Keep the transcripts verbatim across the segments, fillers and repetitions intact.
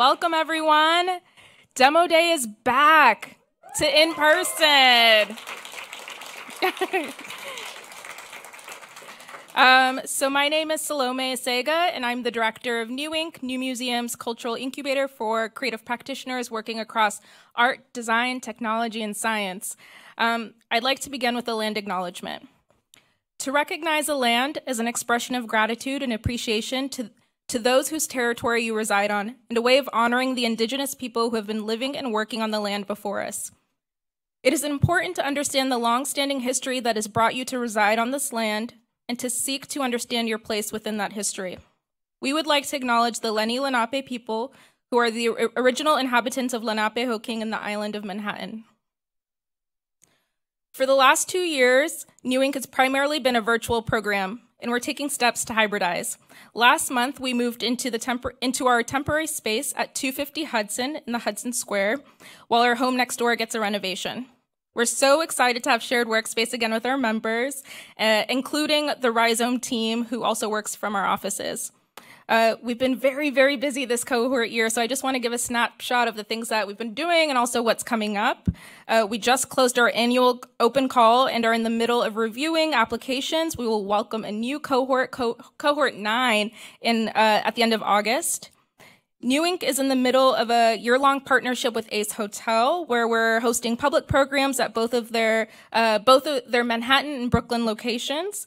Welcome, everyone. Demo Day is back to in person. um, so my name is Salome Assega, and I'm the director of New Incorporated, New Museum's cultural incubator for creative practitioners working across art, design, technology, and science. Um, I'd like to begin with a land acknowledgement. To recognize a land as an expression of gratitude and appreciation to to those whose territory you reside on, and a way of honoring the indigenous people who have been living and working on the land before us. It is important to understand the long-standing history that has brought you to reside on this land and to seek to understand your place within that history. We would like to acknowledge the Leni Lenape people, who are the original inhabitants of Lenapehoking in the island of Manhattan. For the last two years, New Incorporated has primarily been a virtual program, and we're taking steps to hybridize. Last month, we moved into, the into our temporary space at two fifty Hudson in the Hudson Square, while our home next door gets a renovation. We're so excited to have shared workspace again with our members, uh, including the Rhizome team, who also works from our offices. Uh, we've been very, very busy this cohort year, so I just want to give a snapshot of the things that we've been doing and also what's coming up. Uh, we just closed our annual open call and are in the middle of reviewing applications. We will welcome a new cohort, co cohort nine, in uh, at the end of August. New Incorporated is in the middle of a year-long partnership with Ace Hotel, where we're hosting public programs at both of their uh, both of their Manhattan and Brooklyn locations.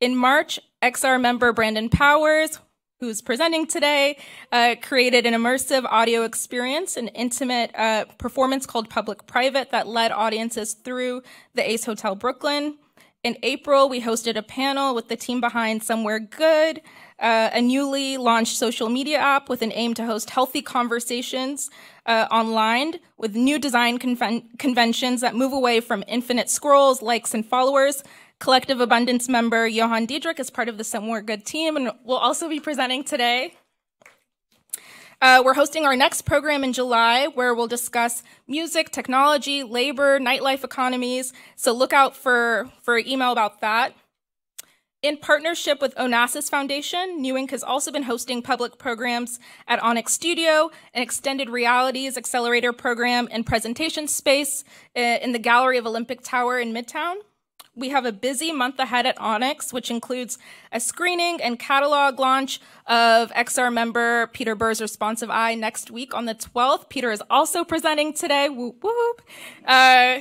In March, X R member Brandon Powers, who's presenting today, uh, created an immersive audio experience, an intimate uh, performance called Public-Private that led audiences through the Ace Hotel Brooklyn. In April, we hosted a panel with the team behind Somewhere Good, uh, a newly launched social media app with an aim to host healthy conversations uh, online with new design conven conventions that move away from infinite scrolls, likes, and followers. Collective Abundance member Johann Diedrich is part of the Somewhere Good team and will also be presenting today. Uh, we're hosting our next program in July, where we'll discuss music, technology, labor, nightlife economies, so look out for, for an email about that. In partnership with Onassis Foundation, New Incorporated has also been hosting public programs at Onyx Studio, an extended realities accelerator program and presentation space in the gallery of Olympic Tower in Midtown. We have a busy month ahead at Onyx, which includes a screening and catalog launch of X R member Peter Burr's Responsive Eye next week on the twelfth. Peter is also presenting today. Whoop, whoop. Uh,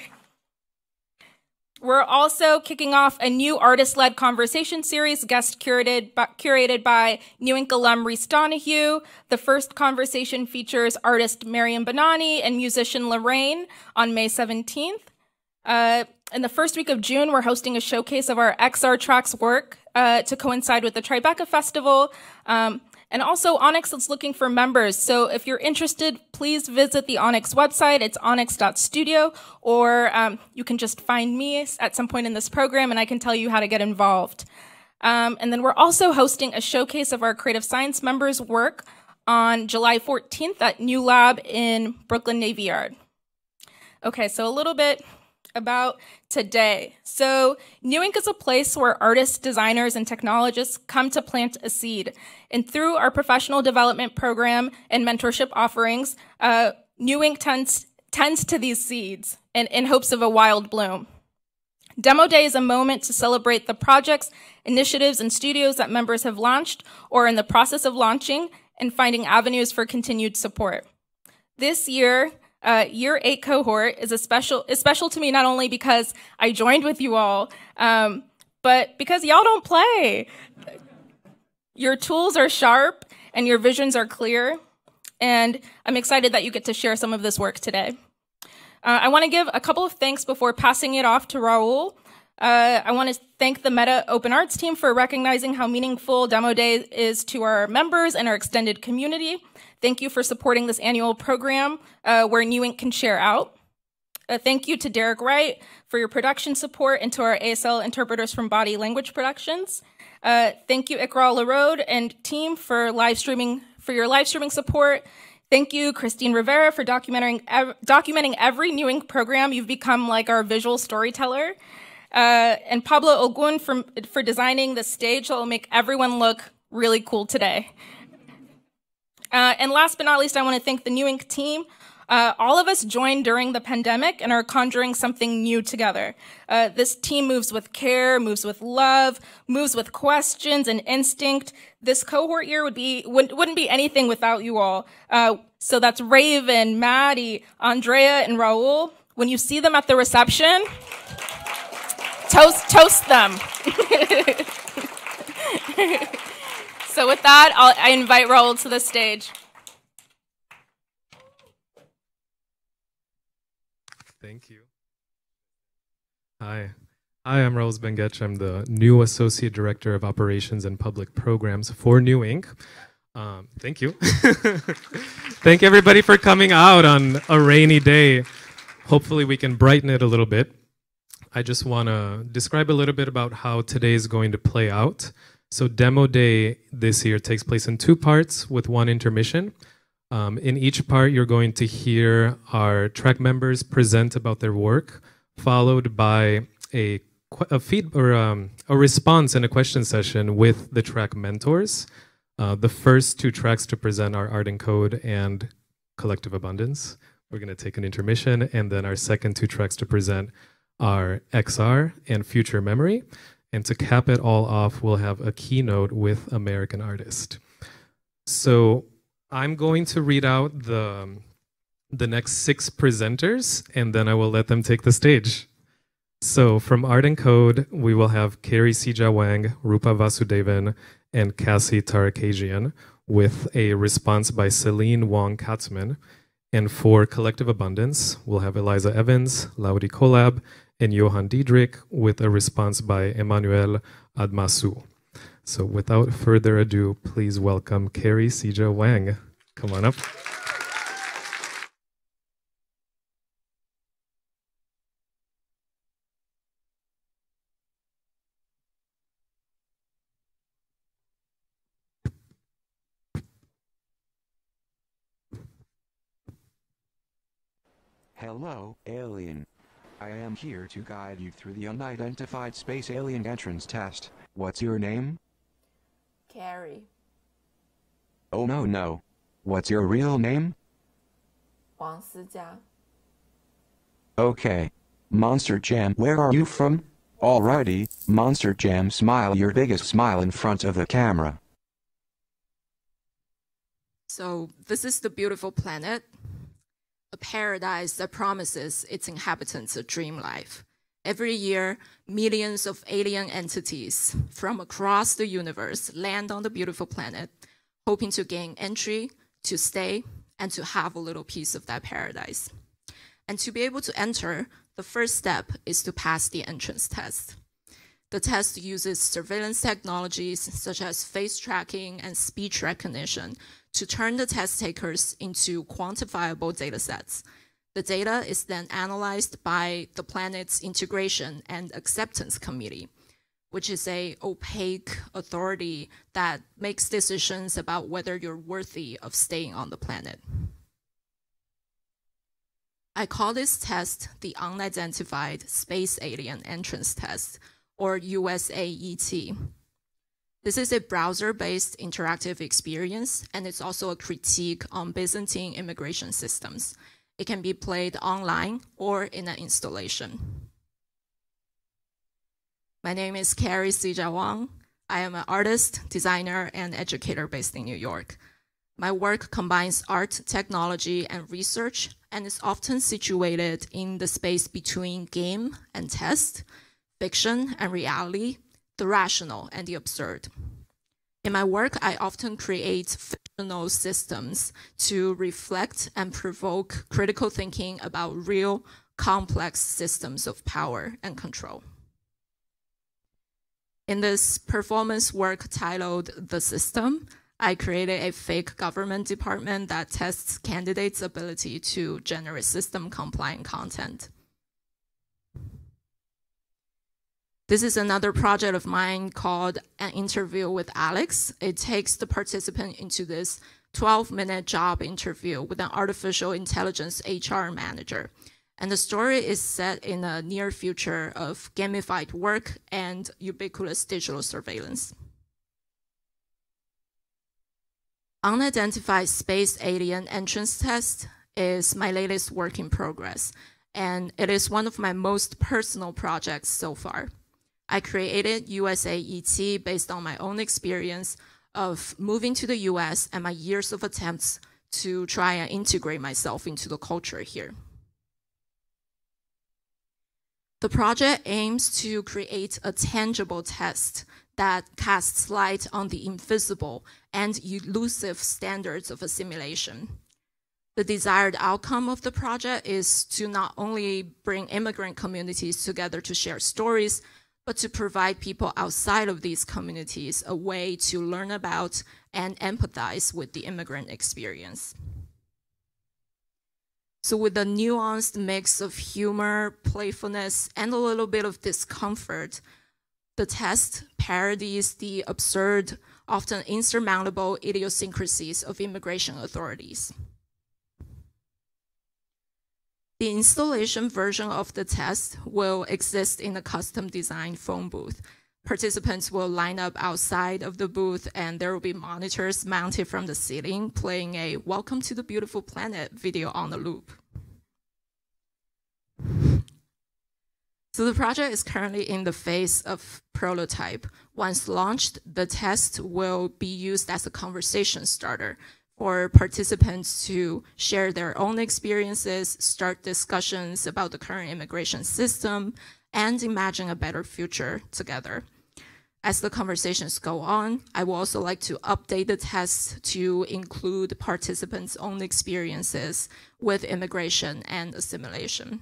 we're also kicking off a new artist-led conversation series, guest curated by, curated by New Inc alum Reese Donahue. The first conversation features artist Mariam Banani and musician Lorraine on May seventeenth. Uh, In the first week of June, we're hosting a showcase of our X R Tracks work uh, to coincide with the Tribeca Festival. Um, and also, Onyx is looking for members. So if you're interested, please visit the Onyx website. It's onyx dot studio, or um, you can just find me at some point in this program, and I can tell you how to get involved. Um, and then we're also hosting a showcase of our creative science members' work on July fourteenth at New Lab in Brooklyn Navy Yard. Okay, so a little bit about today. So New Incorporated is a place where artists, designers, and technologists come to plant a seed. And through our professional development program and mentorship offerings, uh, New Incorporated tends, tends to these seeds and in hopes of a wild bloom. Demo Day is a moment to celebrate the projects, initiatives, and studios that members have launched or are in the process of launching, and finding avenues for continued support. This year, Uh, year eight cohort is a special is special to me, not only because I joined with you all, um, but because y'all don't play. Your tools are sharp and your visions are clear, and I'm excited that you get to share some of this work today. Uh, I want to give a couple of thanks before passing it off to Raul. Uh, I want to thank the Meta Open Arts team for recognizing how meaningful Demo Day is to our members and our extended community. Thank you for supporting this annual program uh, where New Incorporated can share out. Uh, thank you to Derek Wright for your production support, and to our A S L interpreters from Body Language Productions. Uh, thank you, Ikral LaRode and team, for live streaming for your live streaming support. Thank you, Christine Rivera, for documenting ev documenting every New Incorporated program. You've become like our visual storyteller. Uh, and Pablo Ogun for, for designing the stage that will make everyone look really cool today. Uh, and last but not least, I want to thank the New Inc team. Uh, all of us joined during the pandemic and are conjuring something new together. Uh, this team moves with care, moves with love, moves with questions and instinct. This cohort year would be, would, wouldn't be anything without you all. Uh, so that's Raven, Maddie, Andrea, and Raul. When you see them at the reception, toast, toast them. So with that, I'll, I invite Raul to the stage. Thank you. Hi. Hi, I'm Raul Zbengech. I'm the new Associate Director of Operations and Public Programs for New Inc. Um, thank you. Thank everybody for coming out on a rainy day. Hopefully we can brighten it a little bit. I just want to describe a little bit about how today is going to play out. So Demo Day this year takes place in two parts with one intermission. Um, in each part, you're going to hear our track members present about their work, followed by a, a, feed, or, um, a response and a question session with the track mentors. Uh, the first two tracks to present are Art and Code and Collective Abundance. We're going to take an intermission, and then our second two tracks to present are X R and Future Memory. And to cap it all off, we'll have a keynote with American Artist. So I'm going to read out the, the next six presenters, and then I will let them take the stage. So from Art and Code, we will have Carrie Sijia Wang, Roopa Vasudevan, and Cassie Tarakajian with a response by Celine Wong Katzman. And for Collective Abundance, we'll have Eliza Evans, Laudi CoLab, and Johann Diedrich with a response by Emmanuel Admasu. So without further ado, please welcome Carrie Sijia Wang. Come on up. Hello, alien. I am here to guide you through the Unidentified Space Alien Entrance Test. What's your name? Carrie. Oh no no. What's your real name? Wang Sijia. Okay. Monster Jam, where are you from? Alrighty, Monster Jam, smile your biggest smile in front of the camera. So, this is the beautiful planet. A paradise that promises its inhabitants a dream life. Every year, millions of alien entities from across the universe land on the beautiful planet, hoping to gain entry, to stay, and to have a little piece of that paradise. And to be able to enter, the first step is to pass the entrance test. The test uses surveillance technologies such as face tracking and speech recognition to turn the test takers into quantifiable data sets. The data is then analyzed by the planet's Integration and Acceptance Committee, which is an opaque authority that makes decisions about whether you're worthy of staying on the planet. I call this test the Unidentified Space Alien Entrance Test, or U S A E T. This is a browser-based interactive experience, and it's also a critique on Byzantine immigration systems. It can be played online or in an installation. My name is Carrie Sijia Wang. I am an artist, designer, and educator based in New York. My work combines art, technology, and research, and is often situated in the space between game and test, fiction and reality, the rational and the absurd. In my work, I often create fictional systems to reflect and provoke critical thinking about real, complex systems of power and control. In this performance work titled The System, I created a fake government department that tests candidates' ability to generate system-compliant content. This is another project of mine called An Interview with Alex. It takes the participant into this twelve minute job interview with an artificial intelligence H R manager. And the story is set in a near future of gamified work and ubiquitous digital surveillance. Unidentified Space Alien Entrance Test is my latest work in progress, and it is one of my most personal projects so far. I created U S A E T based on my own experience of moving to the U S and my years of attempts to try and integrate myself into the culture here. The project aims to create a tangible test that casts light on the invisible and elusive standards of assimilation. The desired outcome of the project is to not only bring immigrant communities together to share stories, but to provide people outside of these communities a way to learn about and empathize with the immigrant experience. So with a nuanced mix of humor, playfulness, and a little bit of discomfort, the test parodies the absurd, often insurmountable idiosyncrasies of immigration authorities. The installation version of the test will exist in a custom-designed phone booth. Participants will line up outside of the booth, and there will be monitors mounted from the ceiling playing a "Welcome to the Beautiful Planet" video on a loop. So the project is currently in the phase of prototype. Once launched, the test will be used as a conversation starter, or participants to share their own experiences, start discussions about the current immigration system, and imagine a better future together. As the conversations go on, I would also like to update the test to include participants' own experiences with immigration and assimilation.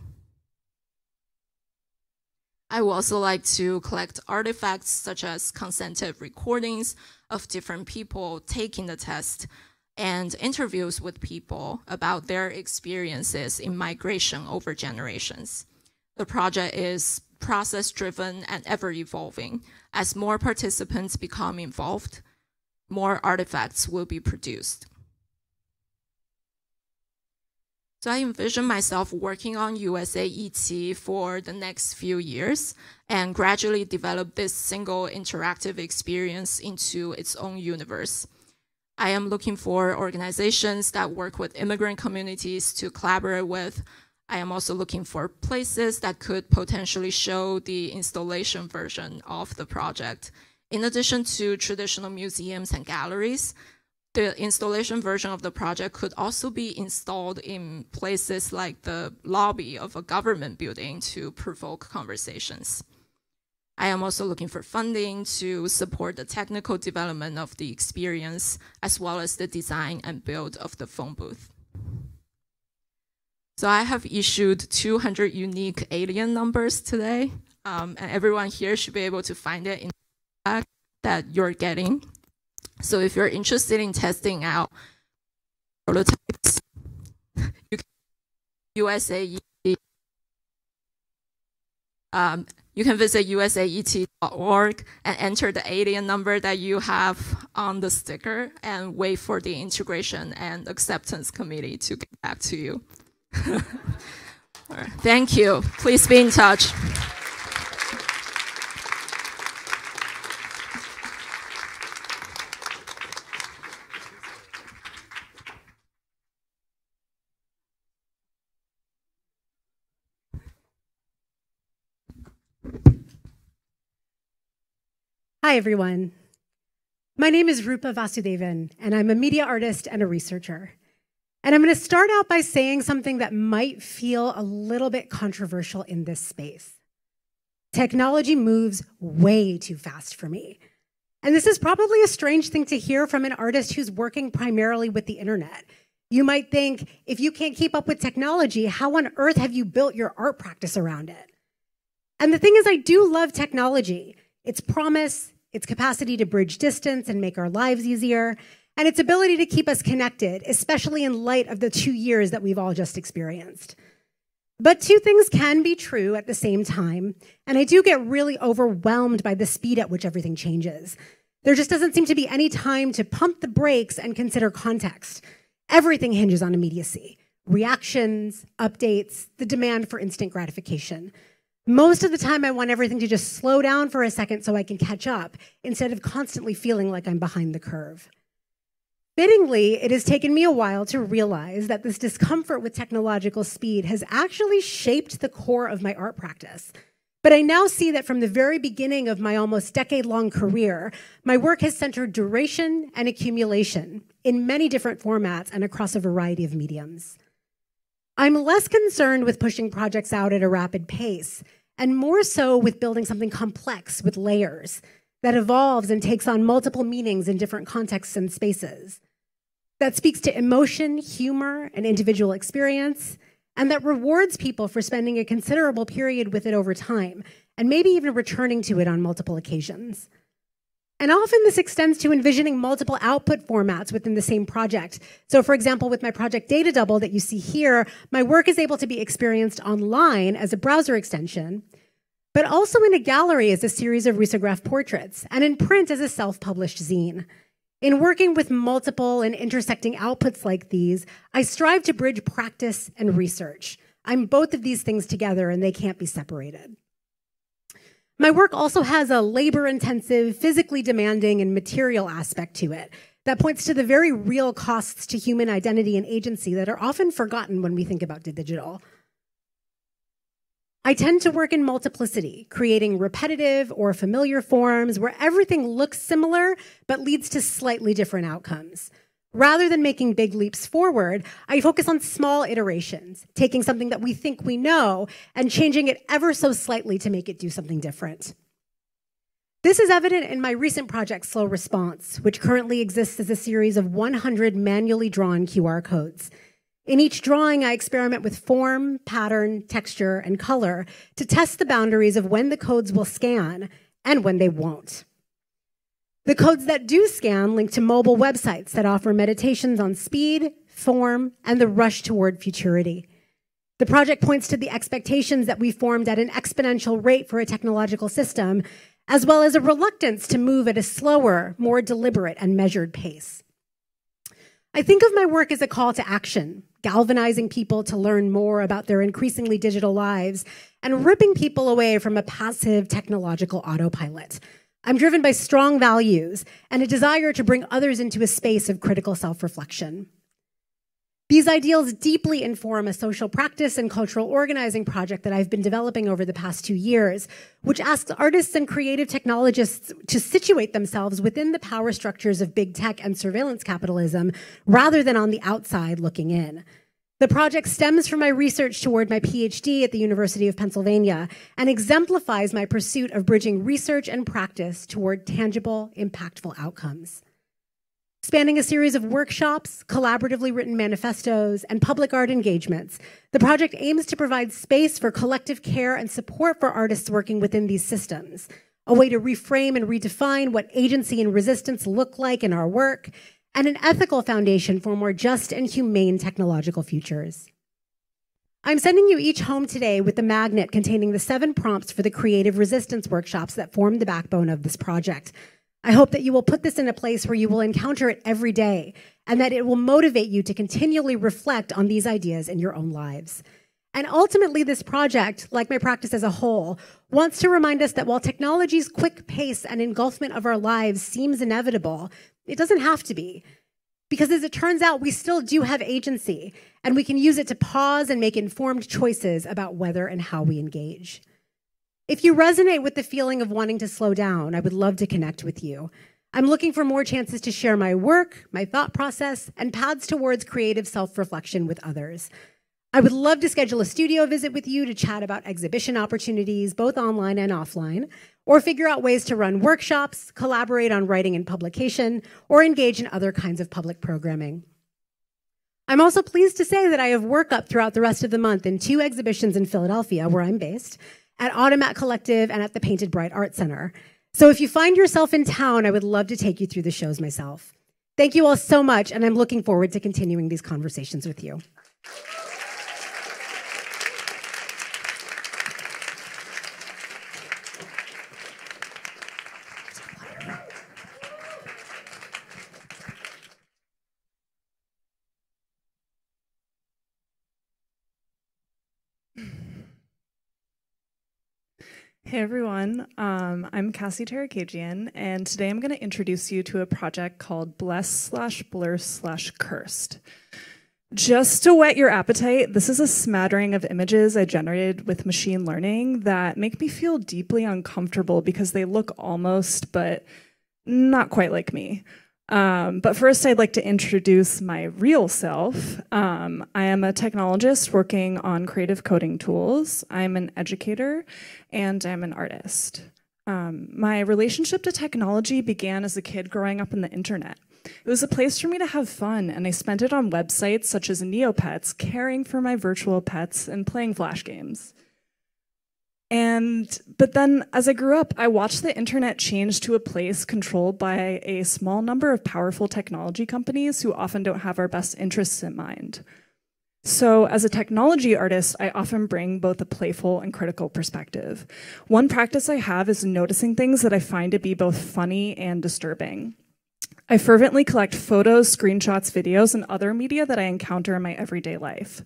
I would also like to collect artifacts such as consented recordings of different people taking the test, and interviews with people about their experiences in migration over generations. The project is process-driven and ever-evolving. As more participants become involved, more artifacts will be produced. So I envision myself working on U S A E T for the next few years and gradually develop this single interactive experience into its own universe. I am looking for organizations that work with immigrant communities to collaborate with. I am also looking for places that could potentially show the installation version of the project. In addition to traditional museums and galleries, the installation version of the project could also be installed in places like the lobby of a government building to provoke conversations. I am also looking for funding to support the technical development of the experience, as well as the design and build of the phone booth. So I have issued two hundred unique alien numbers today, um, and everyone here should be able to find it in the pack that you're getting. So if you're interested in testing out prototypes, you can U S A E T. Um, You can visit U S A E T dot org and enter the alien number that you have on the sticker and wait for the Integration and Acceptance Committee to get back to you. All right. Thank you. Please be in touch. Hi, everyone. My name is Roopa Vasudevan, and I'm a media artist and a researcher. And I'm going to start out by saying something that might feel a little bit controversial in this space. Technology moves way too fast for me. And this is probably a strange thing to hear from an artist who's working primarily with the internet. You might think, if you can't keep up with technology, how on earth have you built your art practice around it? And the thing is, I do love technology. Its promise, its capacity to bridge distance and make our lives easier, and its ability to keep us connected, especially in light of the two years that we've all just experienced. But two things can be true at the same time, and I do get really overwhelmed by the speed at which everything changes. There just doesn't seem to be any time to pump the brakes and consider context. Everything hinges on immediacy. Reactions, updates, the demand for instant gratification. Most of the time, I want everything to just slow down for a second so I can catch up, instead of constantly feeling like I'm behind the curve. Fittingly, it has taken me a while to realize that this discomfort with technological speed has actually shaped the core of my art practice. But I now see that from the very beginning of my almost decade-long career, my work has centered duration and accumulation in many different formats and across a variety of mediums. I'm less concerned with pushing projects out at a rapid pace, and more so with building something complex with layers that evolves and takes on multiple meanings in different contexts and spaces, that speaks to emotion, humor, and individual experience, and that rewards people for spending a considerable period with it over time, and maybe even returning to it on multiple occasions. And often this extends to envisioning multiple output formats within the same project. So for example, with my project Data Double that you see here, my work is able to be experienced online as a browser extension, but also in a gallery as a series of risograph portraits, and in print as a self-published zine. In working with multiple and intersecting outputs like these, I strive to bridge practice and research. I'm both of these things together, and they can't be separated. My work also has a labor-intensive, physically demanding, and material aspect to it that points to the very real costs to human identity and agency that are often forgotten when we think about the digital. I tend to work in multiplicity, creating repetitive or familiar forms where everything looks similar but leads to slightly different outcomes. Rather than making big leaps forward, I focus on small iterations, taking something that we think we know and changing it ever so slightly to make it do something different. This is evident in my recent project, Slow Response, which currently exists as a series of one hundred manually drawn Q R codes. In each drawing, I experiment with form, pattern, texture, and color to test the boundaries of when the codes will scan and when they won't. The codes that do scan link to mobile websites that offer meditations on speed, form, and the rush toward futurity. The project points to the expectations that we formed at an exponential rate for a technological system, as well as a reluctance to move at a slower, more deliberate, and measured pace. I think of my work as a call to action, galvanizing people to learn more about their increasingly digital lives and ripping people away from a passive technological autopilot. I'm driven by strong values and a desire to bring others into a space of critical self-reflection. These ideals deeply inform a social practice and cultural organizing project that I've been developing over the past two years, which asks artists and creative technologists to situate themselves within the power structures of big tech and surveillance capitalism, rather than on the outside looking in. The project stems from my research toward my PhD at the University of Pennsylvania and exemplifies my pursuit of bridging research and practice toward tangible, impactful outcomes. Spanning a series of workshops, collaboratively written manifestos, and public art engagements, the project aims to provide space for collective care and support for artists working within these systems, a way to reframe and redefine what agency and resistance look like in our work, and an ethical foundation for more just and humane technological futures. I'm sending you each home today with the magnet containing the seven prompts for the creative resistance workshops that form the backbone of this project. I hope that you will put this in a place where you will encounter it every day, and that it will motivate you to continually reflect on these ideas in your own lives. And ultimately, this project, like my practice as a whole, wants to remind us that while technology's quick pace and engulfment of our lives seems inevitable, it doesn't have to be. Because as it turns out, we still do have agency, and we can use it to pause and make informed choices about whether and how we engage. If you resonate with the feeling of wanting to slow down, I would love to connect with you. I'm looking for more chances to share my work, my thought process, and paths towards creative self-reflection with others. I would love to schedule a studio visit with you to chat about exhibition opportunities, both online and offline, or figure out ways to run workshops, collaborate on writing and publication, or engage in other kinds of public programming. I'm also pleased to say that I have work up throughout the rest of the month in two exhibitions in Philadelphia, where I'm based, at Automat Collective and at the Painted Bright Art Center. So if you find yourself in town, I would love to take you through the shows myself. Thank you all so much, and I'm looking forward to continuing these conversations with you. Hey everyone, um, I'm Cassie Tarakajian, and today I'm going to introduce you to a project called Blessed slash Blur slash Cursed. Just to whet your appetite, this is a smattering of images I generated with machine learning that make me feel deeply uncomfortable because they look almost, but not quite like me. Um, but first, I'd like to introduce my real self. Um, I am a technologist working on creative coding tools. I'm an educator, and I'm an artist. Um, my relationship to technology began as a kid growing up on the internet. It was a place for me to have fun, and I spent it on websites such as Neopets, caring for my virtual pets, and playing Flash games. And, but then as I grew up, I watched the internet change to a place controlled by a small number of powerful technology companies who often don't have our best interests in mind. So as a technology artist, I often bring both a playful and critical perspective. One practice I have is noticing things that I find to be both funny and disturbing. I fervently collect photos, screenshots, videos, and other media that I encounter in my everyday life.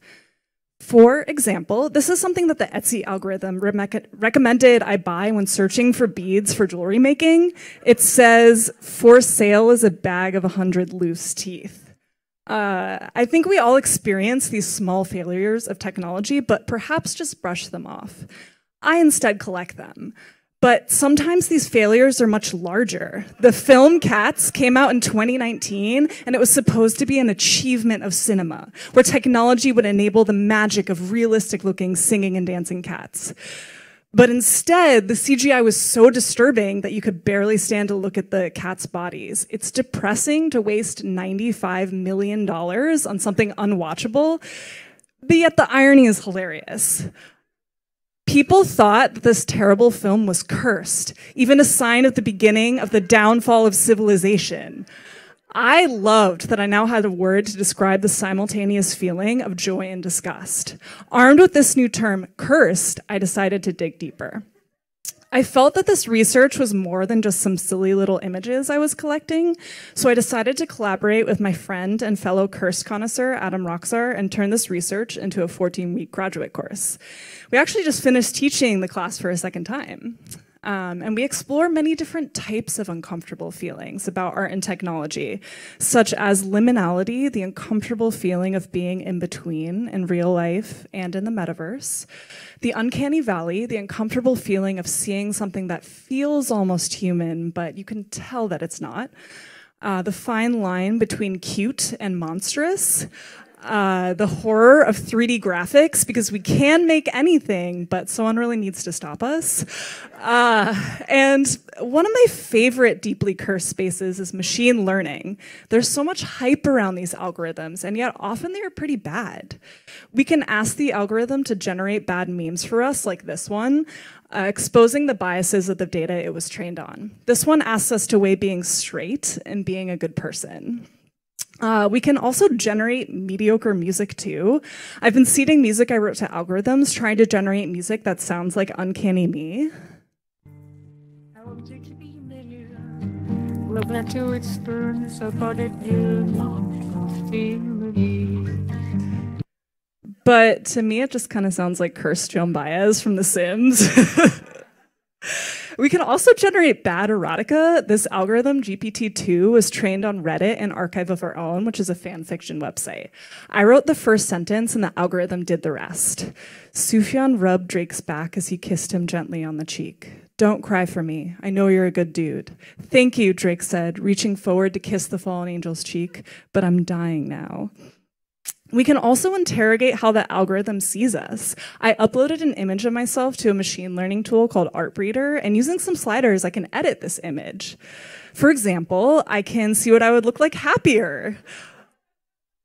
For example, this is something that the Etsy algorithm recommended I buy when searching for beads for jewelry making. It says, for sale is a bag of one hundred loose teeth. Uh, I think we all experience these small failures of technology, but perhaps just brush them off. I instead collect them. But sometimes these failures are much larger. The film Cats came out in twenty nineteen, and it was supposed to be an achievement of cinema, where technology would enable the magic of realistic-looking singing and dancing cats. But instead, the C G I was so disturbing that you could barely stand to look at the cats' bodies. It's depressing to waste ninety-five million dollars on something unwatchable, but yet the irony is hilarious. People thought that this terrible film was cursed, even a sign of the beginning of the downfall of civilization. I loved that I now had a word to describe the simultaneous feeling of joy and disgust. Armed with this new term, cursed, I decided to dig deeper. I felt that this research was more than just some silly little images I was collecting, so I decided to collaborate with my friend and fellow cursed connoisseur, Adam Roxar, and turn this research into a fourteen-week graduate course. We actually just finished teaching the class for a second time, um, and we explore many different types of uncomfortable feelings about art and technology, such as liminality, the uncomfortable feeling of being in between in real life and in the metaverse, the uncanny valley, the uncomfortable feeling of seeing something that feels almost human, but you can tell that it's not. Uh, the fine line between cute and monstrous. Uh, the horror of three D graphics, because we can make anything, but someone really needs to stop us. Uh, and one of my favorite deeply cursed spaces is machine learning. There's so much hype around these algorithms, and yet often they are pretty bad. We can ask the algorithm to generate bad memes for us, like this one, uh, exposing the biases of the data it was trained on. This one asks us to weigh being straight and being a good person. Uh, we can also generate mediocre music too. I've been seeding music I wrote to algorithms, trying to generate music that sounds like Uncanny Me. I want you to be new. Love that to experience about it new. But to me, it just kind of sounds like cursed Joan Baez from The Sims. We can also generate bad erotica. This algorithm, G P T two, was trained on Reddit and Archive of Our Own, which is a fan fiction website. I wrote the first sentence and the algorithm did the rest. Sufjan rubbed Drake's back as he kissed him gently on the cheek. Don't cry for me. I know you're a good dude. Thank you, Drake said, reaching forward to kiss the fallen angel's cheek, but I'm dying now. We can also interrogate how the algorithm sees us. I uploaded an image of myself to a machine learning tool called Artbreeder, and using some sliders, I can edit this image. For example, I can see what I would look like happier.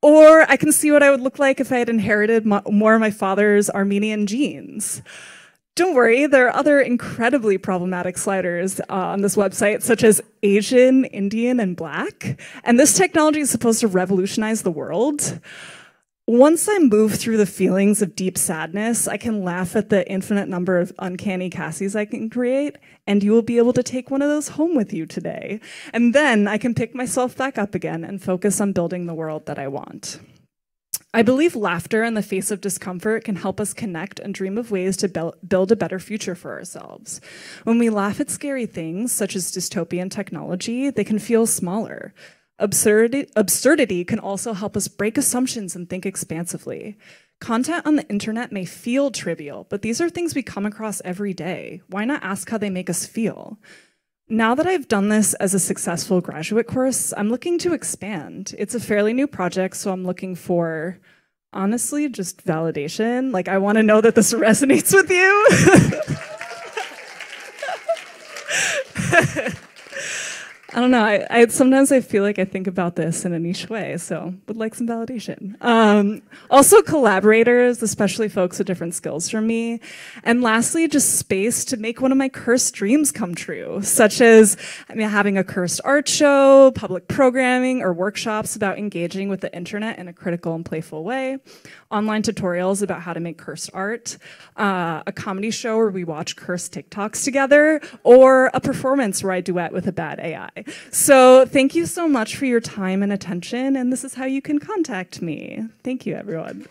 Or I can see what I would look like if I had inherited more of my father's Armenian genes. Don't worry, there are other incredibly problematic sliders uh, on this website, such as Asian, Indian, and Black. And this technology is supposed to revolutionize the world. Once I move through the feelings of deep sadness, I can laugh at the infinite number of uncanny Cassies I can create, and you will be able to take one of those home with you today. And then I can pick myself back up again and focus on building the world that I want. I believe laughter in the face of discomfort can help us connect and dream of ways to be build a better future for ourselves. When we laugh at scary things, such as dystopian technology, they can feel smaller. Absurdity, absurdity can also help us break assumptions and think expansively. Content on the internet may feel trivial, but these are things we come across every day. Why not ask how they make us feel? Now that I've done this as a successful graduate course, I'm looking to expand. It's a fairly new project, so I'm looking for, honestly, just validation. Like, I want to know that this resonates with you. I don't know, I, I, sometimes I feel like I think about this in a niche way, so would like some validation. Um, also collaborators, especially folks with different skills from me. And lastly, just space to make one of my cursed dreams come true, such as I mean, having a cursed art show, public programming, or workshops about engaging with the internet in a critical and playful way, online tutorials about how to make cursed art, uh, a comedy show where we watch cursed TikToks together, or a performance where I duet with a bad A I. So thank you so much for your time and attention, and this is how you can contact me. Thank you, everyone.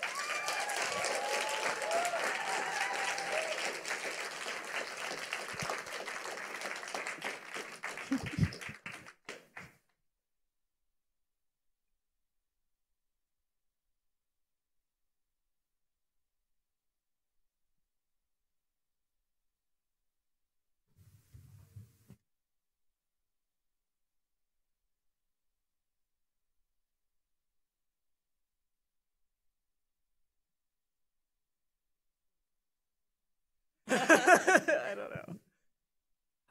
I don't know.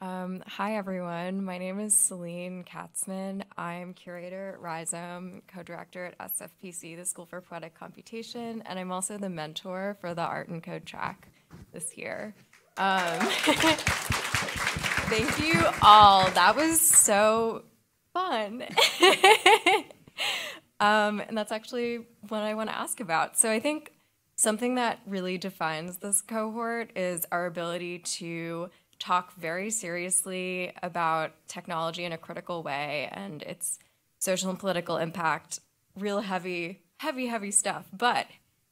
Um, hi, everyone. My name is Celine Katzman. I'm curator at Rhizome, co-director at S F P C, the School for Poetic Computation, and I'm also the mentor for the Art and Code track this year. Um, thank you all. That was so fun. um, and that's actually what I want to ask about. So I think something that really defines this cohort is our ability to talk very seriously about technology in a critical way and its social and political impact. Real heavy, heavy, heavy stuff. But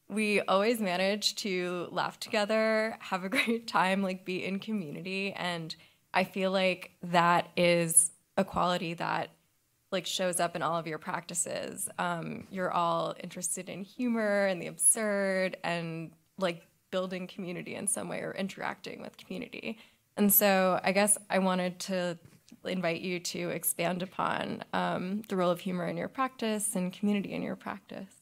we always manage to laugh together, have a great time, like be in community. And I feel like that is a quality that like shows up in all of your practices. Um, you're all interested in humor and the absurd and like building community in some way or interacting with community. And so I guess I wanted to invite you to expand upon um, the role of humor in your practice and community in your practice.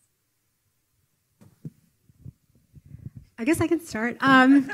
I guess I can start. Um,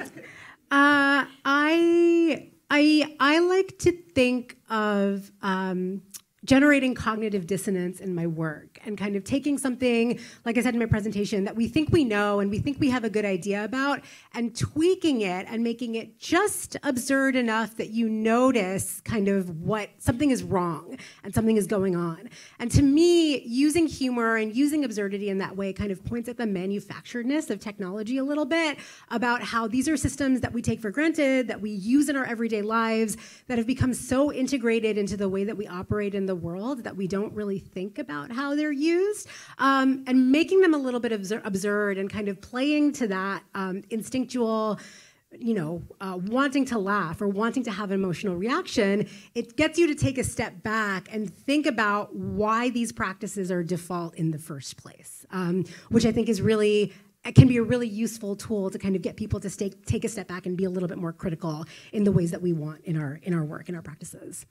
uh, I, I, I like to think of um, generating cognitive dissonance in my work and kind of taking something, like I said in my presentation, that we think we know and we think we have a good idea about and tweaking it and making it just absurd enough that you notice kind of what something is wrong and something is going on. And to me, using humor and using absurdity in that way kind of points at the manufacturedness of technology a little bit about how these are systems that we take for granted, that we use in our everyday lives, that have become so integrated into the way that we operate in the the world that we don't really think about how they're used, um, and making them a little bit absur absurd and kind of playing to that um, instinctual, you know, uh, wanting to laugh or wanting to have an emotional reaction. It gets you to take a step back and think about why these practices are default in the first place, um, which I think is really, it can be a really useful tool to kind of get people to stay, take a step back and be a little bit more critical in the ways that we want in our, in our work, in our practices.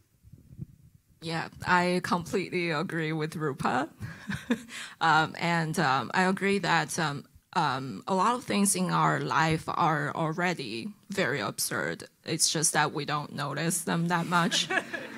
Yeah, I completely agree with Roopa. um, and um, I agree that um, um, a lot of things in our life are already very absurd. It's just that we don't notice them that much.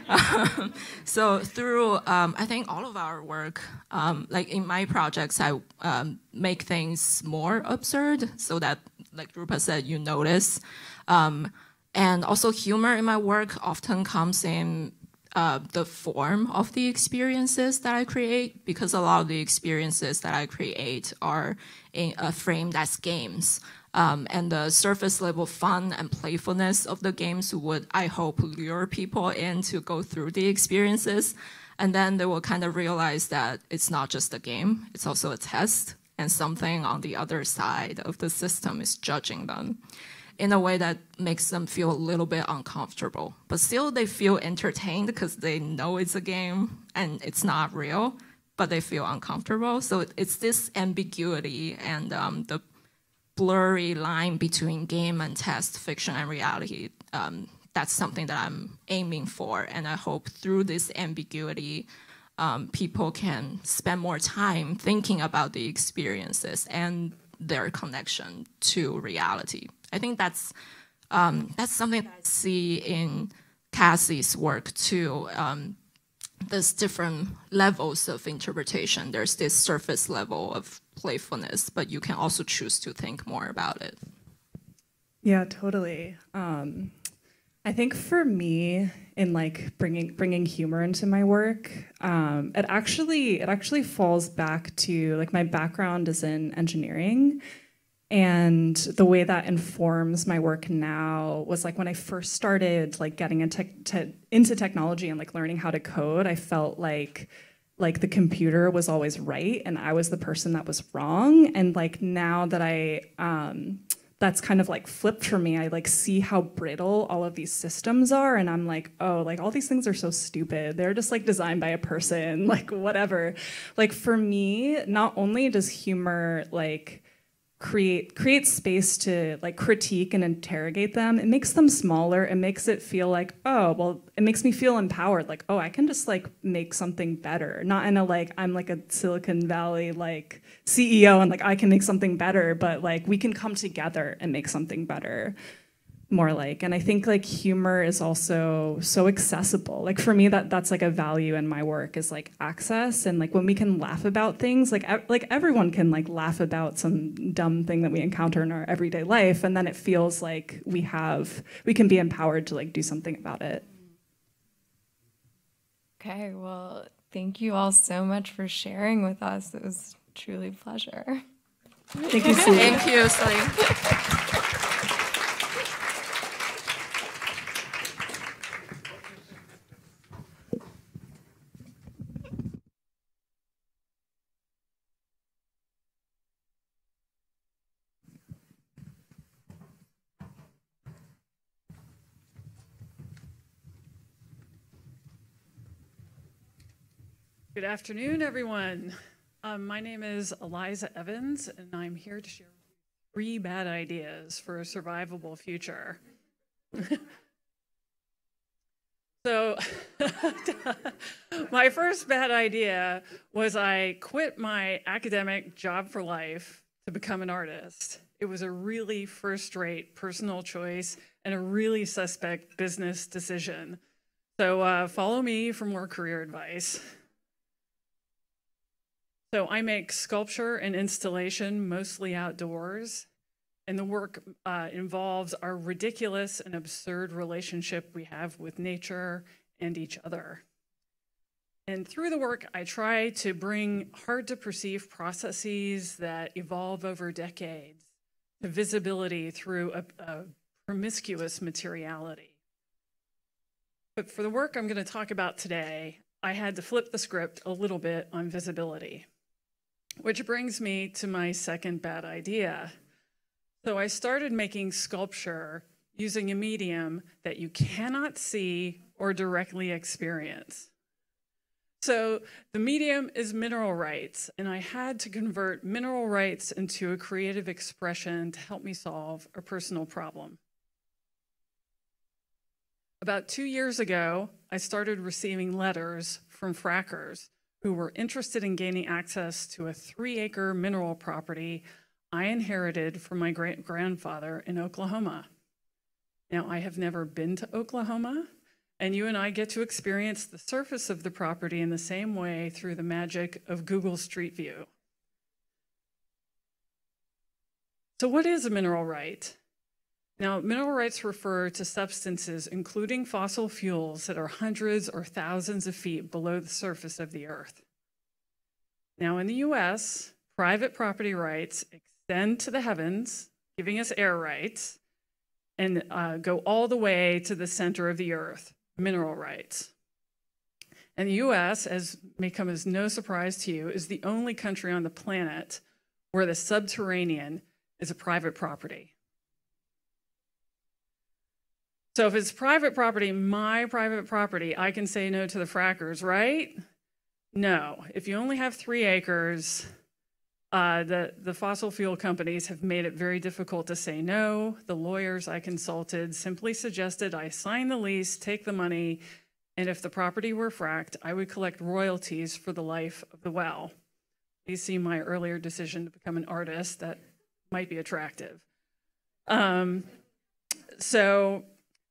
um, so through, um, I think, all of our work, um, like in my projects, I um, make things more absurd so that, like Roopa said, you notice. Um, and also humor in my work often comes in Uh, the form of the experiences that I create, because a lot of the experiences that I create are in a frame that's games. Um, and the surface level fun and playfulness of the games would, I hope, lure people in to go through the experiences. And then they will kind of realize that it's not just a game, it's also a test. and something on the other side of the system is judging them in a way that makes them feel a little bit uncomfortable. But still they feel entertained because they know it's a game and it's not real, but they feel uncomfortable. So it's this ambiguity and um, the blurry line between game and test, fiction and reality. Um, that's something that I'm aiming for. And I hope through this ambiguity, um, people can spend more time thinking about the experiences and their connection to reality. I think that's um, that's something that I see in Cassie's work too. Um, there's different levels of interpretation. There's this surface level of playfulness, but you can also choose to think more about it. Yeah, totally. Um, I think for me, in like bringing bringing humor into my work, um, it actually it actually falls back to like my background is in engineering. And the way that informs my work now was like when I first started like getting into, te into technology and like learning how to code, I felt like like the computer was always right and I was the person that was wrong. And like now that I, um, that's kind of like flipped for me. I like see how brittle all of these systems are and I'm like, oh, like all these things are so stupid. They're just like designed by a person, like whatever. Like for me, not only does humor like, create create space to like critique and interrogate them, it makes them smaller, it makes it feel like, oh, well, it makes me feel empowered, like, oh, I can just like make something better, not in a like I'm like a Silicon Valley like C E O and like I can make something better, but like we can come together and make something better, more like. And I think like humor is also so accessible. Like for me, that that's like a value in my work is like access. And like when we can laugh about things, like, e like everyone can like laugh about some dumb thing that we encounter in our everyday life. And then it feels like we have, we can be empowered to like do something about it. Okay, well, thank you all so much for sharing with us. It was truly a pleasure. Thank you, Celine. Thank you, Celine. Good afternoon, everyone. Um, my name is Eliza Evans, and I'm here to share three bad ideas for a survivable future. So my first bad idea was I quit my academic job for life to become an artist. It was a really first-rate personal choice and a really suspect business decision. So uh, follow me for more career advice. So I make sculpture and installation, mostly outdoors, and the work uh, involves our ridiculous and absurd relationship we have with nature and each other. And through the work, I try to bring hard-to-perceive processes that evolve over decades to visibility through a, a promiscuous materiality. But for the work I'm going to talk about today, I had to flip the script a little bit on visibility. Which brings me to my second bad idea. So I started making sculpture using a medium that you cannot see or directly experience. So the medium is mineral rights, and I had to convert mineral rights into a creative expression to help me solve a personal problem. About two years ago, I started receiving letters from frackers who were interested in gaining access to a three acre mineral property I inherited from my great-grandfather in Oklahoma. Now, I have never been to Oklahoma, and you and I get to experience the surface of the property in the same way through the magic of Google Street View. So what is a mineral right? Now, mineral rights refer to substances, including fossil fuels, that are hundreds or thousands of feet below the surface of the earth. Now, in the U S, private property rights extend to the heavens, giving us air rights, and uh, go all the way to the center of the earth, mineral rights. And the U S, as may come as no surprise to you, is the only country on the planet where the subterranean is a private property. So if it's private property, my private property, I can say no to the frackers, right? No. If you only have three acres, uh, the, the fossil fuel companies have made it very difficult to say no. The lawyers I consulted simply suggested I sign the lease, take the money, and if the property were fracked, I would collect royalties for the life of the well. Please see my earlier decision to become an artist. That might be attractive. Um, so...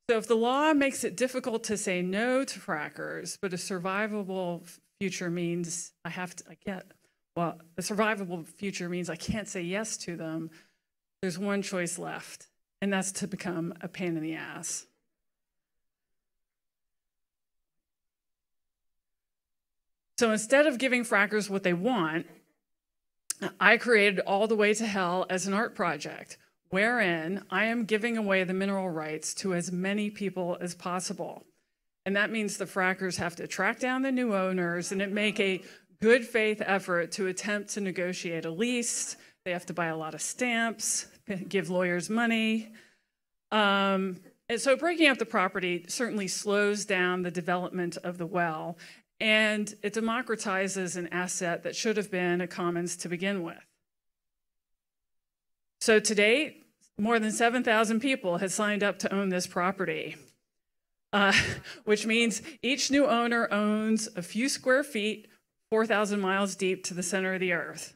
So if the law makes it difficult to say no to frackers, but a survivable future means I have to, I can't, well, a survivable future means I can't say yes to them, there's one choice left, and that's to become a pain in the ass. So instead of giving frackers what they want, I created All the Way to Hell as an art project, wherein I am giving away the mineral rights to as many people as possible. And that means the frackers have to track down the new owners and make a good faith effort to attempt to negotiate a lease. They have to buy a lot of stamps, give lawyers money. Um, and so breaking up the property certainly slows down the development of the well, and it democratizes an asset that should have been a commons to begin with. So to date, more than seven thousand people have signed up to own this property, uh, which means each new owner owns a few square feet, four thousand miles deep to the center of the earth.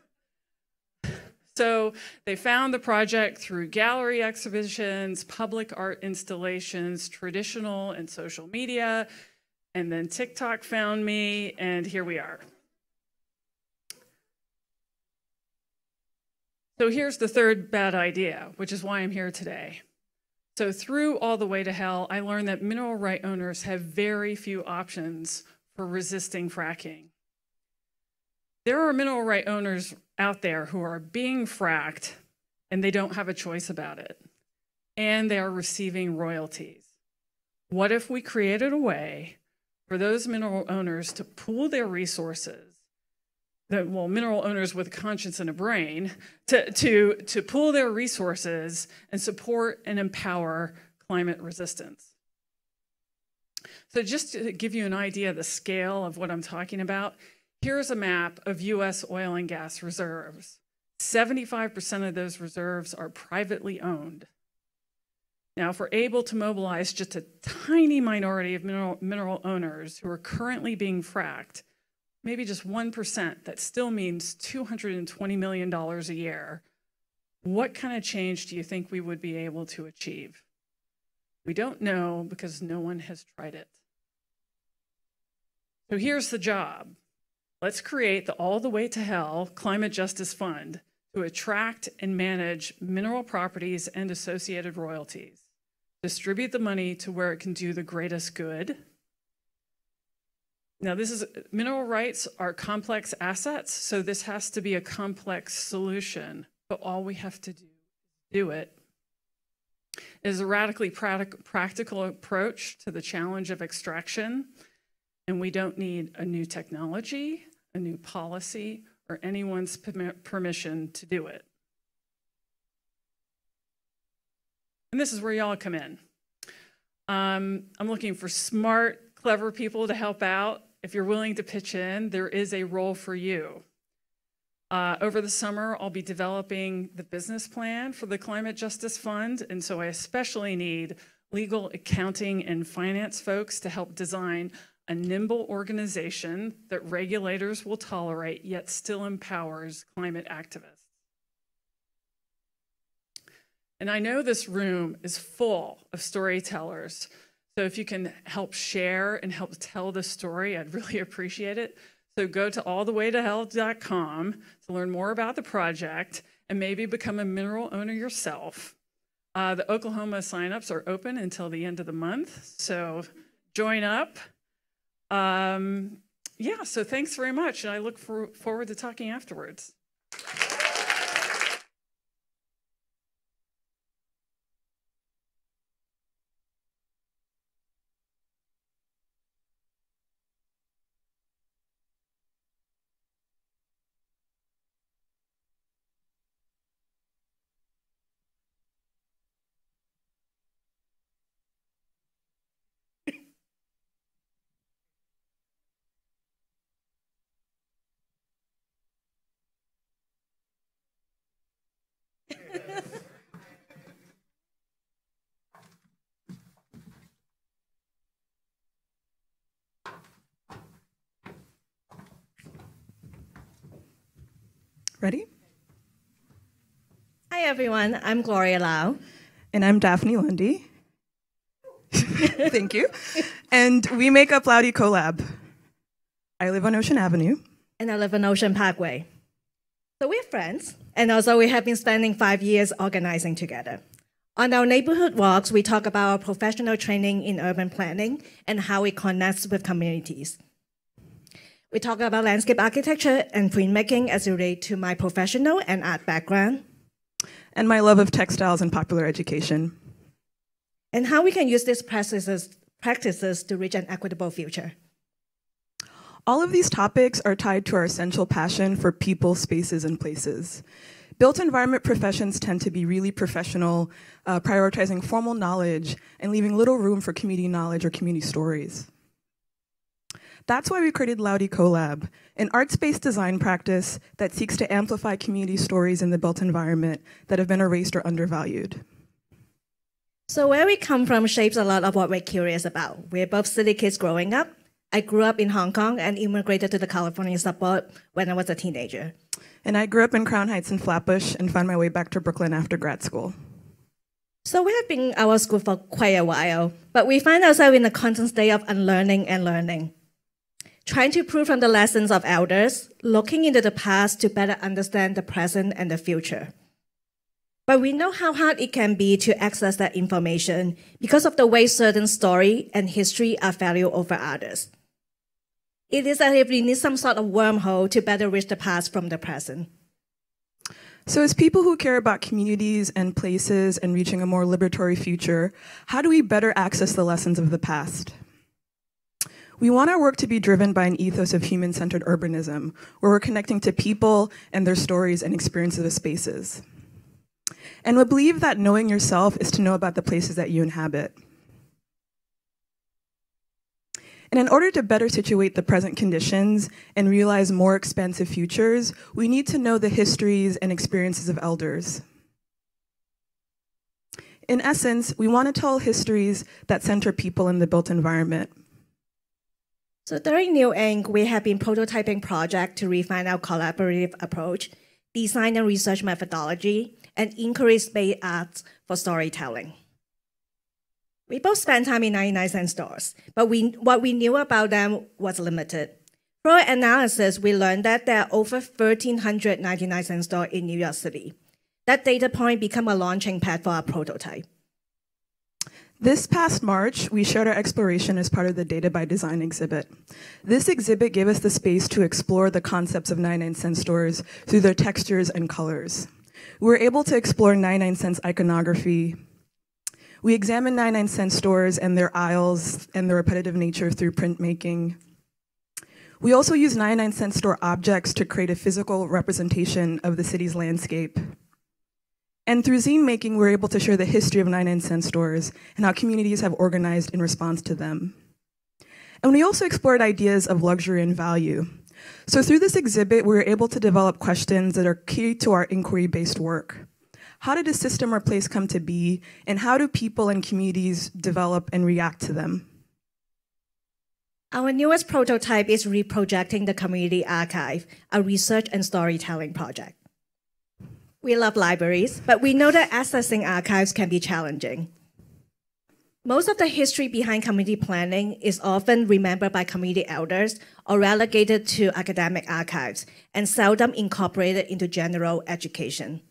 So they found the project through gallery exhibitions, public art installations, traditional and social media, and then TikTok found me, and here we are. So here's the third bad idea, which is why I'm here today. So through All the Way to Hell, I learned that mineral right owners have very few options for resisting fracking. There are mineral right owners out there who are being fracked and they don't have a choice about it. And they are receiving royalties. What if we created a way for those mineral owners to pool their resources? The, well, mineral owners with a conscience and a brain, to, to, to pool their resources and support and empower climate resistance. So just to give you an idea of the scale of what I'm talking about, here's a map of U S oil and gas reserves. seventy-five percent of those reserves are privately owned. Now, if we're able to mobilize just a tiny minority of mineral, mineral owners who are currently being fracked, maybe just one percent, that still means two hundred twenty million dollars a year. What kind of change do you think we would be able to achieve? We don't know because no one has tried it. So here's the job. Let's create the All the Way to Hell Climate Justice Fund to attract and manage mineral properties and associated royalties. Distribute the money to where it can do the greatest good. Now, this is, mineral rights are complex assets, so this has to be a complex solution, but all we have to do is do it. It is a radically practical approach to the challenge of extraction, and we don't need a new technology, a new policy, or anyone's permission to do it. And this is where y'all come in. Um, I'm looking for smart, clever people to help out. If you're willing to pitch in, there is a role for you. Uh, over the summer, I'll be developing the business plan for the Climate Justice Fund, and so I especially need legal, accounting, and finance folks to help design a nimble organization that regulators will tolerate yet still empowers climate activists. And I know this room is full of storytellers, so if you can help share and help tell the story, I'd really appreciate it. So go to all the way to hell dot com to learn more about the project and maybe become a mineral owner yourself. Uh, the Oklahoma signups are open until the end of the month, so join up. Um, yeah, so thanks very much, and I look for, forward to talking afterwards. Ready? Hi, everyone. I'm Gloria Lau. And I'm Daphne Lundy. Thank you. And we make up Laudi CoLab. I live on Ocean Avenue. And I live on Ocean Parkway. So we're friends, and also we have been spending five years organizing together. On our neighborhood walks, we talk about our professional training in urban planning and how it connects with communities. We talk about landscape architecture and printmaking as it relates to my professional and art background. And my love of textiles and popular education. And how we can use these practices, practices to reach an equitable future. All of these topics are tied to our essential passion for people, spaces, and places. Built environment professions tend to be really professional, uh, prioritizing formal knowledge and leaving little room for community knowledge or community stories. That's why we created Laudi CoLab, an arts-based design practice that seeks to amplify community stories in the built environment that have been erased or undervalued. So where we come from shapes a lot of what we're curious about. We're both city kids growing up. I grew up in Hong Kong and immigrated to the California suburb when I was a teenager. And I grew up in Crown Heights and Flatbush and found my way back to Brooklyn after grad school. So we have been out of school for quite a while, but we find ourselves in a constant state of unlearning and learning. Trying to prove from the lessons of elders, looking into the past to better understand the present and the future. But we know how hard it can be to access that information because of the way certain story and history are valued over others. It is as if we need some sort of wormhole to better reach the past from the present. So as people who care about communities and places and reaching a more liberatory future, how do we better access the lessons of the past? We want our work to be driven by an ethos of human-centered urbanism, where we're connecting to people and their stories and experiences of spaces. And we believe that knowing yourself is to know about the places that you inhabit. And in order to better situate the present conditions and realize more expansive futures, we need to know the histories and experiences of elders. In essence, we want to tell histories that center people in the built environment. So during New Incorporated, we have been prototyping projects to refine our collaborative approach, design and research methodology, and inquiry-based arts for storytelling. We both spent time in ninety-nine cent stores, but we, what we knew about them was limited. Through our analysis, we learned that there are over one thousand three hundred ninety-nine cent stores in New York City. That data point became a launching pad for our prototype. This past March, we shared our exploration as part of the Data by Design exhibit. This exhibit gave us the space to explore the concepts of ninety-nine cent stores through their textures and colors. We were able to explore ninety-nine cent's iconography. We examined ninety-nine cent stores and their aisles and their repetitive nature through printmaking. We also used ninety-nine cent store objects to create a physical representation of the city's landscape. And through zine making, we were able to share the history of ninety-nine cent stores and how communities have organized in response to them. And we also explored ideas of luxury and value. So through this exhibit, we were able to develop questions that are key to our inquiry-based work. How did a system or place come to be, and how do people and communities develop and react to them? Our newest prototype is Reprojecting the Community Archive, a research and storytelling project. We love libraries, but we know that accessing archives can be challenging. Most of the history behind community planning is often remembered by community elders or relegated to academic archives and seldom incorporated into general education.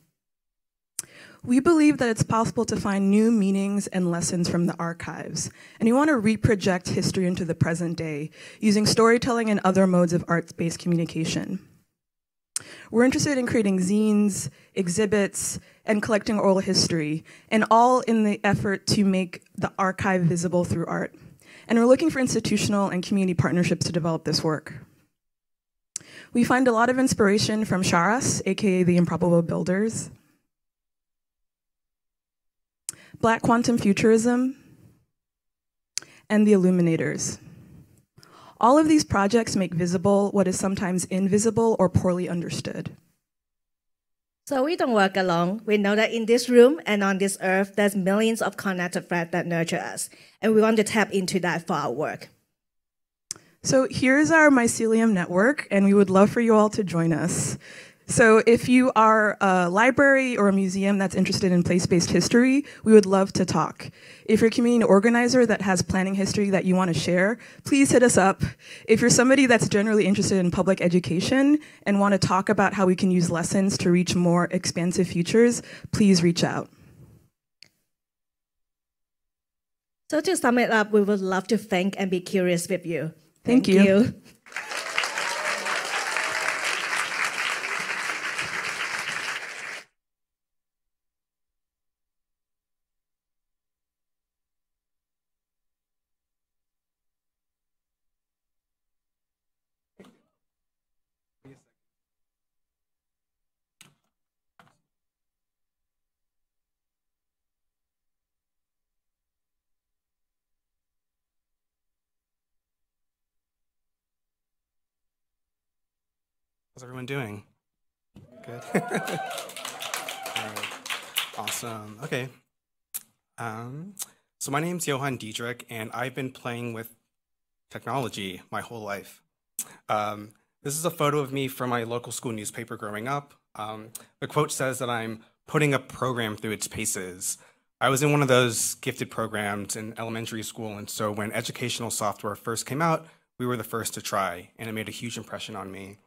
We believe that it's possible to find new meanings and lessons from the archives, and we want to reproject history into the present day using storytelling and other modes of arts-based communication. We're interested in creating zines, exhibits, and collecting oral history, and all in the effort to make the archive visible through art. And we're looking for institutional and community partnerships to develop this work. We find a lot of inspiration from Sharas, A K A the Improbable Builders, Black Quantum Futurism, and the Illuminators. All of these projects make visible what is sometimes invisible or poorly understood. So we don't work alone. We know that in this room and on this earth, there's millions of connected threads that nurture us, and we want to tap into that for our work. So here's our mycelium network, and we would love for you all to join us. So if you are a library or a museum that's interested in place-based history, we would love to talk. If you're a community organizer that has planning history that you want to share, please hit us up. If you're somebody that's generally interested in public education and want to talk about how we can use lessons to reach more expansive futures, please reach out. So to sum it up, we would love to think and be curious with you. Thank, Thank you. you. How's everyone doing? Good. Right. Awesome. Okay. Um, so my name's Johann Diedrich, and I've been playing with technology my whole life. Um, this is a photo of me from my local school newspaper growing up. Um, the quote says that I'm putting a program through its paces. I was in one of those gifted programs in elementary school, and so when educational software first came out, we were the first to try, and it made a huge impression on me.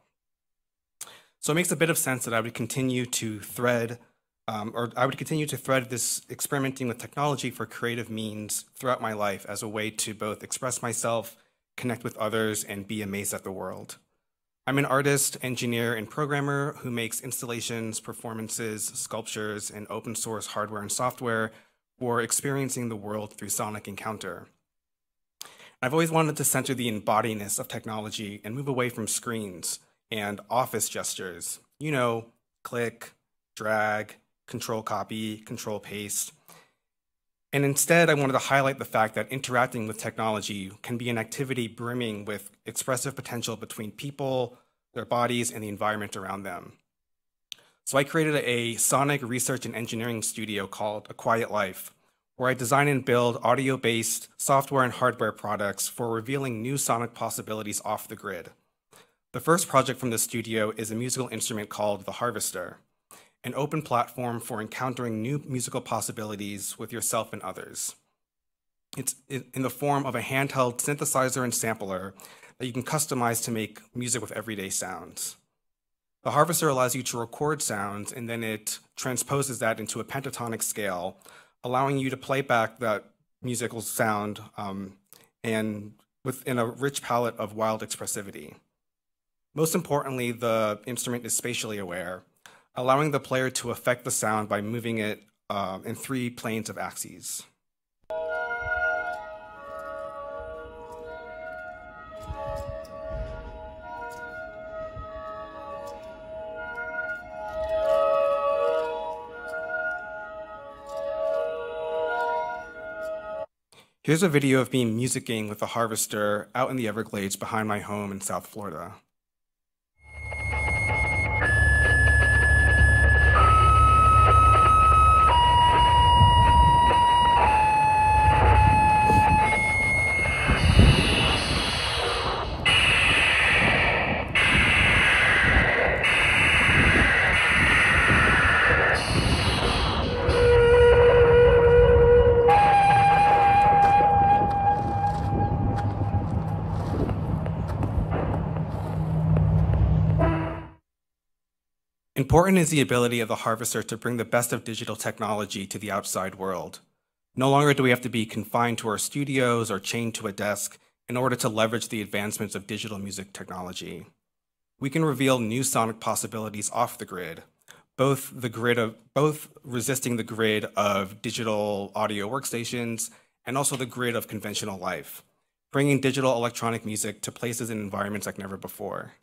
So it makes a bit of sense that I would continue to thread, um, or I would continue to thread this experimenting with technology for creative means throughout my life as a way to both express myself, connect with others, and be amazed at the world. I'm an artist, engineer, and programmer who makes installations, performances, sculptures, and open source hardware and software for experiencing the world through sonic encounter. I've always wanted to center the embodiness of technology and move away from screens and office gestures, you know, click, drag, control copy, control paste. And instead, I wanted to highlight the fact that interacting with technology can be an activity brimming with expressive potential between people, their bodies, and the environment around them. So I created a sonic research and engineering studio called A Quiet Life, where I design and build audio-based software and hardware products for revealing new sonic possibilities off the grid. The first project from the studio is a musical instrument called The Harvester, an open platform for encountering new musical possibilities with yourself and others. It's in the form of a handheld synthesizer and sampler that you can customize to make music with everyday sounds. The Harvester allows you to record sounds, and then it transposes that into a pentatonic scale, allowing you to play back that musical sound um, and within a rich palette of wild expressivity. Most importantly, the instrument is spatially aware, allowing the player to affect the sound by moving it uh, in three planes of axes. Here's a video of me musicking with the Harvester out in the Everglades behind my home in South Florida. Important is the ability of the Harvester to bring the best of digital technology to the outside world. No longer do we have to be confined to our studios or chained to a desk in order to leverage the advancements of digital music technology. We can reveal new sonic possibilities off the grid, both the grid of both resisting the grid of digital audio workstations and also the grid of conventional life, bringing digital electronic music to places and environments like never before.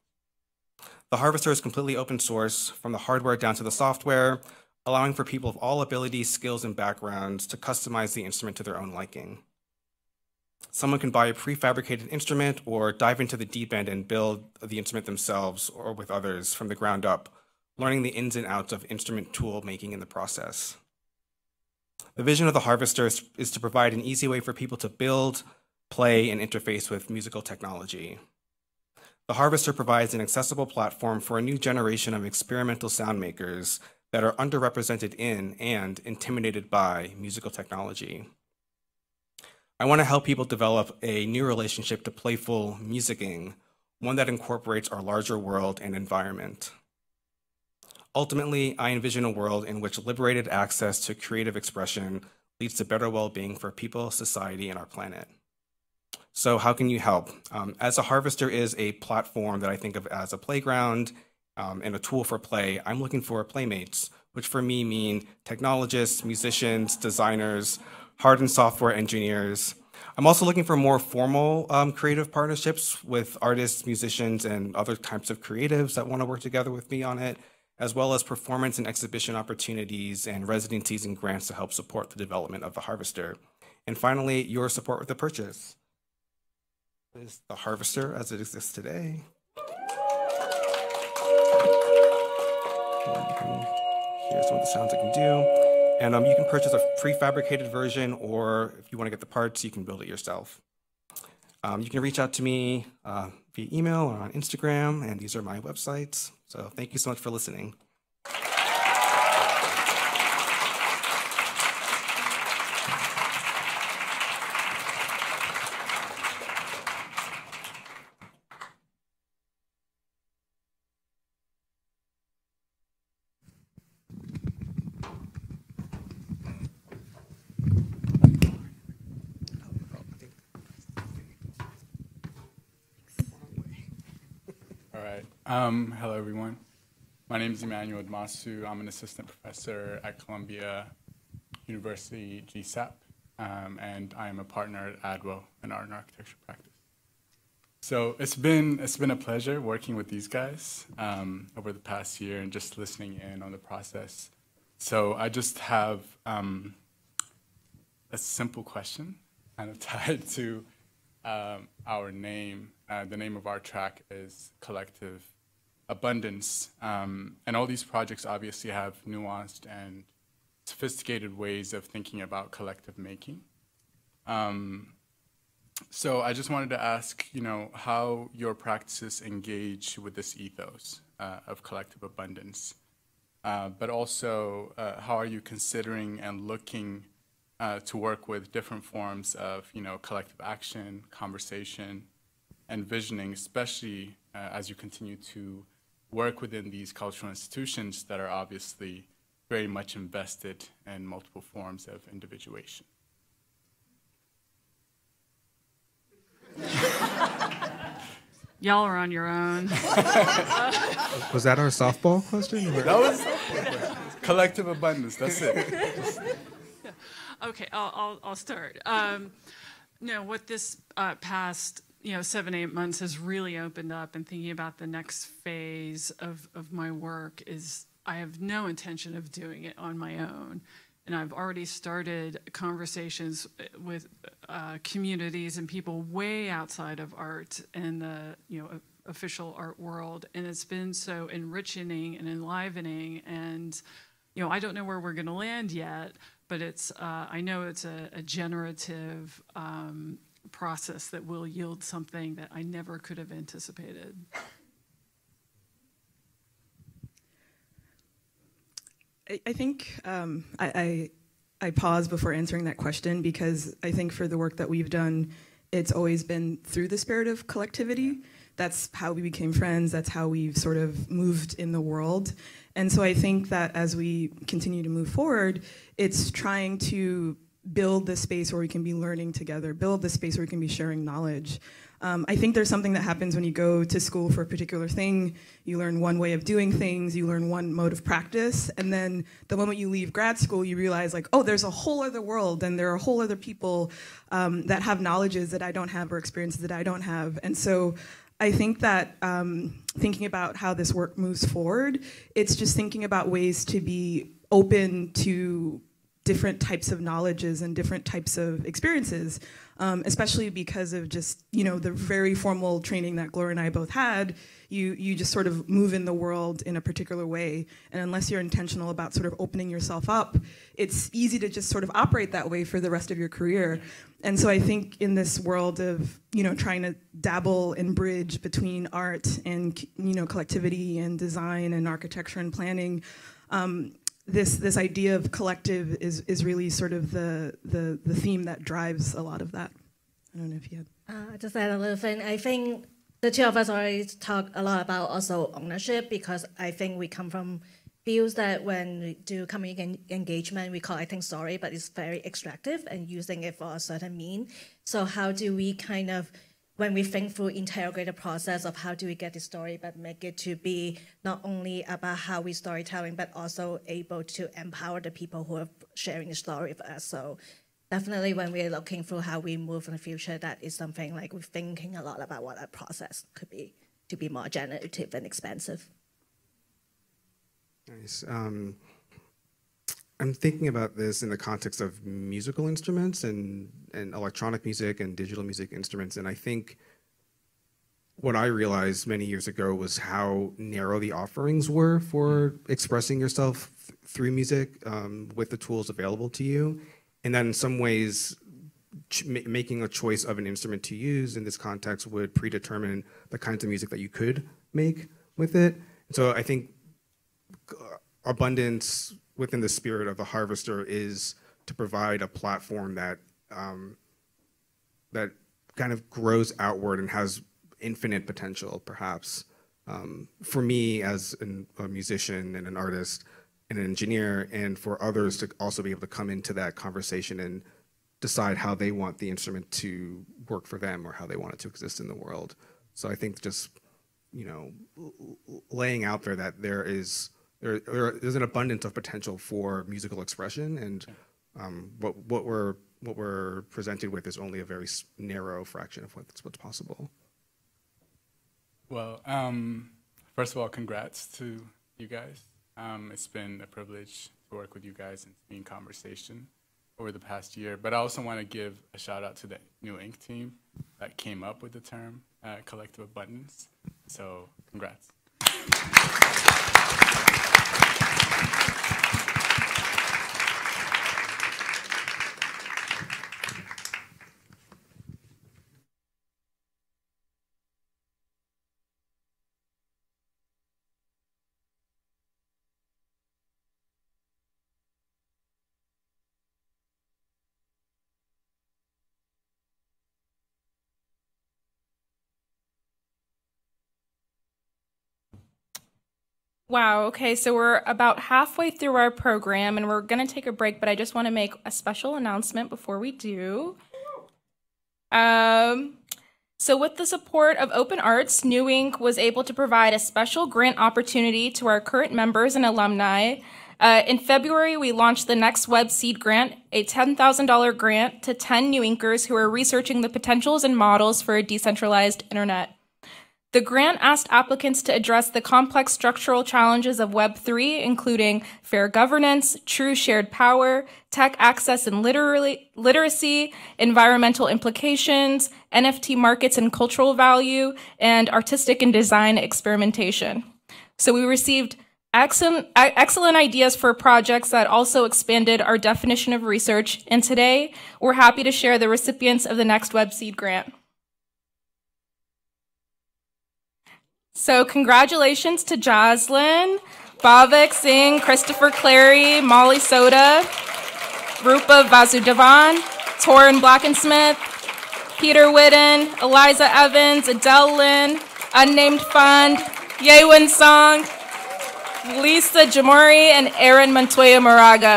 The Harvester is completely open source, from the hardware down to the software, allowing for people of all abilities, skills, and backgrounds to customize the instrument to their own liking. Someone can buy a prefabricated instrument or dive into the deep end and build the instrument themselves or with others from the ground up, learning the ins and outs of instrument tool making in the process. The vision of the Harvester is to provide an easy way for people to build, play, and interface with musical technology. The Harvester provides an accessible platform for a new generation of experimental sound makers that are underrepresented in and intimidated by musical technology. I want to help people develop a new relationship to playful musicking, one that incorporates our larger world and environment. Ultimately, I envision a world in which liberated access to creative expression leads to better well-being for people, society, and our planet. So how can you help? Um, as a Harvester is a platform that I think of as a playground um, and a tool for play, I'm looking for playmates, which for me mean technologists, musicians, designers, hard and software engineers. I'm also looking for more formal um, creative partnerships with artists, musicians, and other types of creatives that want to work together with me on it, as well as performance and exhibition opportunities and residencies and grants to help support the development of the Harvester. And finally, your support with the purchase. This is the Harvester as it exists today. Here's what the sounds it can do. And um, you can purchase a prefabricated version, or if you want to get the parts, you can build it yourself. Um, you can reach out to me uh, via email or on Instagram, and these are my websites. So thank you so much for listening. Um, hello, everyone. My name is Emmanuel Admasu. I'm an assistant professor at Columbia University G S A P, um, and I am a partner at ADWO, an art and architecture practice. So it's been, it's been a pleasure working with these guys um, over the past year and just listening in on the process. So I just have um, a simple question kind of tied to um, our name. Uh, the name of our track is Collective Abundance, um, and all these projects obviously have nuanced and sophisticated ways of thinking about collective making. Um, so I just wanted to ask, you know, how your practices engage with this ethos uh, of collective abundance, uh, but also uh, how are you considering and looking uh, to work with different forms of, you know, collective action, conversation, and visioning, especially uh, as you continue to work within these cultural institutions that are obviously very much invested in multiple forms of individuation. Y'all are on your own. Was that our softball question? Or? That was collective abundance, that's it. Just... Okay, I'll, I'll, I'll start. Um, no, what this uh, past you know, seven, eight months has really opened up, and thinking about the next phase of, of my work is I have no intention of doing it on my own. And I've already started conversations with uh, communities and people way outside of art and the, you know, official art world. And it's been so enriching and enlivening. And, you know, I don't know where we're gonna land yet, but it's, uh, I know it's a, a generative, um, process that will yield something that I never could have anticipated. I, I think um, I, I, I pause before answering that question because I think for the work that we've done, it's always been through the spirit of collectivity. That's how we became friends. That's how we've sort of moved in the world. And so I think that as we continue to move forward, it's trying to build the space where we can be learning together, build the space where we can be sharing knowledge. Um, I think there's something that happens when you go to school for a particular thing, you learn one way of doing things, you learn one mode of practice, and then the moment you leave grad school, you realize like, oh, there's a whole other world, and there are whole other people um, that have knowledges that I don't have or experiences that I don't have. And so I think that um, thinking about how this work moves forward, it's just thinking about ways to be open to different types of knowledges and different types of experiences, um, especially because of just, you know, the very formal training that Gloria and I both had. You, you just sort of move in the world in a particular way, and unless you're intentional about sort of opening yourself up, it's easy to just sort of operate that way for the rest of your career. And so I think in this world of, you know, trying to dabble and bridge between art and, you know, collectivity and design and architecture and planning, um, This this idea of collective is is really sort of the the the theme that drives a lot of that. I don't know if you had. Uh, just add a little thing. I think the two of us already talked a lot about also ownership, because I think we come from fields that when we do community engagement, we call I think sorry, but it's very extractive and using it for a certain mean. So how do we kind of, when we think through interrogate the process of how do we get the story, but make it to be not only about how we storytelling, but also able to empower the people who are sharing the story with us. So definitely when we're looking through how we move in the future, that is something like we're thinking a lot about what that process could be to be more generative and expansive. Nice. Um, I'm thinking about this in the context of musical instruments and, and electronic music and digital music instruments. And I think what I realized many years ago was how narrow the offerings were for expressing yourself th- through music um, with the tools available to you. And that in some ways, ch- making a choice of an instrument to use in this context would predetermine the kinds of music that you could make with it. So I think abundance within the spirit of the harvester is to provide a platform that um, that kind of grows outward and has infinite potential, perhaps. Um, for me as an, a musician and an artist and an engineer, and for others to also be able to come into that conversation and decide how they want the instrument to work for them or how they want it to exist in the world. So I think just, you know, laying out there that there is There, there's an abundance of potential for musical expression, and um, what, what we're what we're presented with is only a very narrow fraction of what's what's possible. Well, um, first of all, congrats to you guys. Um, it's been a privilege to work with you guys and to be in conversation over the past year. But I also want to give a shout out to the New Inc team that came up with the term uh, collective abundance. So, congrats. Wow, okay, so we're about halfway through our program and we're gonna take a break, but I just wanna make a special announcement before we do. Um, so with the support of Open Arts, New Inc was able to provide a special grant opportunity to our current members and alumni. Uh, in February, we launched the Next Web Seed Grant, a ten thousand dollar grant to ten New Incers who are researching the potentials and models for a decentralized internet. The grant asked applicants to address the complex structural challenges of Web three, including fair governance, true shared power, tech access and literacy, environmental implications, N F T markets and cultural value, and artistic and design experimentation. So we received excellent, excellent ideas for projects that also expanded our definition of research, and today we're happy to share the recipients of the Next Web Seed Grant. So congratulations to Jocelyn, Bhavik Singh, Christopher Clary, Molly Soda, Roopa Vasudevan, Torin Blackensmith, Peter Whitten, Eliza Evans, Adele Lynn, Unnamed Fund, Yewin Song, Lisa Jamori, and Aaron Montoya Moraga.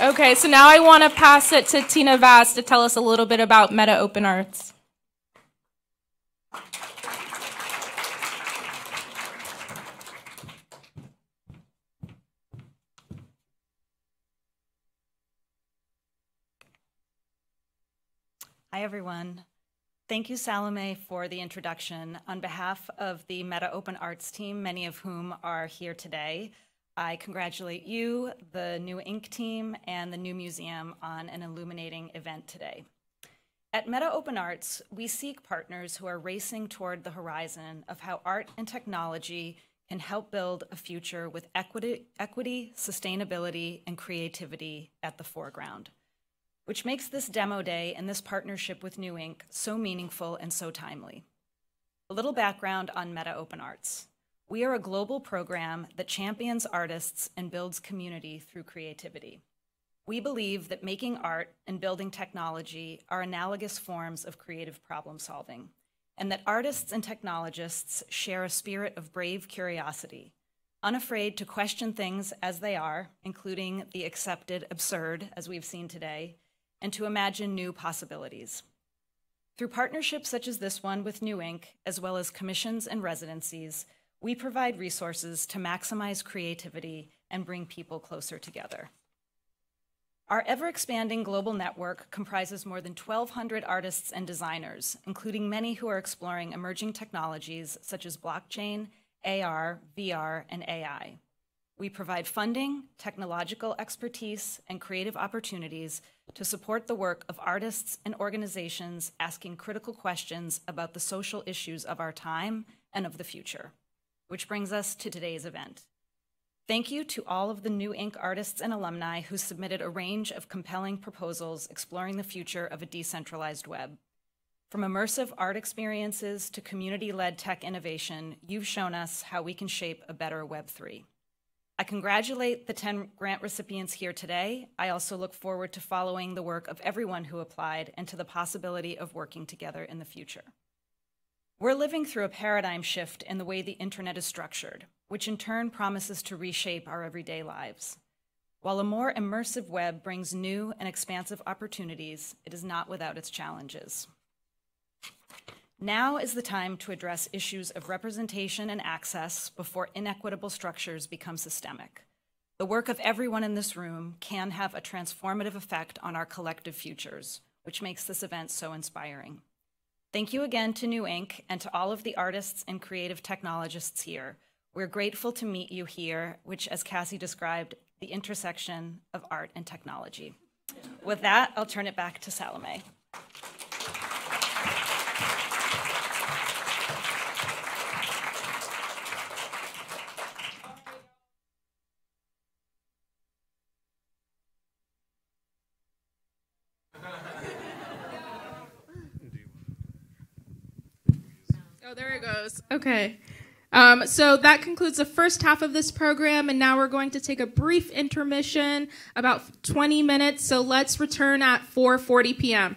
Okay, so now I want to pass it to Tina Vass to tell us a little bit about Meta Open Arts. Hi, everyone. Thank you, Salome, for the introduction. On behalf of the Meta Open Arts team, many of whom are here today, I congratulate you, the New Inc team, and the New Museum on an illuminating event today. At Meta Open Arts, we seek partners who are racing toward the horizon of how art and technology can help build a future with equity, equity, sustainability, and creativity at the foreground, which makes this demo day and this partnership with New Inc so meaningful and so timely. A little background on Meta Open Arts. We are a global program that champions artists and builds community through creativity. We believe that making art and building technology are analogous forms of creative problem solving, and that artists and technologists share a spirit of brave curiosity, unafraid to question things as they are, including the accepted absurd, as we've seen today, and to imagine new possibilities. Through partnerships such as this one with New Inc, as well as commissions and residencies, we provide resources to maximize creativity and bring people closer together. Our ever-expanding global network comprises more than twelve hundred artists and designers, including many who are exploring emerging technologies such as blockchain, A R, V R, and A I. We provide funding, technological expertise, and creative opportunities to support the work of artists and organizations asking critical questions about the social issues of our time and of the future, which brings us to today's event. Thank you to all of the New Inc artists and alumni who submitted a range of compelling proposals exploring the future of a decentralized web. From immersive art experiences to community-led tech innovation, you've shown us how we can shape a better Web three. I congratulate the ten grant recipients here today. I also look forward to following the work of everyone who applied and to the possibility of working together in the future. We're living through a paradigm shift in the way the internet is structured, which in turn promises to reshape our everyday lives. While a more immersive web brings new and expansive opportunities, it is not without its challenges. Now is the time to address issues of representation and access before inequitable structures become systemic. The work of everyone in this room can have a transformative effect on our collective futures, which makes this event so inspiring. Thank you again to New Inc and to all of the artists and creative technologists here. We're grateful to meet you here, which, as Cassie described, the intersection of art and technology. With that, I'll turn it back to Salome. Oh, there it goes. Okay. Um, so that concludes the first half of this program, and now we're going to take a brief intermission, about twenty minutes, so let's return at four forty p m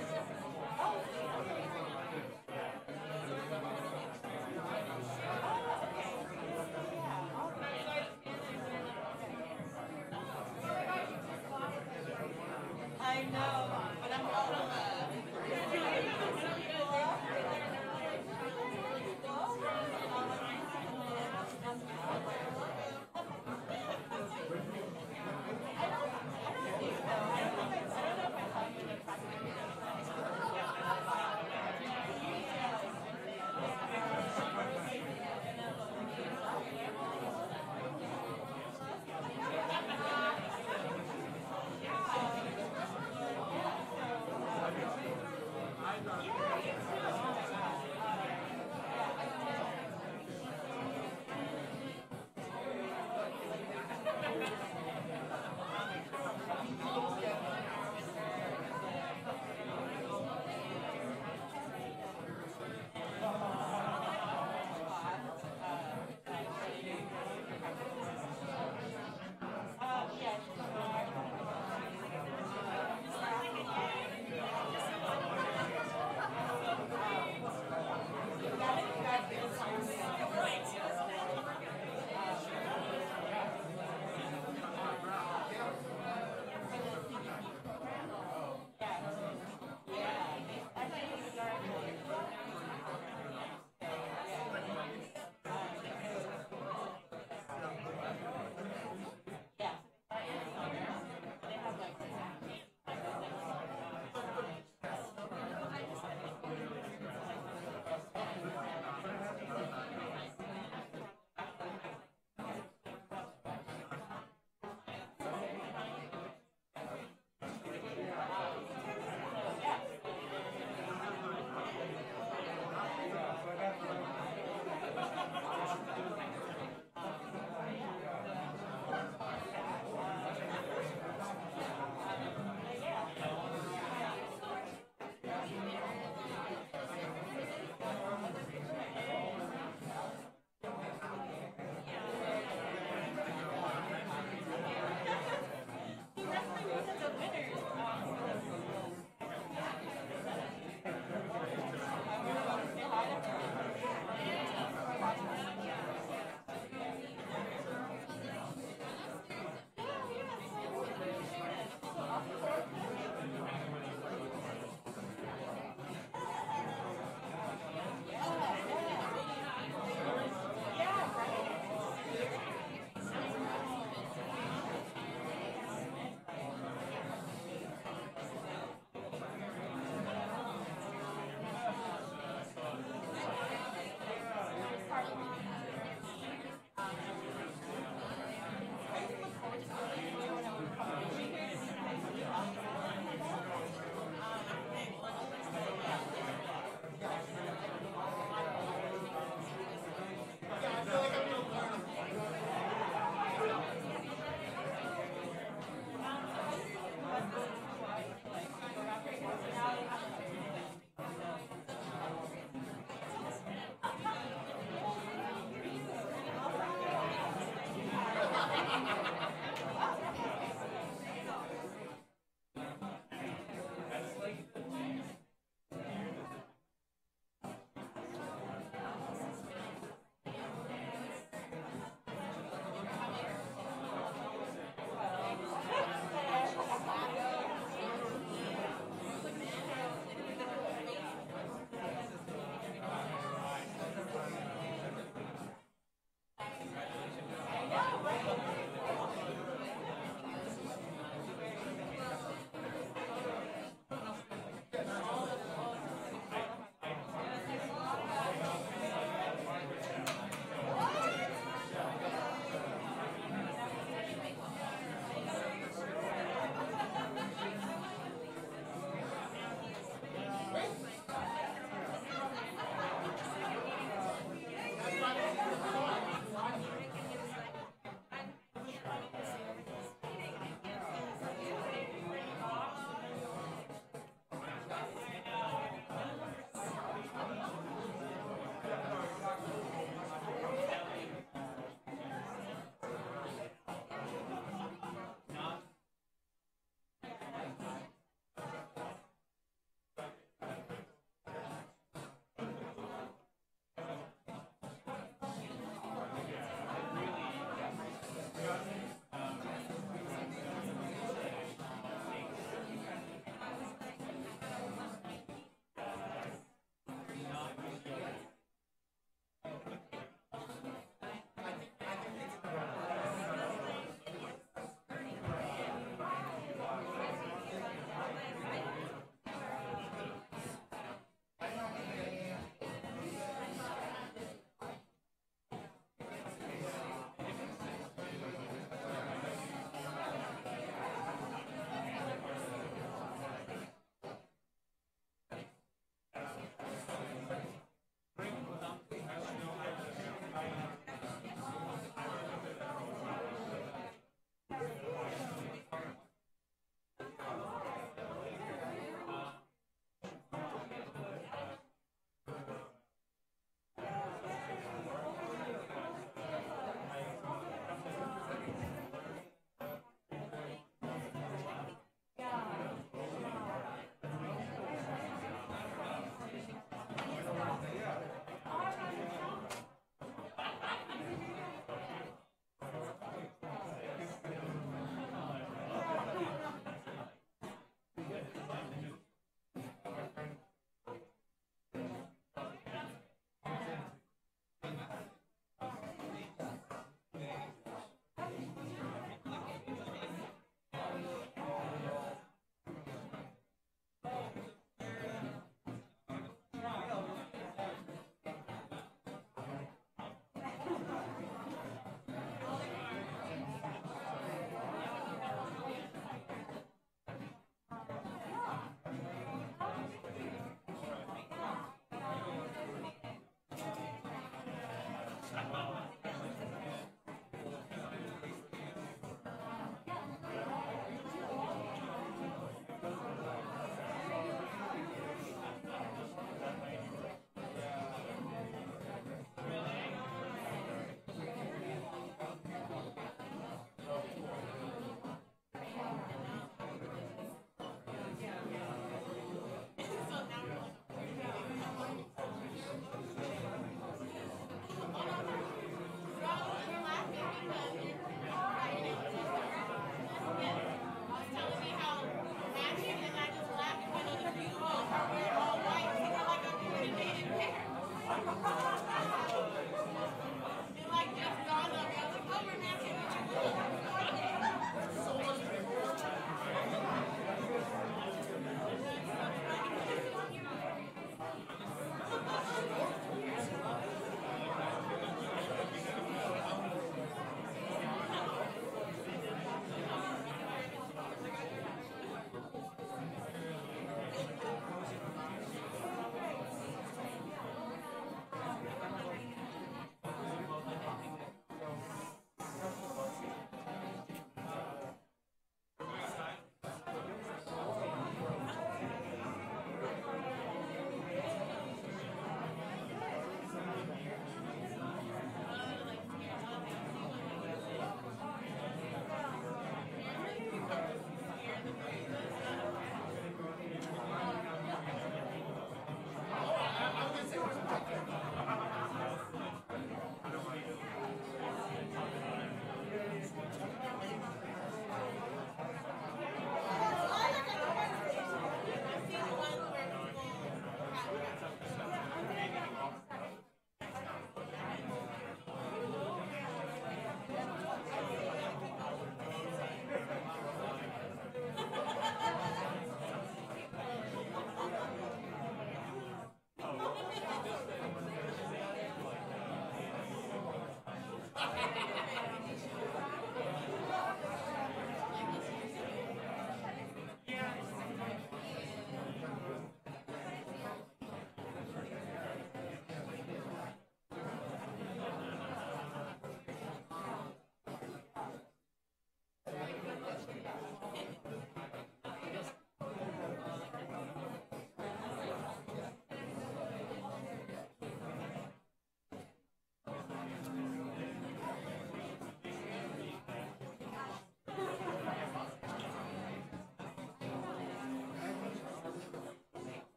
Yeah.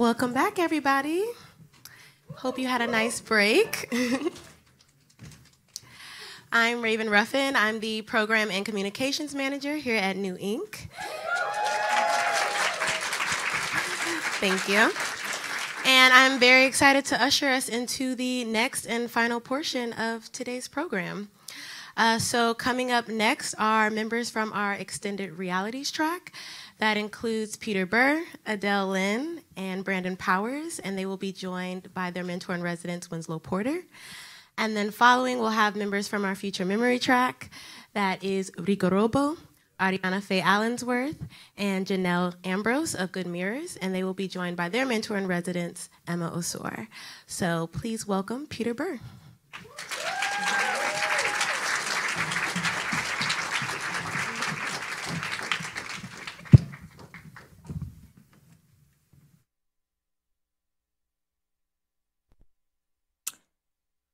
Welcome back, everybody. Hope you had a nice break. I'm Raven Ruffin. I'm the Program and Communications Manager here at New Incorporated. Thank you. And I'm very excited to usher us into the next and final portion of today's program. Uh, so coming up next are members from our Extended Realities track. That includes Peter Burr, Adele Lynn, and Brandon Powers, and they will be joined by their mentor in residence, Winslow Porter. And then following, we'll have members from our Future Memory track. That is Rico Robo, Ariana Faye Allensworth, and Janelle Ambrose of Good Mirrors, and they will be joined by their mentor in residence, Emma Osor. So please welcome Peter Burr.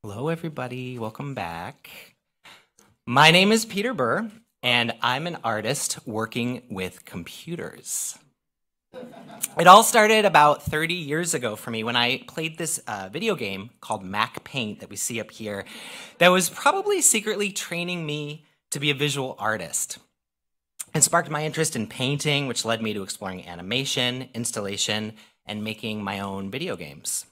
Hello, everybody. Welcome back. My name is Peter Burr, and I'm an artist working with computers. It all started about thirty years ago for me when I played this uh, video game called Mac Paint that we see up here that was probably secretly training me to be a visual artist. It sparked my interest in painting, which led me to exploring animation, installation, and making my own video games.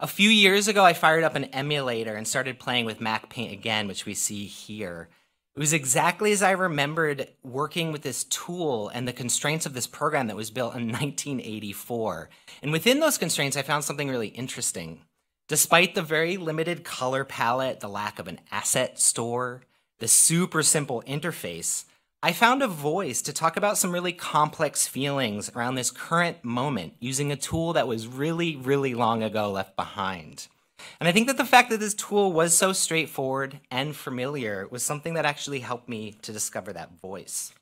A few years ago, I fired up an emulator and started playing with Mac Paint again, which we see here. It was exactly as I remembered working with this tool and the constraints of this program that was built in nineteen eighty-four. And within those constraints, I found something really interesting. Despite the very limited color palette, the lack of an asset store, the super simple interface, I found a voice to talk about some really complex feelings around this current moment using a tool that was really, really long ago left behind. And I think that the fact that this tool was so straightforward and familiar was something that actually helped me to discover that voice.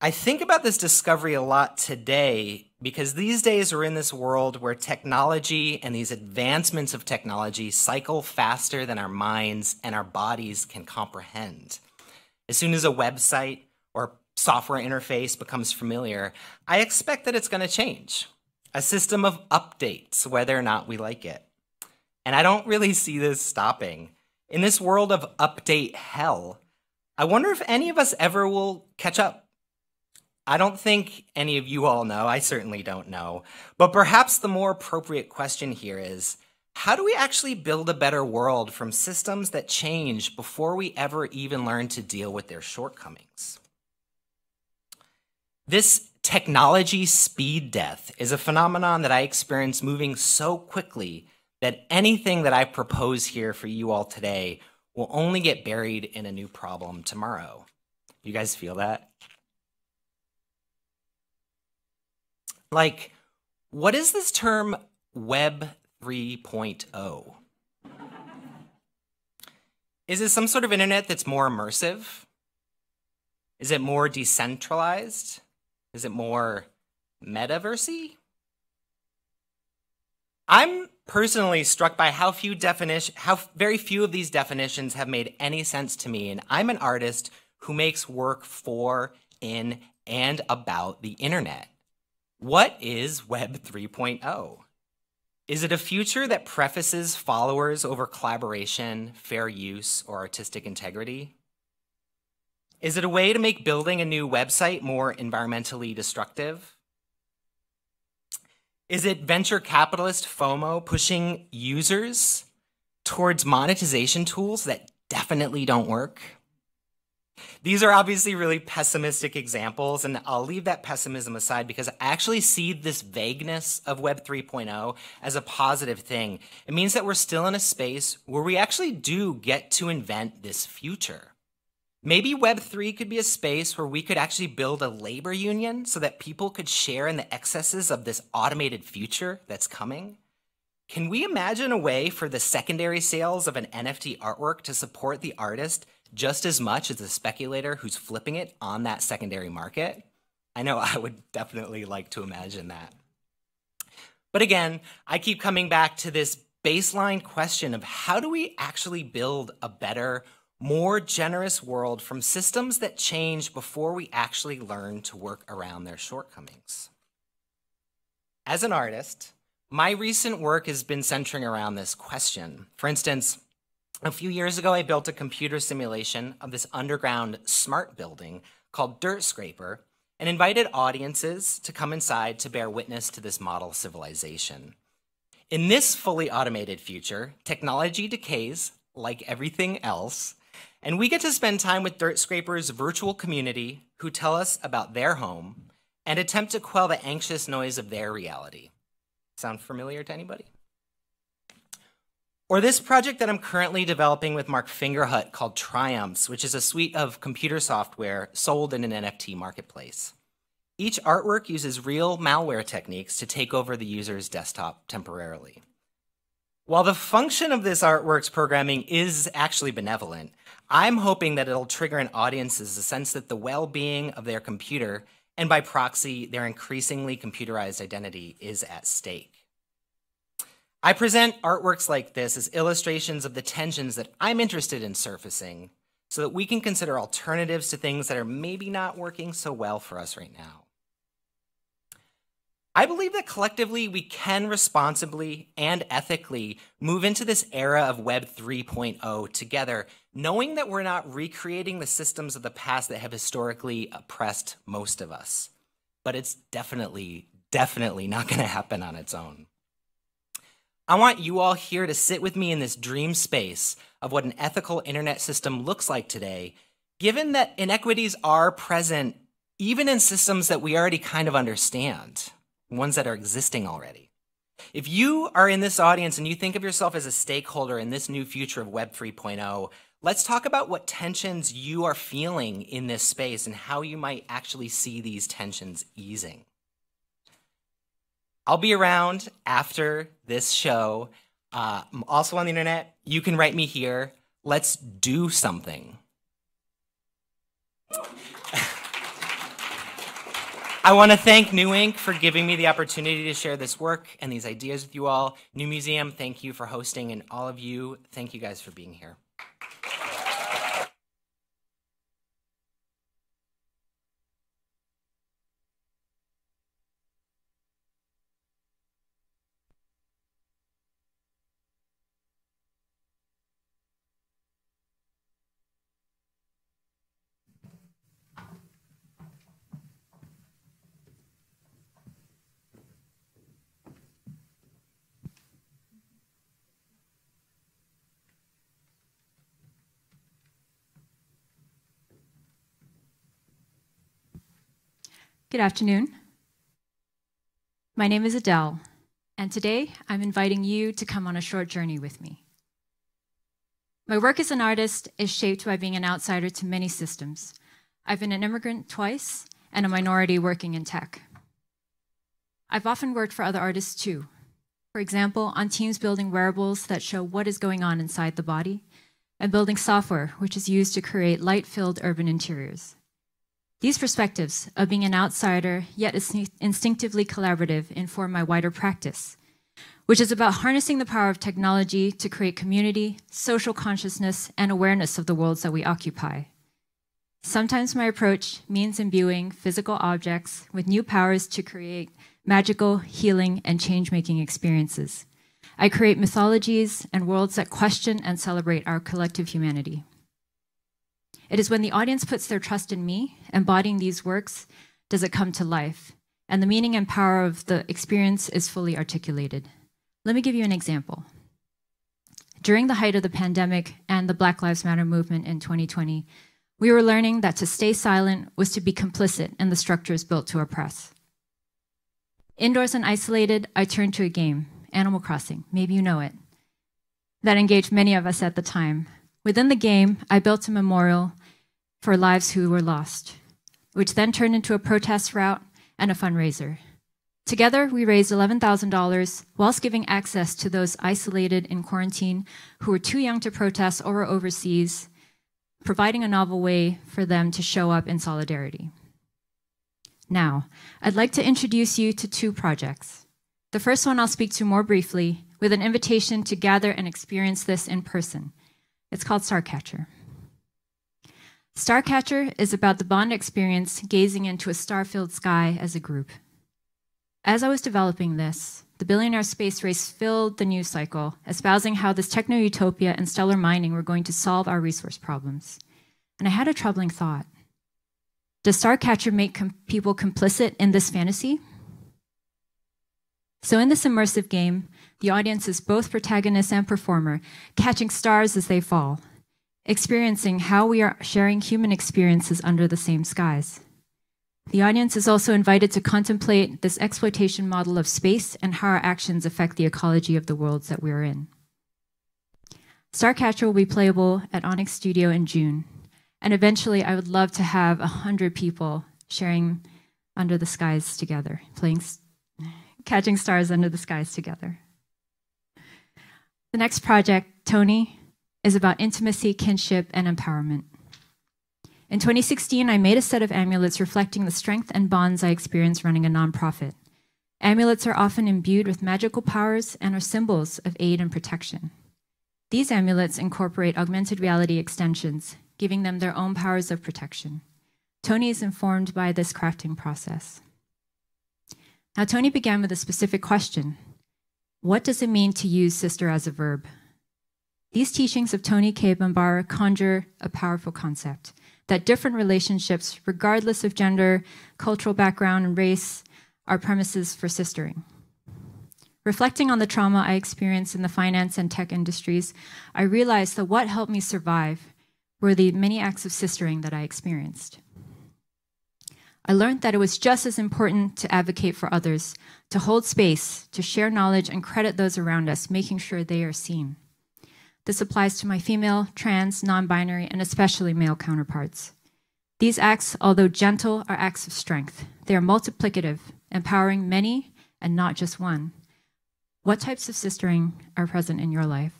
I think about this discovery a lot today because these days we're in this world where technology and these advancements of technology cycle faster than our minds and our bodies can comprehend. As soon as a website or software interface becomes familiar, I expect that it's going to change. A system of updates, whether or not we like it. And I don't really see this stopping. In this world of update hell, I wonder if any of us ever will catch up. I don't think any of you all know. I certainly don't know. But perhaps the more appropriate question here is, how do we actually build a better world from systems that change before we ever even learn to deal with their shortcomings? This technology speed death is a phenomenon that I experience moving so quickly that anything that I propose here for you all today will only get buried in a new problem tomorrow. You guys feel that? Like, what is this term web three point oh? Is it some sort of internet that's more immersive? Is it more decentralized? Is it more metaversey? I'm personally struck by how few definition, how very few of these definitions have made any sense to me, and I'm an artist who makes work for, in, and about the internet. What is web three point oh? Is it a future that prefaces followers over collaboration, fair use, or artistic integrity? Is it a way to make building a new website more environmentally destructive? Is it venture capitalist FOMO pushing users towards monetization tools that definitely don't work? These are obviously really pessimistic examples, and I'll leave that pessimism aside because I actually see this vagueness of web three point oh as a positive thing. It means that we're still in a space where we actually do get to invent this future. Maybe web three could be a space where we could actually build a labor union so that people could share in the excesses of this automated future that's coming. Can we imagine a way for the secondary sales of an N F T artwork to support the artist just as much as the speculator who's flipping it on that secondary market? I know I would definitely like to imagine that. But again, I keep coming back to this baseline question of how do we actually build a better, more generous world from systems that change before we actually learn to work around their shortcomings? As an artist, my recent work has been centering around this question. For instance, a few years ago, I built a computer simulation of this underground smart building called Dirt Scraper and invited audiences to come inside to bear witness to this model civilization. In this fully automated future, technology decays like everything else, and we get to spend time with Dirt Scraper's virtual community who tell us about their home and attempt to quell the anxious noise of their reality. Sound familiar to anybody? Or this project that I'm currently developing with Mark Fingerhut called Triumphs, which is a suite of computer software sold in an N F T marketplace. Each artwork uses real malware techniques to take over the user's desktop temporarily. While the function of this artwork's programming is actually benevolent, I'm hoping that it'll trigger in audiences a sense that the well-being of their computer and by proxy, their increasingly computerized identity is at stake. I present artworks like this as illustrations of the tensions that I'm interested in surfacing so that we can consider alternatives to things that are maybe not working so well for us right now. I believe that collectively we can responsibly and ethically move into this era of Web three point oh together, knowing that we're not recreating the systems of the past that have historically oppressed most of us. But it's definitely, definitely not going to happen on its own. I want you all here to sit with me in this dream space of what an ethical internet system looks like today, given that inequities are present even in systems that we already kind of understand. Ones that are existing already. If you are in this audience and you think of yourself as a stakeholder in this new future of Web three point oh, let's talk about what tensions you are feeling in this space and how you might actually see these tensions easing. I'll be around after this show. Uh, I'm also on the internet. You can write me here. Let's do something. I want to thank New Incorporated for giving me the opportunity to share this work and these ideas with you all. New Museum, thank you for hosting, and all of you, thank you guys for being here. Good afternoon. My name is Adele, and today I'm inviting you to come on a short journey with me. My work as an artist is shaped by being an outsider to many systems. I've been an immigrant twice and a minority working in tech. I've often worked for other artists too. For example, on teams building wearables that show what is going on inside the body and building software which is used to create light-filled urban interiors. These perspectives of being an outsider, yet instinctively collaborative, inform my wider practice, which is about harnessing the power of technology to create community, social consciousness, and awareness of the worlds that we occupy. Sometimes my approach means imbuing physical objects with new powers to create magical, healing, and change-making experiences. I create mythologies and worlds that question and celebrate our collective humanity. It is when the audience puts their trust in me, embodying these works, does it come to life, and the meaning and power of the experience is fully articulated. Let me give you an example. During the height of the pandemic and the Black Lives Matter movement in twenty twenty, we were learning that to stay silent was to be complicit in the structures built to oppress. Indoors and isolated, I turned to a game, Animal Crossing, maybe you know it, that engaged many of us at the time. Within the game, I built a memorial for lives who were lost, which then turned into a protest route and a fundraiser. Together, we raised eleven thousand dollars whilst giving access to those isolated in quarantine who were too young to protest or were overseas, providing a novel way for them to show up in solidarity. Now, I'd like to introduce you to two projects. The first one I'll speak to more briefly with an invitation to gather and experience this in person. It's called Starcatcher. Starcatcher is about the bond experience gazing into a star-filled sky as a group. As I was developing this, the billionaire space race filled the news cycle, espousing how this techno-utopia and stellar mining were going to solve our resource problems. And I had a troubling thought. Does Starcatcher make com- people complicit in this fantasy? So in this immersive game, the audience is both protagonist and performer, catching stars as they fall, experiencing how we are sharing human experiences under the same skies. The audience is also invited to contemplate this exploitation model of space and how our actions affect the ecology of the worlds that we're in. Starcatcher will be playable at Onyx Studio in June, and eventually I would love to have one hundred people sharing under the skies together, playing, catching stars under the skies together. The next project, Tony, is about intimacy, kinship, and empowerment. In twenty sixteen, I made a set of amulets reflecting the strength and bonds I experienced running a nonprofit. Amulets are often imbued with magical powers and are symbols of aid and protection. These amulets incorporate augmented reality extensions, giving them their own powers of protection. Tony is informed by this crafting process. Now, Tony began with a specific question. What does it mean to use sister as a verb? These teachings of Tony K. Bambara conjure a powerful concept, that different relationships, regardless of gender, cultural background, and race, are premises for sistering. Reflecting on the trauma I experienced in the finance and tech industries, I realized that what helped me survive were the many acts of sistering that I experienced. I learned that it was just as important to advocate for others, to hold space, to share knowledge, and credit those around us, making sure they are seen. This applies to my female, trans, non-binary, and especially male counterparts. These acts, although gentle, are acts of strength. They are multiplicative, empowering many and not just one. What types of sistering are present in your life?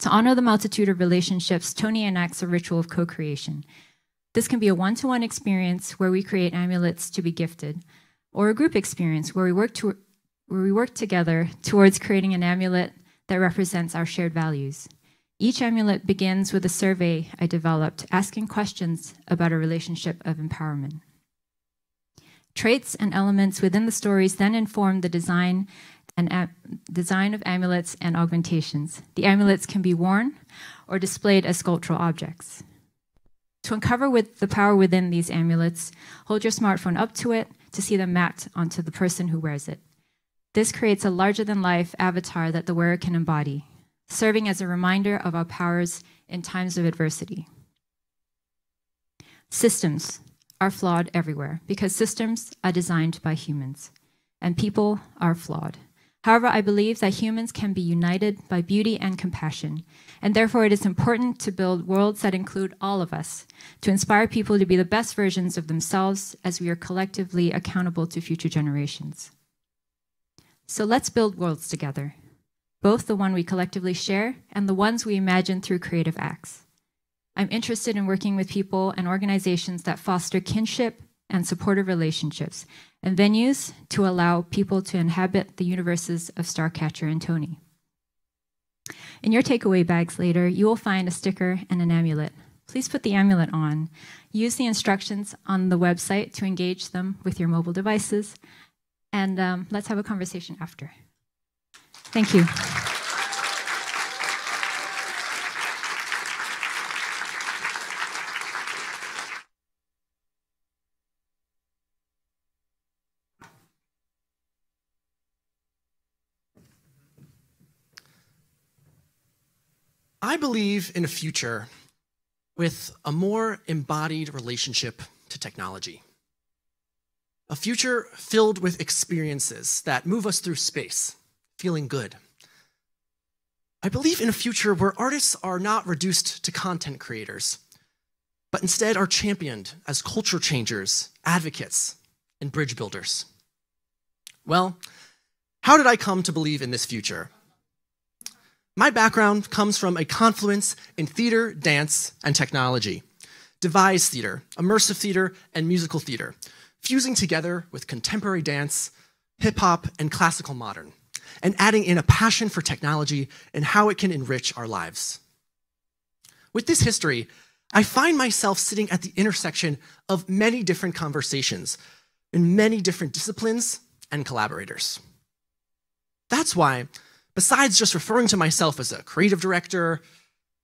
To honor the multitude of relationships, Tony enacts a ritual of co-creation. This can be a one-to-one experience where we create amulets to be gifted, or a group experience where we work, to, where we work together towards creating an amulet that represents our shared values. Each amulet begins with a survey I developed, asking questions about a relationship of empowerment. Traits and elements within the stories then inform the design and design of amulets and augmentations. The amulets can be worn or displayed as sculptural objects. To uncover with the power within these amulets, hold your smartphone up to it to see them mapped onto the person who wears it. This creates a larger-than-life avatar that the wearer can embody, serving as a reminder of our powers in times of adversity. Systems are flawed everywhere because systems are designed by humans, and people are flawed. However, I believe that humans can be united by beauty and compassion, and therefore it is important to build worlds that include all of us, to inspire people to be the best versions of themselves as we are collectively accountable to future generations. So let's build worlds together, both the one we collectively share and the ones we imagine through creative acts. I'm interested in working with people and organizations that foster kinship and supportive relationships and venues to allow people to inhabit the universes of Starcatcher and Tony. In your takeaway bags later, you will find a sticker and an amulet. Please put the amulet on. Use the instructions on the website to engage them with your mobile devices. And um, let's have a conversation after. Thank you. I believe in a future with a more embodied relationship to technology. A future filled with experiences that move us through space, feeling good. I believe in a future where artists are not reduced to content creators, but instead are championed as culture changers, advocates, and bridge builders. Well, how did I come to believe in this future? My background comes from a confluence in theater, dance, and technology. Devised theater, immersive theater, and musical theater, fusing together with contemporary dance, hip-hop, and classical modern, and adding in a passion for technology and how it can enrich our lives. With this history, I find myself sitting at the intersection of many different conversations, in many different disciplines and collaborators. That's why, besides just referring to myself as a creative director,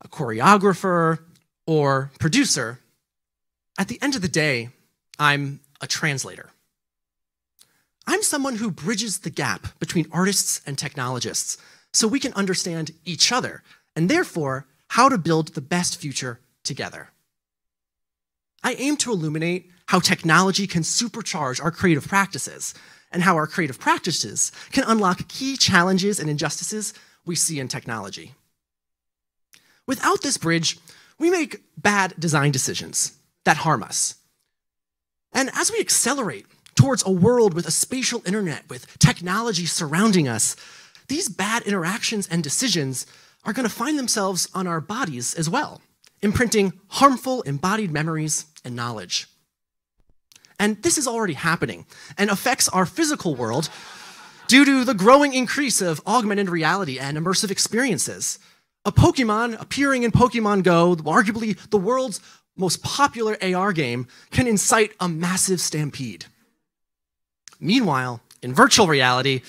a choreographer, or producer, at the end of the day, I'm a translator. I'm someone who bridges the gap between artists and technologists so we can understand each other and therefore how to build the best future together. I aim to illuminate how technology can supercharge our creative practices and how our creative practices can unlock key challenges and injustices we see in technology. Without this bridge, we make bad design decisions that harm us. And as we accelerate towards a world with a spatial internet, with technology surrounding us, these bad interactions and decisions are going to find themselves on our bodies as well, imprinting harmful embodied memories and knowledge. And this is already happening and affects our physical world due to the growing increase of augmented reality and immersive experiences. A Pokemon appearing in Pokemon Go, arguably the world's most popular A R game, can incite a massive stampede. Meanwhile, in virtual reality,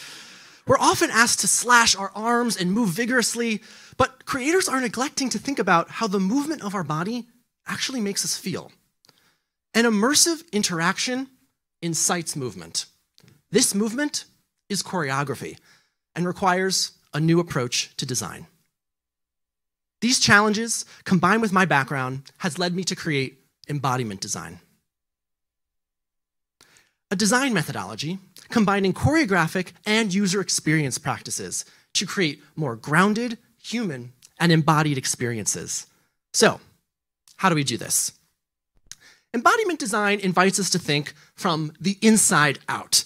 we're often asked to slash our arms and move vigorously, but creators are neglecting to think about how the movement of our body actually makes us feel. An immersive interaction incites movement. This movement is choreography and requires a new approach to design. These challenges, combined with my background, has led me to create embodiment design. A design methodology combining choreographic and user experience practices to create more grounded, human, and embodied experiences. So, how do we do this? Embodiment design invites us to think from the inside out.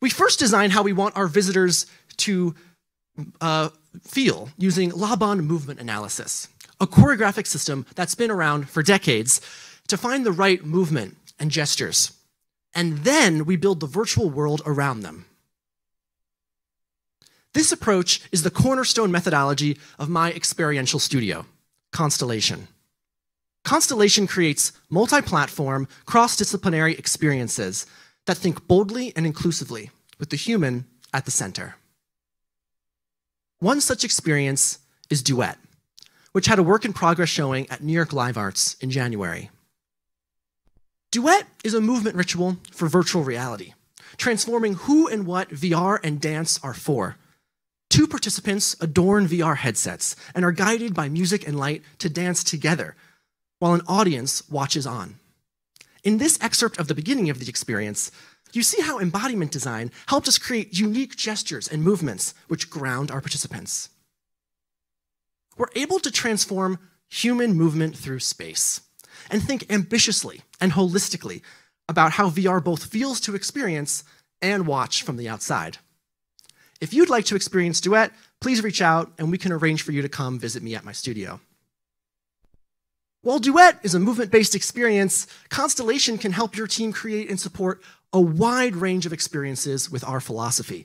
We first design how we want our visitors to uh, feel using Laban movement analysis, a choreographic system that's been around for decades to find the right movement and gestures. And then we build the virtual world around them. This approach is the cornerstone methodology of my experiential studio, Constellation. Constellation creates multi-platform, cross-disciplinary experiences that think boldly and inclusively, with the human at the center. One such experience is Duet, which had a work in progress showing at New York Live Arts in January. Duet is a movement ritual for virtual reality, transforming who and what V R and dance are for. Two participants adorn V R headsets and are guided by music and light to dance together, while an audience watches on. In this excerpt of the beginning of the experience, you see how embodiment design helped us create unique gestures and movements which ground our participants. We're able to transform human movement through space and think ambitiously and holistically about how V R both feels to experience and watch from the outside. If you'd like to experience Duet, please reach out and we can arrange for you to come visit me at my studio. While Duet is a movement-based experience, Constellation can help your team create and support a wide range of experiences with our philosophy,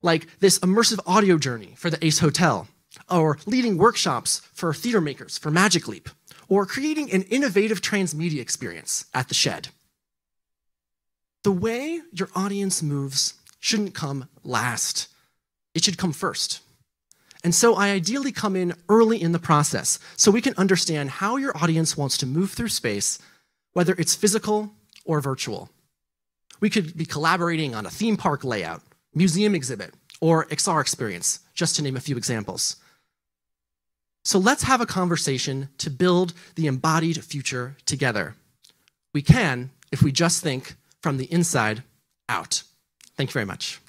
like this immersive audio journey for the Ace Hotel, or leading workshops for theater makers for Magic Leap, or creating an innovative transmedia experience at the Shed. The way your audience moves shouldn't come last. It should come first. And so I ideally come in early in the process so we can understand how your audience wants to move through space, whether it's physical or virtual. We could be collaborating on a theme park layout, museum exhibit, or X R experience, just to name a few examples. So let's have a conversation to build the embodied future together. We can if we just think from the inside out. Thank you very much.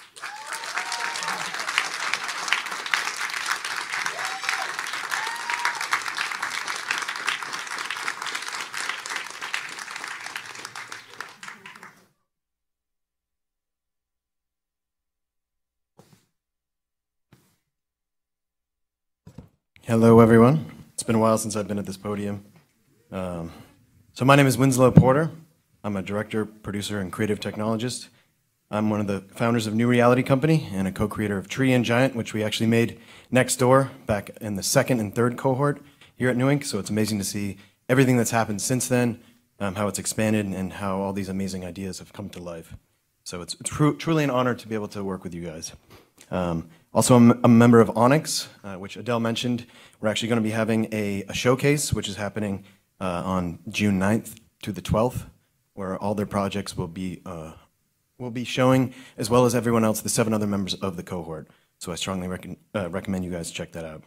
Hello, everyone. It's been a while since I've been at this podium. Um, so my name is Winslow Porter. I'm a director, producer, and creative technologist. I'm one of the founders of New Reality Company and a co-creator of Tree and Giant, which we actually made next door back in the second and third cohort here at New Incorporated. So it's amazing to see everything that's happened since then, um, how it's expanded, and how all these amazing ideas have come to life. So it's tr truly an honor to be able to work with you guys. Um, also, I'm a member of Onyx, uh, which Adele mentioned. We're actually going to be having a, a showcase, which is happening uh, on June ninth to the twelfth, where all their projects will be uh, will be showing, as well as everyone else, the seven other members of the cohort. So I strongly rec uh, recommend you guys check that out.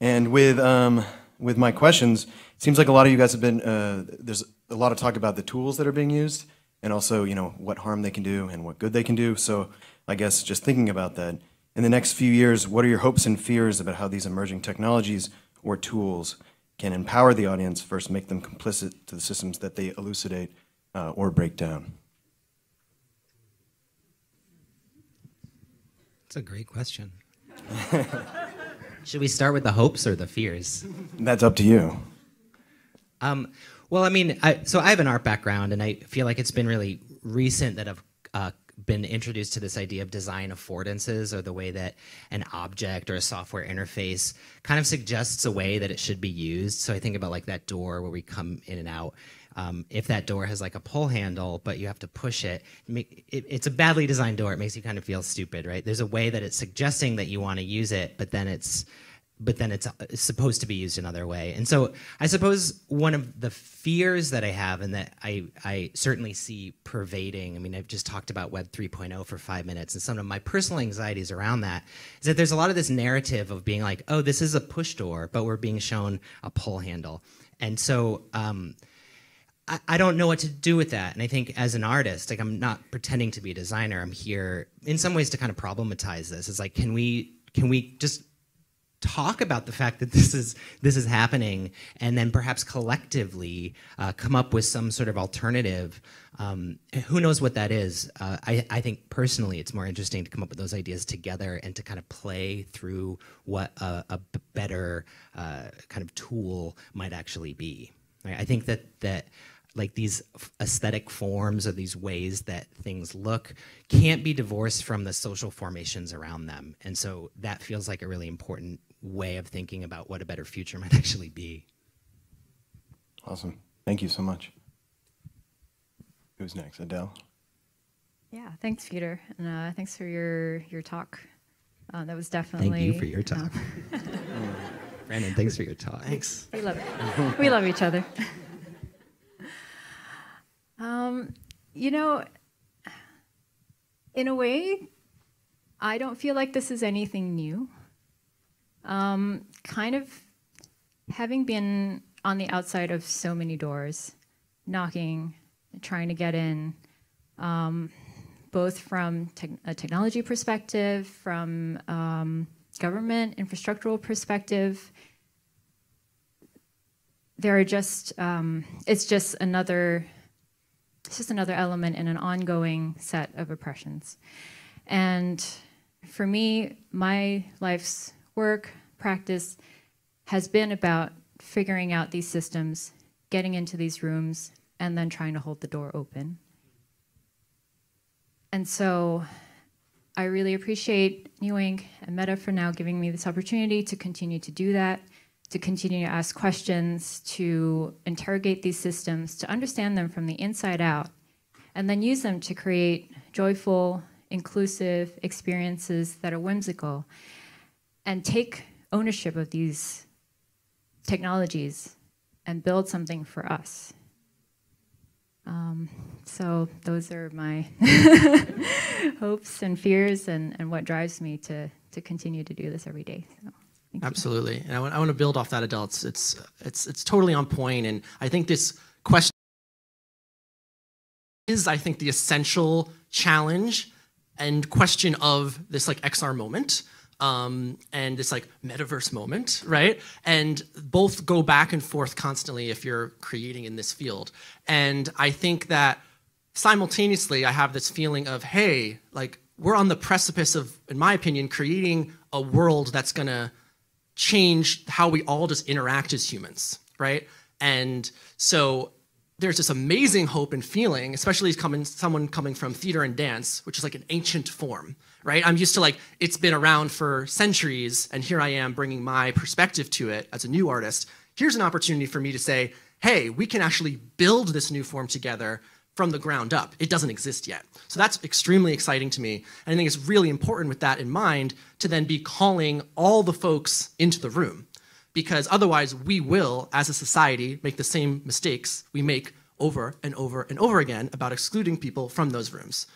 And with um, with my questions, it seems like a lot of you guys have been uh, there's a lot of talk about the tools that are being used, and also you know what harm they can do and what good they can do. So I guess just thinking about that, in the next few years, what are your hopes and fears about how these emerging technologies or tools can empower the audience versus make them complicit to the systems that they elucidate uh, or break down? That's a great question. Should we start with the hopes or the fears? That's up to you. Um, well, I mean, I, so I have an art background, and I feel like it's been really recent that I've uh, been introduced to this idea of design affordances, or the way that an object or a software interface kind of suggests a way that it should be used. So I think about like that door where we come in and out. Um, if that door has like a pull handle, but you have to push it, make, it, it's a badly designed door. It makes you kind of feel stupid, right? There's a way that it's suggesting that you want to use it, but then it's, but then it's, it's supposed to be used another way. And so I suppose one of the fears that I have, and that I, I certainly see pervading, I mean, I've just talked about Web three point oh for five minutes, and some of my personal anxieties around that is that there's a lot of this narrative of being like, oh, this is a push door, but we're being shown a pull handle. And so, um, I don't know what to do with that. And I think as an artist, like I'm not pretending to be a designer. I'm here in some ways to kind of problematize this. It's like, can we can we just talk about the fact that this is this is happening, and then perhaps collectively uh, come up with some sort of alternative? Um, who knows what that is? Uh, I, I think personally, it's more interesting to come up with those ideas together and to kind of play through what a, a better uh, kind of tool might actually be. Right? I think that that. Like these aesthetic forms or these ways that things look can't be divorced from the social formations around them. And so that feels like a really important way of thinking about what a better future might actually be. Awesome. Thank you so much. Who's next? Adele? Yeah, thanks, Peter. And uh, thanks for your, your talk. Uh, that was definitely... Thank you for your talk. Uh, Brandon, thanks for your talk. Thanks. We love it. We love each other. Um, you know, in a way, I don't feel like this is anything new. Um, kind of having been on the outside of so many doors, knocking, trying to get in, um, both from te a technology perspective, from um, government, infrastructural perspective, there are just, um, it's just another... It's just another element in an ongoing set of oppressions. And for me, my life's work, practice, has been about figuring out these systems, getting into these rooms, and then trying to hold the door open. And so I really appreciate New Incorporated and Meta for now giving me this opportunity to continue to do that, to continue to ask questions, to interrogate these systems, to understand them from the inside out, and then use them to create joyful, inclusive experiences that are whimsical, and take ownership of these technologies and build something for us. Um, so those are my hopes and fears and, and what drives me to, to continue to do this every day. So. Absolutely, and I want, I want to build off that, Adele. It's, it's it's it's totally on point, and I think this question is, I think, the essential challenge and question of this like X R moment um, and this like metaverse moment, right? And both go back and forth constantly if you're creating in this field. And I think that simultaneously, I have this feeling of, hey, like we're on the precipice of, in my opinion, creating a world that's gonna change how we all just interact as humans, right? And so there's this amazing hope and feeling, especially coming someone coming from theater and dance, which is like an ancient form, right? I'm used to like, it's been around for centuries, and here I am bringing my perspective to it as a new artist. Here's an opportunity for me to say, hey, we can actually build this new form together, from the ground up. It doesn't exist yet. So that's extremely exciting to me. And I think it's really important with that in mind to then be calling all the folks into the room, because otherwise we will, as a society, make the same mistakes we make over and over and over again about excluding people from those rooms.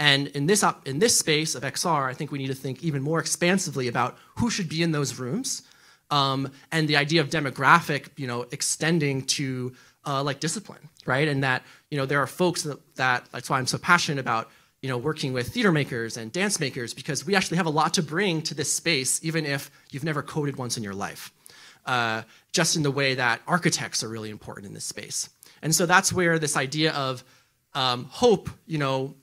And in this, op in this space of X R, I think we need to think even more expansively about who should be in those rooms, um, and the idea of demographic, you know, extending to uh, like discipline, right? And that, you know, there are folks that, that that's why I'm so passionate about, you know, working with theater makers and dance makers, because we actually have a lot to bring to this space, even if you've never coded once in your life, uh, just in the way that architects are really important in this space. And so that's where this idea of um, hope, you know,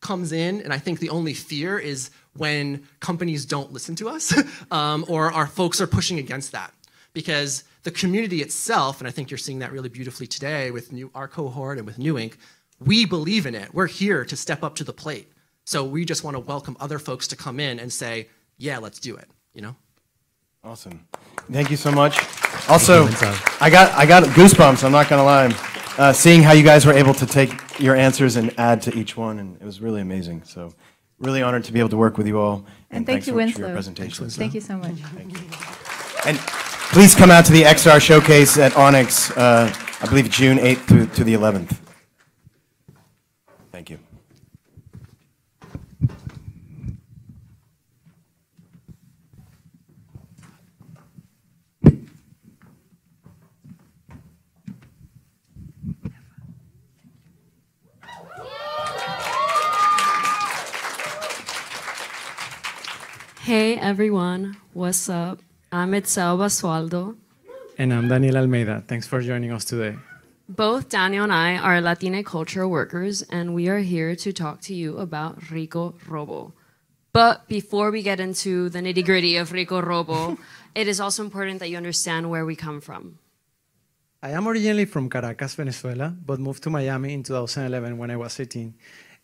comes in, and I think the only fear is when companies don't listen to us um, or our folks are pushing against that, because the community itself, and I think you're seeing that really beautifully today with new, our cohort and with New Incorporated, we believe in it. We're here to step up to the plate. So we just want to welcome other folks to come in and say, yeah, let's do it, you know? Awesome. Thank you so much. Also, I got, I got goosebumps, I'm not going to lie. Uh, seeing how you guys were able to take your answers and add to each one, and it was really amazing. So, really honored to be able to work with you all. And, and thank you, so much Winslow, for your presentation. Thank you so much. Thank you. And please come out to the X R showcase at Onyx, uh, I believe June eighth through to the eleventh. Thank you. Hey everyone, what's up? I'm Itzel Basualdo. And I'm Daniel Almeida. Thanks for joining us today. Both Daniel and I are Latina cultural workers, and we are here to talk to you about Rico Robo. But before we get into the nitty-gritty of Rico Robo, it is also important that you understand where we come from. I am originally from Caracas, Venezuela, but moved to Miami in two thousand eleven when I was eighteen.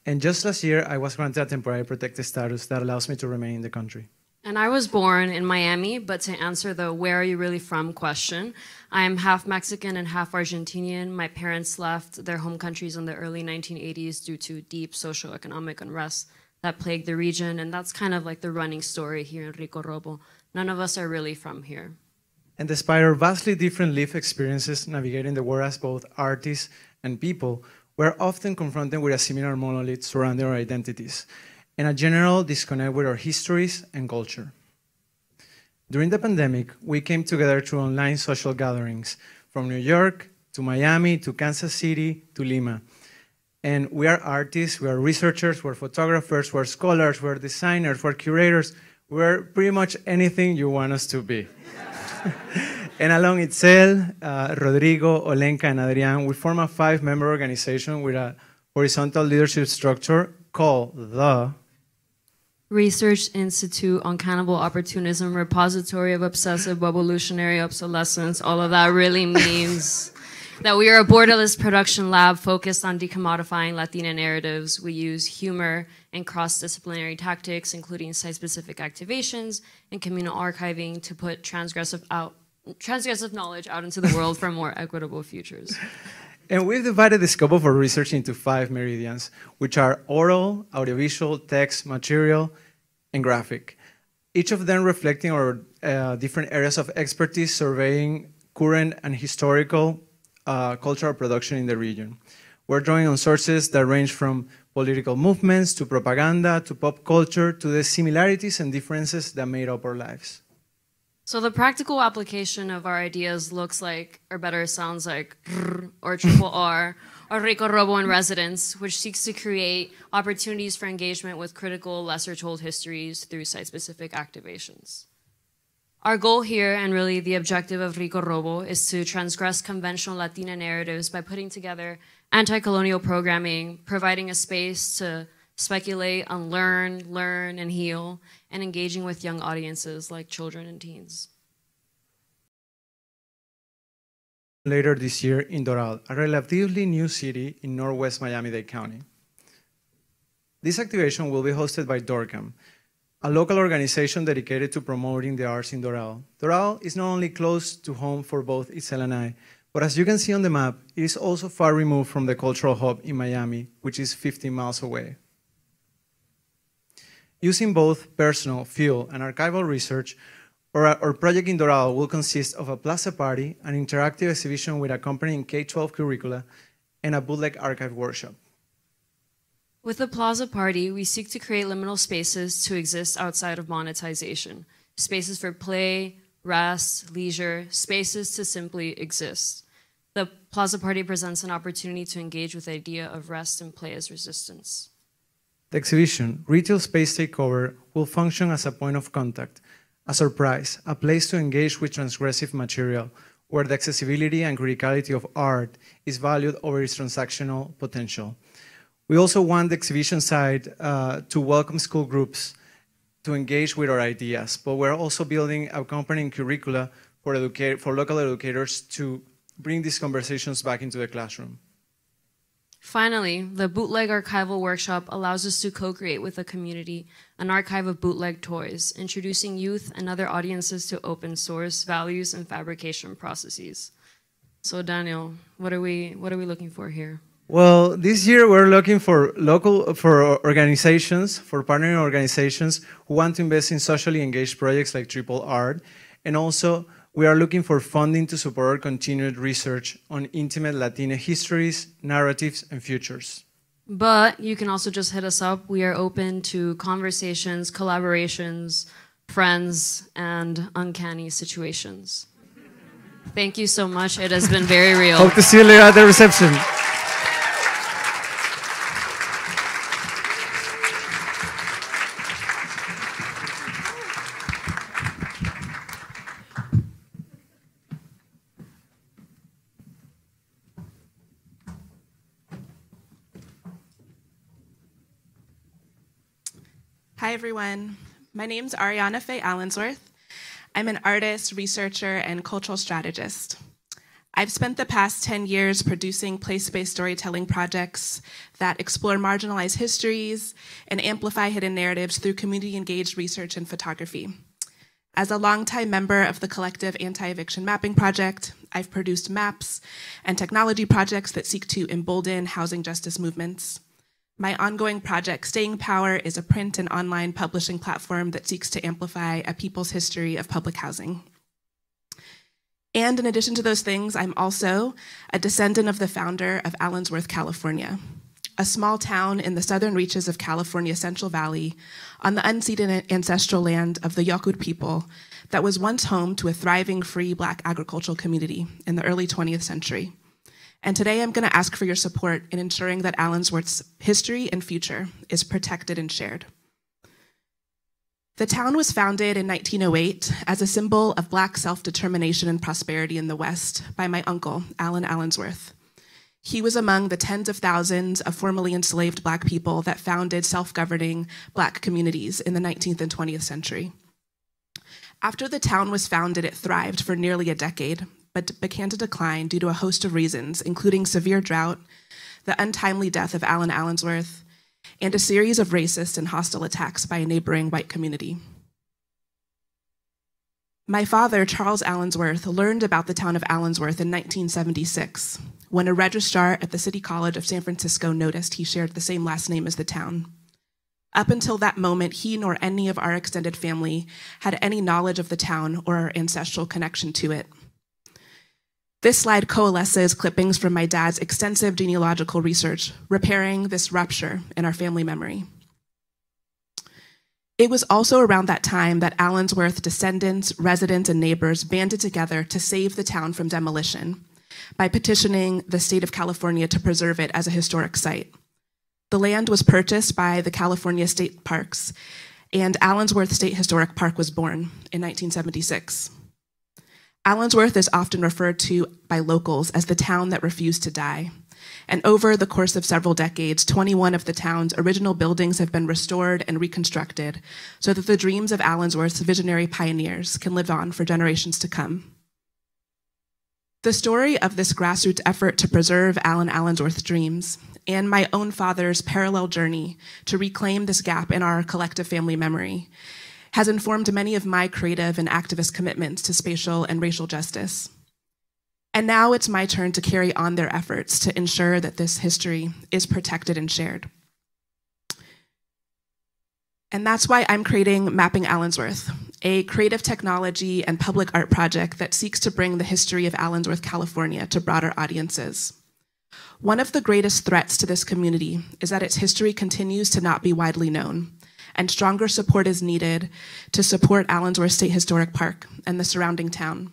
And just last year, I was granted a temporary protected status that allows me to remain in the country. And I was born in Miami, but to answer the where are you really from question, I am half Mexican and half Argentinian. My parents left their home countries in the early nineteen eighties due to deep socioeconomic unrest that plagued the region. And that's kind of like the running story here in Rico Robo. None of us are really from here. And despite our vastly different life experiences navigating the world as both artists and people, we're often confronted with a similar monolith surrounding our identities and a general disconnect with our histories and culture. During the pandemic, we came together through online social gatherings from New York to Miami to Kansas City to Lima. And we are artists, we are researchers, we're photographers, we're scholars, we're designers, we're curators, we're pretty much anything you want us to be. And along Itzel, uh, Rodrigo, Olenka, and Adrián, we form a five-member organization with a horizontal leadership structure called the Research Institute on Cannibal Opportunism, Repository of Obsessive Evolutionary Obsolescence. All of that really means that we are a borderless production lab focused on decommodifying Latina narratives. We use humor and cross-disciplinary tactics, including site-specific activations and communal archiving, to put transgressive out transgressive knowledge out into the world for more equitable futures. And we've divided the scope of our research into five meridians, which are oral, audiovisual, text, material, and graphic, each of them reflecting our uh, different areas of expertise surveying current and historical uh, cultural production in the region. We're drawing on sources that range from political movements to propaganda to pop culture to the similarities and differences that made up our lives. So the practical application of our ideas looks like, or better sounds like, or triple R, or Rico Robo in Residence, which seeks to create opportunities for engagement with critical, lesser-told histories through site-specific activations. Our goal here, and really the objective of Rico Robo, is to transgress conventional Latina narratives by putting together anti-colonial programming, providing a space to speculate, unlearn, learn, and heal, and engaging with young audiences like children and teens. Later this year in Doral, a relatively new city in northwest Miami-Dade County. This activation will be hosted by DORCAM, a local organization dedicated to promoting the arts in Doral. Doral is not only close to home for both Itzel and I, But as you can see on the map, it is also far removed from the cultural hub in Miami, which is fifty miles away. Using both personal, field, and archival research, our project in Dorado will consist of a plaza party, an interactive exhibition with accompanying K twelve curricula, and a bootleg archive workshop. With the plaza party, we seek to create liminal spaces to exist outside of monetization, spaces for play, rest, leisure, spaces to simply exist. The plaza party presents an opportunity to engage with the idea of rest and play as resistance. The exhibition, Retail Space Takeover, will function as a point of contact, a surprise, a place to engage with transgressive material, where the accessibility and criticality of art is valued over its transactional potential. We also want the exhibition site uh, to welcome school groups to engage with our ideas, but we're also building accompanying curricula for, educate for local educators to bring these conversations back into the classroom. Finally, the bootleg archival workshop allows us to co-create with the community an archive of bootleg toys, introducing youth and other audiences to open source values and fabrication processes. So Daniel, what are we, what are we looking for here? Well, this year we're looking for local, for organizations, for partnering organizations who want to invest in socially engaged projects like Triple Art, and also we are looking for funding to support continued research on intimate Latina histories, narratives, and futures. But you can also just hit us up. We are open to conversations, collaborations, friends, and uncanny situations. Thank you so much. It has been very real. Hope to see you later at the reception. Hi everyone, my name is Ariana Faye Allensworth. I'm an artist, researcher, and cultural strategist. I've spent the past ten years producing place-based storytelling projects that explore marginalized histories and amplify hidden narratives through community-engaged research and photography. As a longtime member of the collective Anti-Eviction Mapping Project, I've produced maps and technology projects that seek to embolden housing justice movements. My ongoing project, Staying Power, is a print and online publishing platform that seeks to amplify a people's history of public housing. And in addition to those things, I'm also a descendant of the founder of Allensworth, California, a small town in the southern reaches of California's Central Valley on the unceded ancestral land of the Yokut people that was once home to a thriving free Black agricultural community in the early twentieth century. And today I'm going to ask for your support in ensuring that Allensworth's history and future is protected and shared. The town was founded in nineteen oh eight as a symbol of Black self-determination and prosperity in the West by my uncle, Allen Allensworth. He was among the tens of thousands of formerly enslaved Black people that founded self-governing Black communities in the nineteenth and twentieth century. After the town was founded, it thrived for nearly a decade, but began to decline due to a host of reasons, including severe drought, the untimely death of Allen Allensworth, and a series of racist and hostile attacks by a neighboring white community. My father, Charles Allensworth, learned about the town of Allensworth in nineteen seventy-six, when a registrar at the City College of San Francisco noticed he shared the same last name as the town. Up until that moment, he nor any of our extended family had any knowledge of the town or our ancestral connection to it. This slide coalesces clippings from my dad's extensive genealogical research, repairing this rupture in our family memory. It was also around that time that Allensworth descendants, residents, and neighbors banded together to save the town from demolition by petitioning the state of California to preserve it as a historic site. The land was purchased by the California State Parks, and Allensworth State Historic Park was born in nineteen seventy-six. Allensworth is often referred to by locals as the town that refused to die. And over the course of several decades, twenty-one of the town's original buildings have been restored and reconstructed so that the dreams of Allensworth's visionary pioneers can live on for generations to come. The story of this grassroots effort to preserve Allen Allensworth's dreams and my own father's parallel journey to reclaim this gap in our collective family memory has informed many of my creative and activist commitments to spatial and racial justice. And now it's my turn to carry on their efforts to ensure that this history is protected and shared. And that's why I'm creating Mapping Allensworth, a creative technology and public art project that seeks to bring the history of Allensworth, California to broader audiences. One of the greatest threats to this community is that its history continues to not be widely known, and stronger support is needed to support Allensworth State Historic Park and the surrounding town.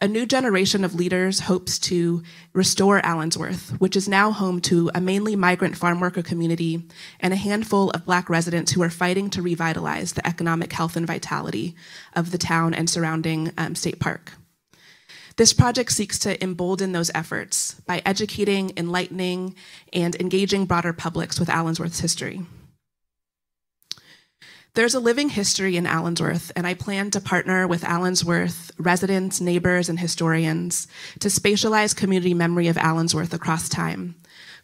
A new generation of leaders hopes to restore Allensworth, which is now home to a mainly migrant farm worker community and a handful of Black residents who are fighting to revitalize the economic health and vitality of the town and surrounding um, state park. This project seeks to embolden those efforts by educating, enlightening, and engaging broader publics with Allensworth's history. There's a living history in Allensworth, and I plan to partner with Allensworth residents, neighbors, and historians to spatialize community memory of Allensworth across time,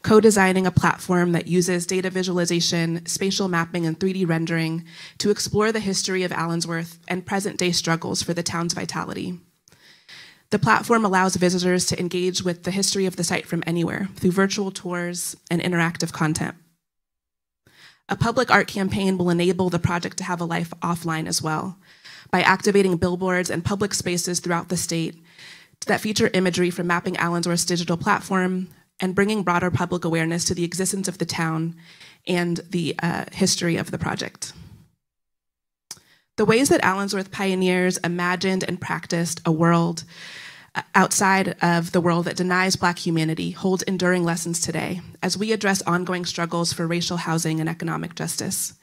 co-designing a platform that uses data visualization, spatial mapping, and three D rendering to explore the history of Allensworth and present-day struggles for the town's vitality. The platform allows visitors to engage with the history of the site from anywhere through virtual tours and interactive content. A public art campaign will enable the project to have a life offline as well, by activating billboards and public spaces throughout the state that feature imagery from Mapping Allensworth's digital platform and bringing broader public awareness to the existence of the town and the uh, history of the project. The ways that Allensworth pioneers imagined and practiced a world outside of the world that denies Black humanity hold enduring lessons today as we address ongoing struggles for racial housing and economic justice.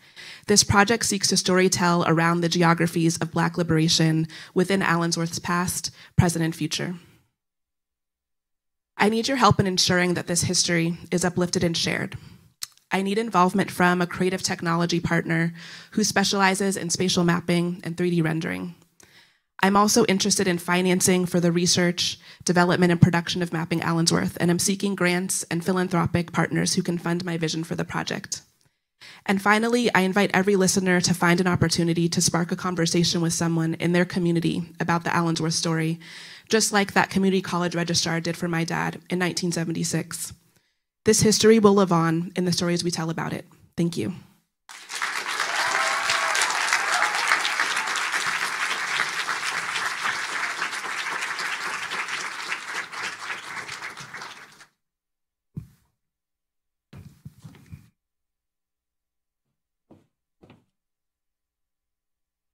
This project seeks to storytell around the geographies of Black liberation within Allensworth's past, present, and future. I need your help in ensuring that this history is uplifted and shared. I need involvement from a creative technology partner who specializes in spatial mapping and three D rendering. I'm also interested in financing for the research, development, and production of Mapping Allensworth, and I'm seeking grants and philanthropic partners who can fund my vision for the project. And finally, I invite every listener to find an opportunity to spark a conversation with someone in their community about the Allensworth story, just like that community college registrar did for my dad in nineteen seventy-six. This history will live on in the stories we tell about it. Thank you.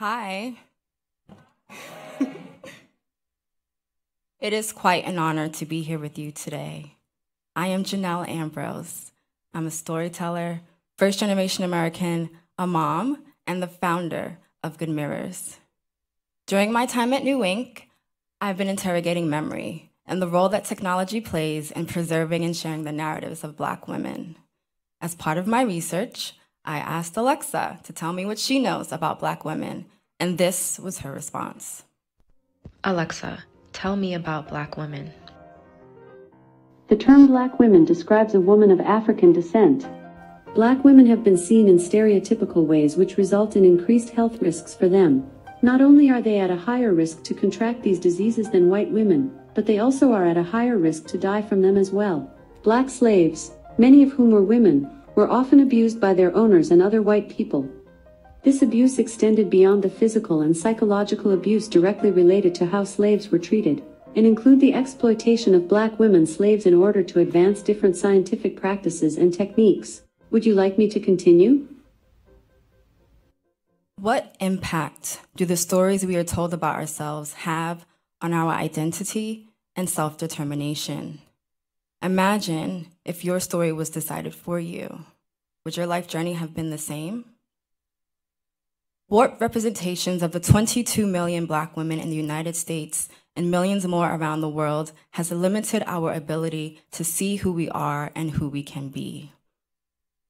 Hi. It is quite an honor to be here with you today. I am Janelle Ambrose. I'm a storyteller, first-generation American, a mom, and the founder of Good Mirrors. During my time at New Incorporated, I've been interrogating memory and the role that technology plays in preserving and sharing the narratives of Black women. As part of my research, I asked Alexa to tell me what she knows about Black women, and this was her response. Alexa, tell me about Black women. The term Black women describes a woman of African descent. Black women have been seen in stereotypical ways which result in increased health risks for them. Not only are they at a higher risk to contract these diseases than white women, but they also are at a higher risk to die from them as well. Black slaves, many of whom were women, were often abused by their owners and other white people. This abuse extended beyond the physical and psychological abuse directly related to how slaves were treated, and include the exploitation of Black women slaves in order to advance different scientific practices and techniques. Would you like me to continue? What impact do the stories we are told about ourselves have on our identity and self-determination? Imagine if your story was decided for you. Would your life journey have been the same? Warped representations of the twenty-two million Black women in the United States and millions more around the world has limited our ability to see who we are and who we can be.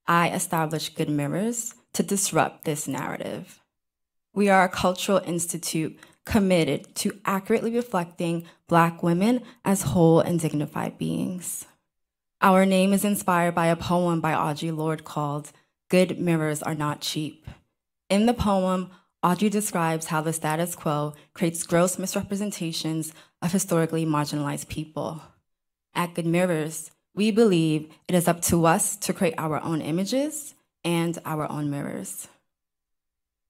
I established Good Mirrors to disrupt this narrative. We are a cultural institute committed to accurately reflecting Black women as whole and dignified beings. Our name is inspired by a poem by Audre Lorde called "Good Mirrors Are Not Cheap." In the poem, Audrey describes how the status quo creates gross misrepresentations of historically marginalized people. At Good Mirrors, we believe it is up to us to create our own images and our own mirrors.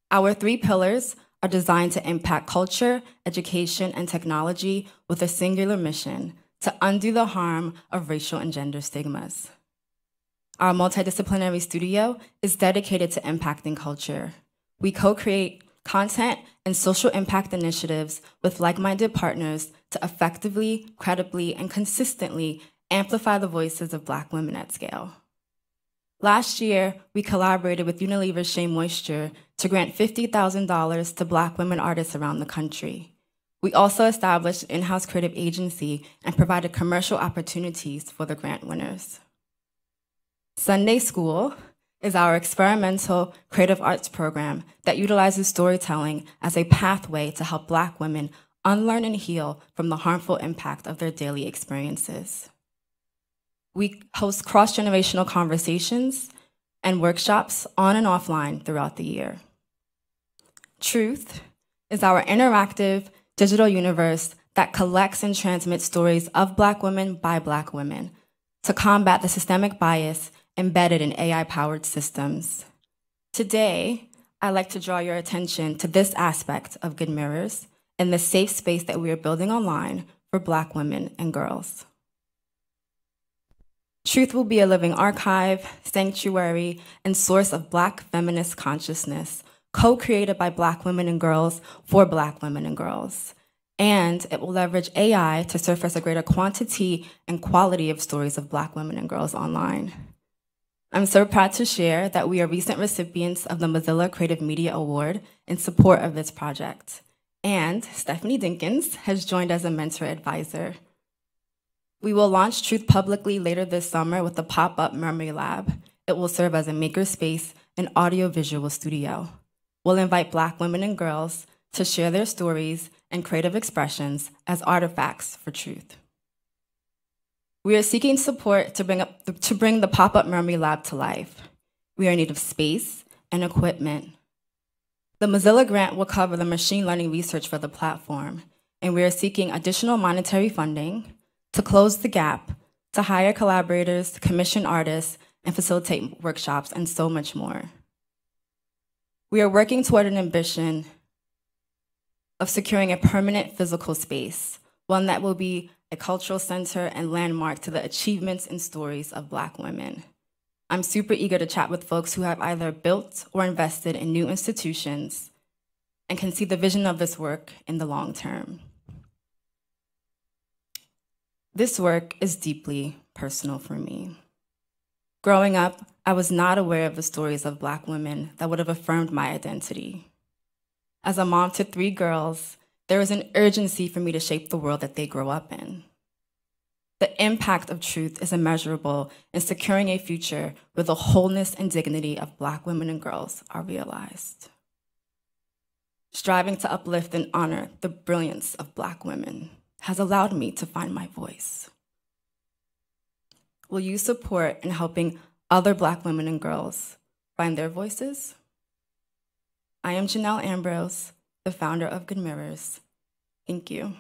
Our three pillars are designed to impact culture, education, and technology with a singular mission: to undo the harm of racial and gender stigmas. Our multidisciplinary studio is dedicated to impacting culture. We co-create content and social impact initiatives with like-minded partners to effectively, credibly, and consistently amplify the voices of Black women at scale. Last year, we collaborated with Unilever's Shea Moisture to grant fifty thousand dollars to Black women artists around the country. We also established an in-house creative agency and provided commercial opportunities for the grant winners. Sunday School is our experimental creative arts program that utilizes storytelling as a pathway to help Black women unlearn and heal from the harmful impact of their daily experiences. We host cross-generational conversations and workshops on and offline throughout the year. Truth is our interactive digital universe that collects and transmits stories of Black women by Black women to combat the systemic bias embedded in A I-powered systems. Today, I'd like to draw your attention to this aspect of Good Mirrors and the safe space that we are building online for Black women and girls. Truth will be a living archive, sanctuary, and source of Black feminist consciousness, co-created by Black women and girls for Black women and girls. And it will leverage A I to surface a greater quantity and quality of stories of Black women and girls online. I'm so proud to share that we are recent recipients of the Mozilla Creative Media Award in support of this project. And Stephanie Dinkins has joined as a mentor advisor. We will launch Truth publicly later this summer with the pop-up Memory Lab. It will serve as a makerspace and audiovisual studio. We'll invite Black women and girls to share their stories and creative expressions as artifacts for truth. We are seeking support to bring, up, to bring the pop-up Memory Lab to life. We are in need of space and equipment. The Mozilla grant will cover the machine learning research for the platform, and we are seeking additional monetary funding to close the gap, to hire collaborators, commission artists, and facilitate workshops, and so much more. We are working toward an ambition of securing a permanent physical space, one that will be a cultural center and landmark to the achievements and stories of Black women. I'm super eager to chat with folks who have either built or invested in new institutions and can see the vision of this work in the long term. This work is deeply personal for me. Growing up, I was not aware of the stories of Black women that would have affirmed my identity. As a mom to three girls, there is an urgency for me to shape the world that they grow up in. The impact of truth is immeasurable in securing a future where the wholeness and dignity of Black women and girls are realized. Striving to uplift and honor the brilliance of Black women has allowed me to find my voice. Will you support in helping other Black women and girls find their voices? I am Janelle Ambrose, the founder of Good Mirrors. Thank you.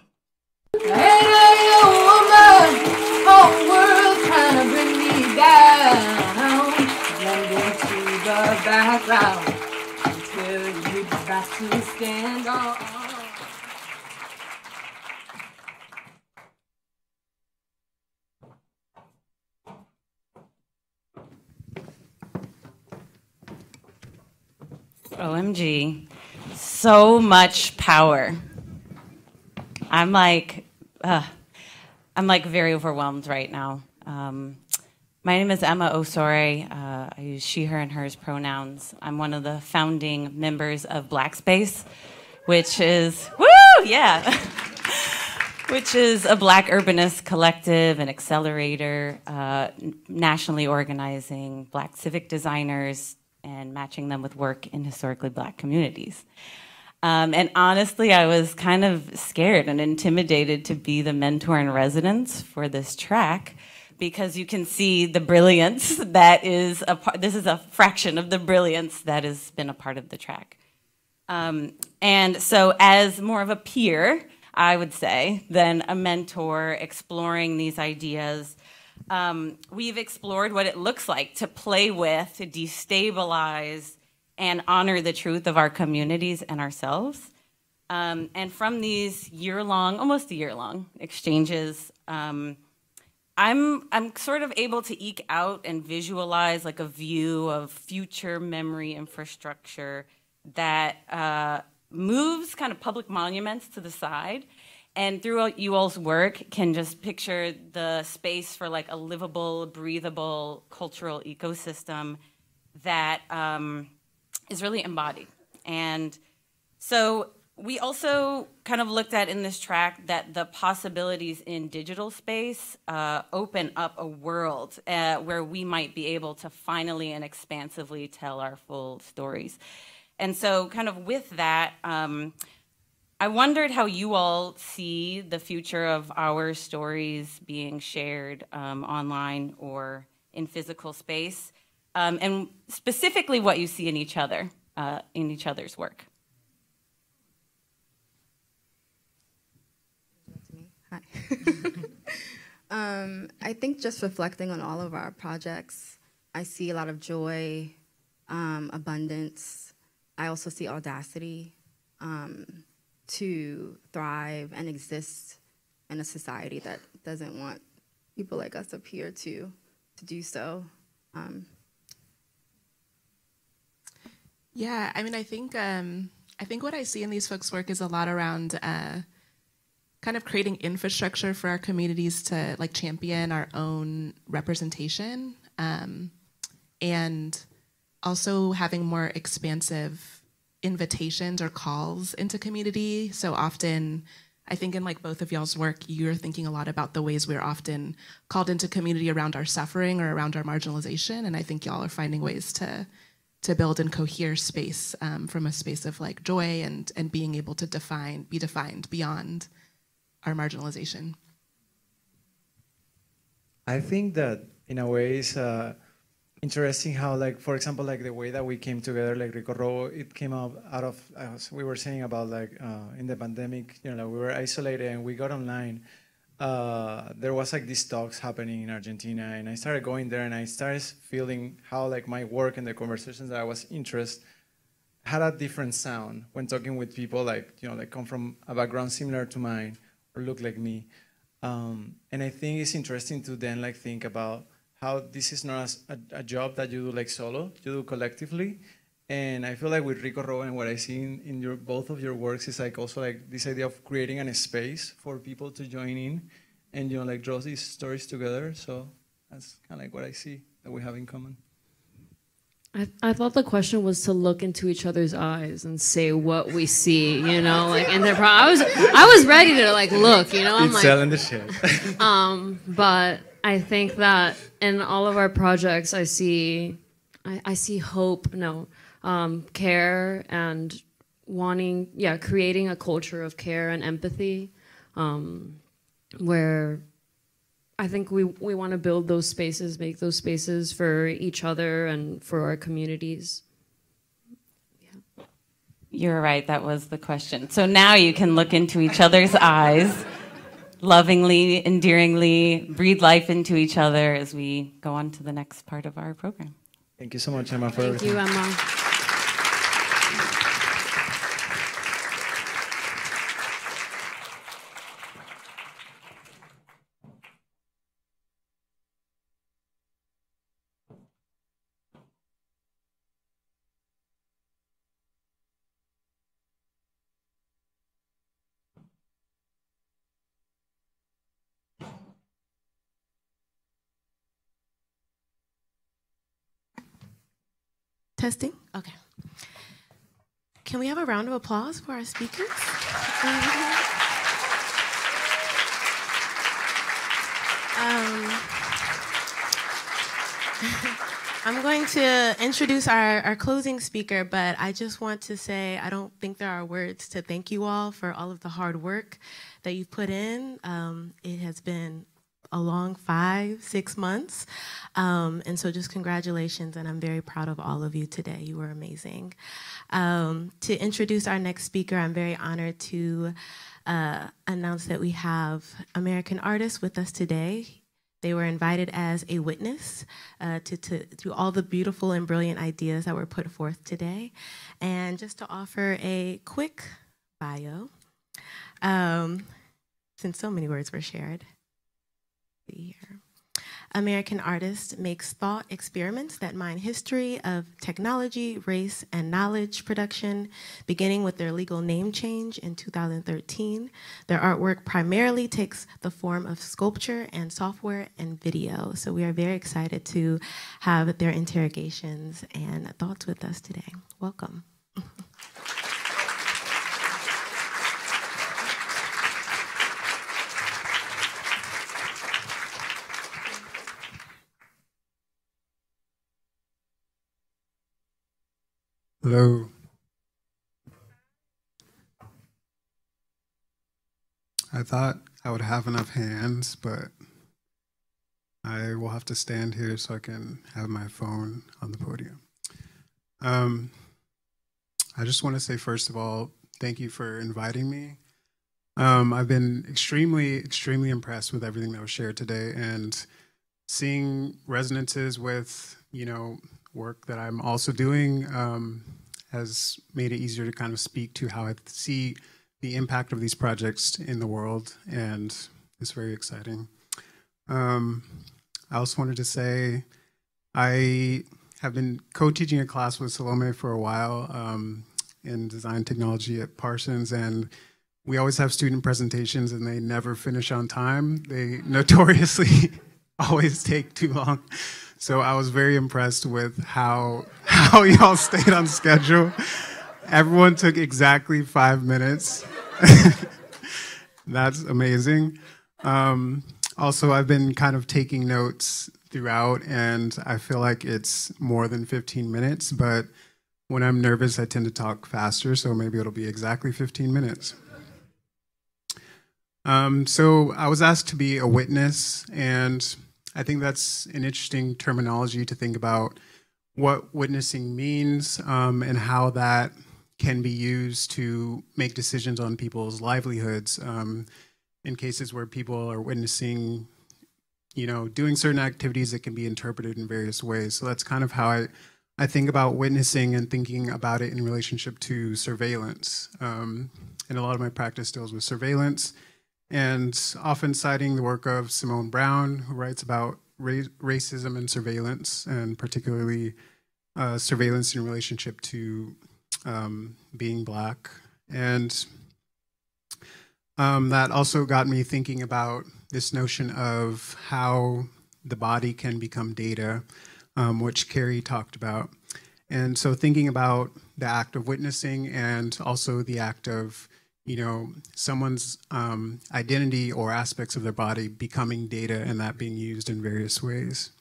Hey, you woman, whole world's trying to bring me down. Let me get to the background until you got to stand on. O M G, so much power. I'm like, uh, I'm like very overwhelmed right now. Um, my name is Emma Osore. Uh, I use she, her, and hers pronouns. I'm one of the founding members of Blackspace, which is, woo, yeah, which is a Black urbanist collective and accelerator, uh, nationally organizing Black civic designers and matching them with work in historically Black communities. Um, and honestly, I was kind of scared and intimidated to be the mentor in residence for this track, because you can see the brilliance that is a part, this is a fraction of the brilliance that has been a part of the track. Um, and so as more of a peer, I would say, than a mentor exploring these ideas, um, we've explored what it looks like to play with, to destabilize, and honor the truth of our communities and ourselves. Um, and from these year-long, almost a year-long exchanges, um, I'm, I'm sort of able to eke out and visualize like a view of future memory infrastructure that uh, moves kind of public monuments to the side. And through you all's work, can just picture the space for like a livable, breathable cultural ecosystem that um, is really embodied. And so we also kind of looked at in this track that the possibilities in digital space uh, open up a world uh, where we might be able to finally and expansively tell our full stories. And so kind of with that, um, I wondered how you all see the future of our stories being shared um, online or in physical space, um, and specifically what you see in each other, uh, in each other's work. Hi. um, I think just reflecting on all of our projects, I see a lot of joy, um, abundance. I also see audacity um, to thrive and exist in a society that doesn't want people like us up here to, to do so. Um. Yeah, I mean, I think, um, I think what I see in these folks' work is a lot around uh, kind of creating infrastructure for our communities to like champion our own representation, um, and also having more expansive invitations or calls into community. So often, I think in like both of y'all's work, you're thinking a lot about the ways we're often called into community around our suffering or around our marginalization, and I think y'all are finding ways to to build and cohere space um, from a space of like joy and and being able to define, be defined beyond our marginalization. I think that in a way is uh, interesting how, like, for example, like the way that we came together, like Rico Robo, it came up out of, as we were saying about like uh, in the pandemic, you know, like we were isolated and we got online. Uh, there was like these talks happening in Argentina, and I started going there and I started feeling how like my work and the conversations that I was interested had a different sound when talking with people like, you know, that come from a background similar to mine, or look like me. Um, and I think it's interesting to then like think about how this is not a, a job that you do like solo, you do collectively. And I feel like with Rico Robo and what I see in, in your, both of your works is like also like this idea of creating a space for people to join in and, you know, like draw these stories together. So that's kind of like what I see that we have in common. I, I thought the question was to look into each other's eyes and say what we see, you know, like in their pro I was I was ready to like look, you know, I'm like selling the shit. Um, but I think that in all of our projects, I see, I, I see hope, no, um, care and wanting, yeah, creating a culture of care and empathy, um, where I think we, we want to build those spaces, make those spaces for each other and for our communities. Yeah. You're right, that was the question. So now you can look into each other's eyes, lovingly, endearingly, breathe life into each other as we go on to the next part of our program. Thank you so much, Emma, for everything. Thank you, Emma. Testing? Okay. Can we have a round of applause for our speakers? Um, I'm going to introduce our, our closing speaker, but I just want to say I don't think there are words to thank you all for all of the hard work that you've put in. Um, it has been a long five, six months. Um, and so just congratulations, and I'm very proud of all of you today. You were amazing. Um, to introduce our next speaker, I'm very honored to uh, announce that we have American artists with us today. They were invited as a witness uh, to, to, to all the beautiful and brilliant ideas that were put forth today. And just to offer a quick bio, um, since so many words were shared. See here. American artist makes thought experiments that mine history of technology, race, and knowledge production, beginning with their legal name change in two thousand thirteen. Their artwork primarily takes the form of sculpture and software and video. So we are very excited to have their interrogations and thoughts with us today. Welcome. Hello. I thought I would have enough hands, but I will have to stand here so I can have my phone on the podium. Um, I just want to say, first of all, thank you for inviting me. Um, I've been extremely, extremely impressed with everything that was shared today, and seeing resonances with, you know, work that I'm also doing um, has made it easier to kind of speak to how I see the impact of these projects in the world, and it's very exciting. Um, I also wanted to say I have been co-teaching a class with Salome for a while um, in design technology at Parsons, and we always have student presentations and they never finish on time. They notoriously always take too long. So I was very impressed with how how y'all stayed on schedule. Everyone took exactly five minutes. That's amazing. Um, also, I've been kind of taking notes throughout, and I feel like it's more than fifteen minutes, but when I'm nervous, I tend to talk faster, so maybe it'll be exactly fifteen minutes. Um, so I was asked to be a witness, and I think that's an interesting terminology to think about what witnessing means um, and how that can be used to make decisions on people's livelihoods um, in cases where people are witnessing, you know, doing certain activities that can be interpreted in various ways. So that's kind of how I, I think about witnessing and thinking about it in relationship to surveillance. Um, and a lot of my practice deals with surveillance, and often citing the work of Simone Brown, who writes about ra racism and surveillance, and particularly uh, surveillance in relationship to um, being Black. And um, that also got me thinking about this notion of how the body can become data, um, which Carrie talked about. And so thinking about the act of witnessing and also the act of you know, someone's um, identity or aspects of their body becoming data and that being used in various ways.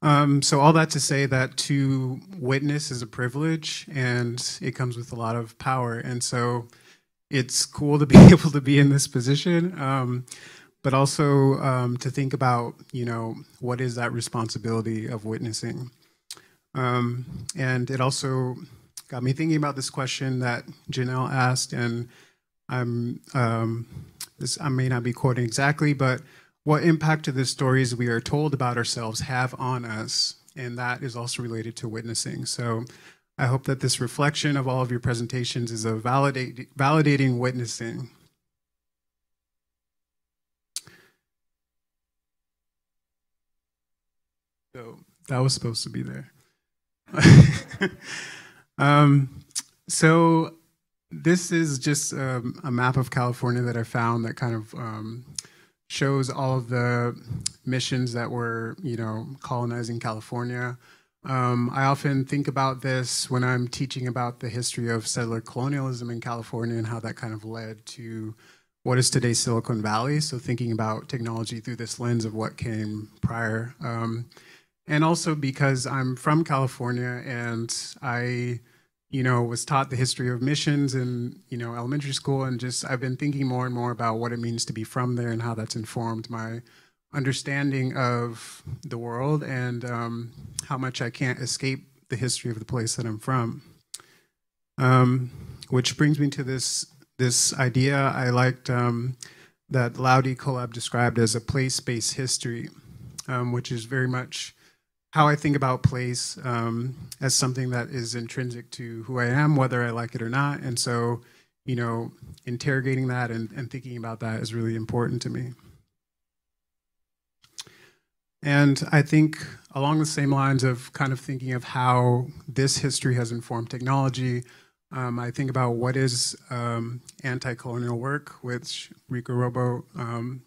Um, so all that to say that to witness is a privilege and it comes with a lot of power. And so it's cool to be able to be in this position, um, but also um, to think about, you know, what is that responsibility of witnessing? Um, and it also got me thinking about this question that Janelle asked, and I'm, um, this, I may not be quoting exactly, but what impact do the stories we are told about ourselves have on us? And that is also related to witnessing. So I hope that this reflection of all of your presentations is a validate, validating witnessing. So that was supposed to be there. um, so This is just um, a map of California that I found that kind of um, shows all of the missions that were, you know, colonizing California. Um, I often think about this when I'm teaching about the history of settler colonialism in California and how that kind of led to what is today Silicon Valley. So thinking about technology through this lens of what came prior. Um, and also because I'm from California and I... you know, was taught the history of missions in, you know, elementary school, and just I've been thinking more and more about what it means to be from there and how that's informed my understanding of the world and um, how much I can't escape the history of the place that I'm from. Um, which brings me to this this idea I liked um, that Laudi CoLab described as a place-based history, um, which is very much how I think about place um, as something that is intrinsic to who I am, whether I like it or not. And so, you know, interrogating that and, and thinking about that is really important to me. And I think along the same lines of kind of thinking of how this history has informed technology, um, I think about what is um, anti-colonial work, which Rico Robo um,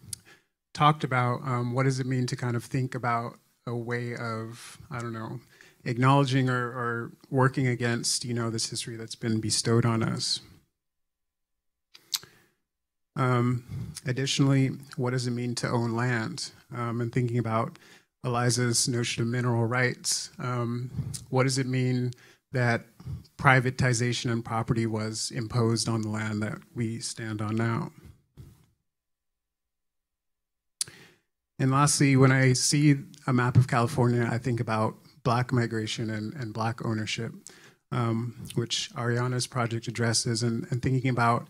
talked about. Um, what does it mean to kind of think about a way of, I don't know, acknowledging or, or working against, you know, this history that's been bestowed on us? Um, additionally, what does it mean to own land? Um, and thinking about Eliza's notion of mineral rights, um, what does it mean that privatization and property was imposed on the land that we stand on now? And lastly, when I see a map of California, I think about Black migration and, and Black ownership, um, which Ariana's project addresses, and, and thinking about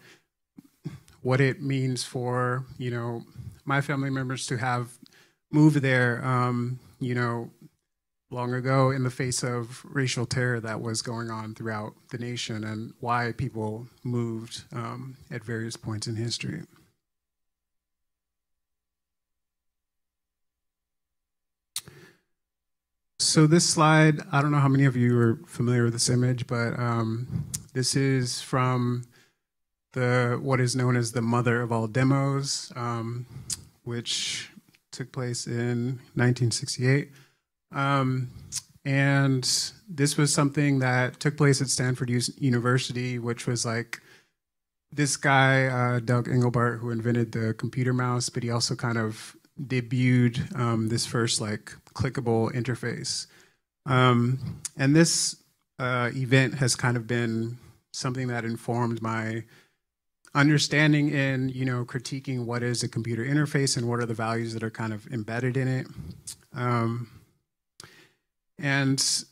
what it means for, you know, my family members to have moved there, um, you know, long ago in the face of racial terror that was going on throughout the nation, and why people moved um, at various points in history. So this slide, I don't know how many of you are familiar with this image, but um, this is from the, what is known as the mother of all demos, um, which took place in nineteen sixty-eight. Um, and this was something that took place at Stanford University, which was like this guy, uh, Doug Engelbart, who invented the computer mouse, but he also kind of debuted um, this first like clickable interface. Um, and this uh, event has kind of been something that informed my understanding in, you know, critiquing what is a computer interface and what are the values that are kind of embedded in it. Um, and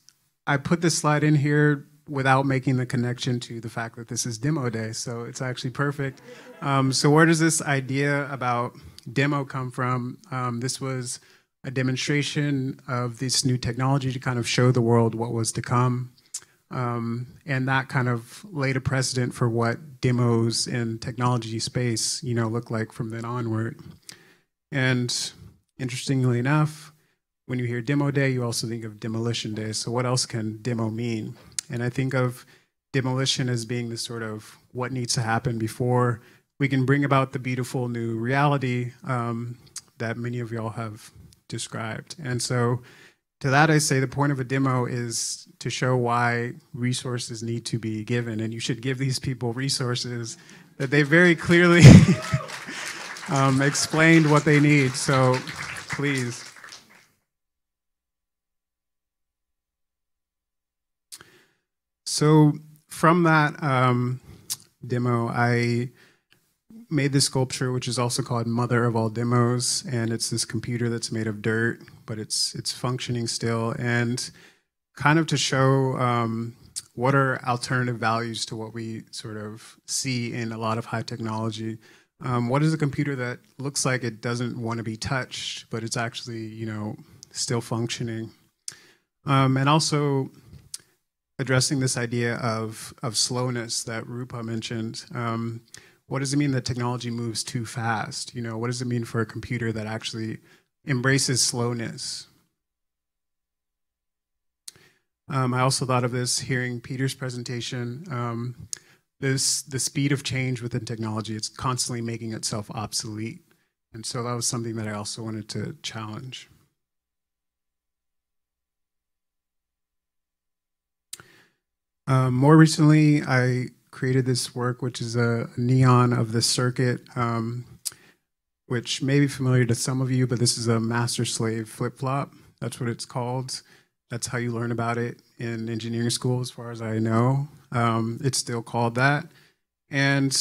I put this slide in here without making the connection to the fact that this is demo day, so it's actually perfect. Um, so where does this idea about demo come from? Um, this was a demonstration of this new technology to kind of show the world what was to come. Um, and that kind of laid a precedent for what demos in technology space, you know, look like from then onward. And interestingly enough, when you hear demo day, you also think of demolition day. So what else can demo mean? And I think of demolition as being this sort of what needs to happen before we can bring about the beautiful new reality um, that many of y'all have described. And so to that I say the point of a demo is to show why resources need to be given, and you should give these people resources that they very clearly um, explained what they need, so please. So from that um, demo, I made this sculpture, which is also called Mother of All Demos, and it's this computer that's made of dirt, but it's it's functioning still, and kind of to show um, what are alternative values to what we sort of see in a lot of high technology. Um, what is a computer that looks like it doesn't want to be touched, but it's actually, you know, still functioning? Um, and also addressing this idea of, of slowness that Roopa mentioned. Um, What does it mean that technology moves too fast? You know, what does it mean for a computer that actually embraces slowness? Um, I also thought of this hearing Peter's presentation. Um, this the speed of change within technology, it's constantly making itself obsolete. And so that was something that I also wanted to challenge. Um, more recently, I created this work, which is a neon of the circuit, um, which may be familiar to some of you, but this is a master-slave flip-flop. That's what it's called. That's how you learn about it in engineering school, as far as I know. Um, it's still called that. And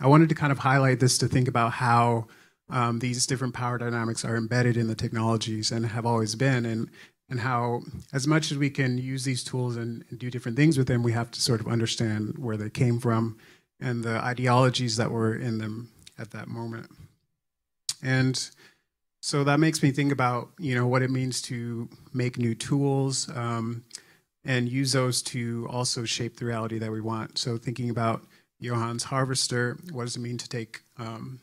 I wanted to kind of highlight this to think about how um, these different power dynamics are embedded in the technologies and have always been, and and how as much as we can use these tools and, and do different things with them, we have to sort of understand where they came from and the ideologies that were in them at that moment. And so that makes me think about, you know, what it means to make new tools um, and use those to also shape the reality that we want. So thinking about Johann's harvester, what does it mean to take um,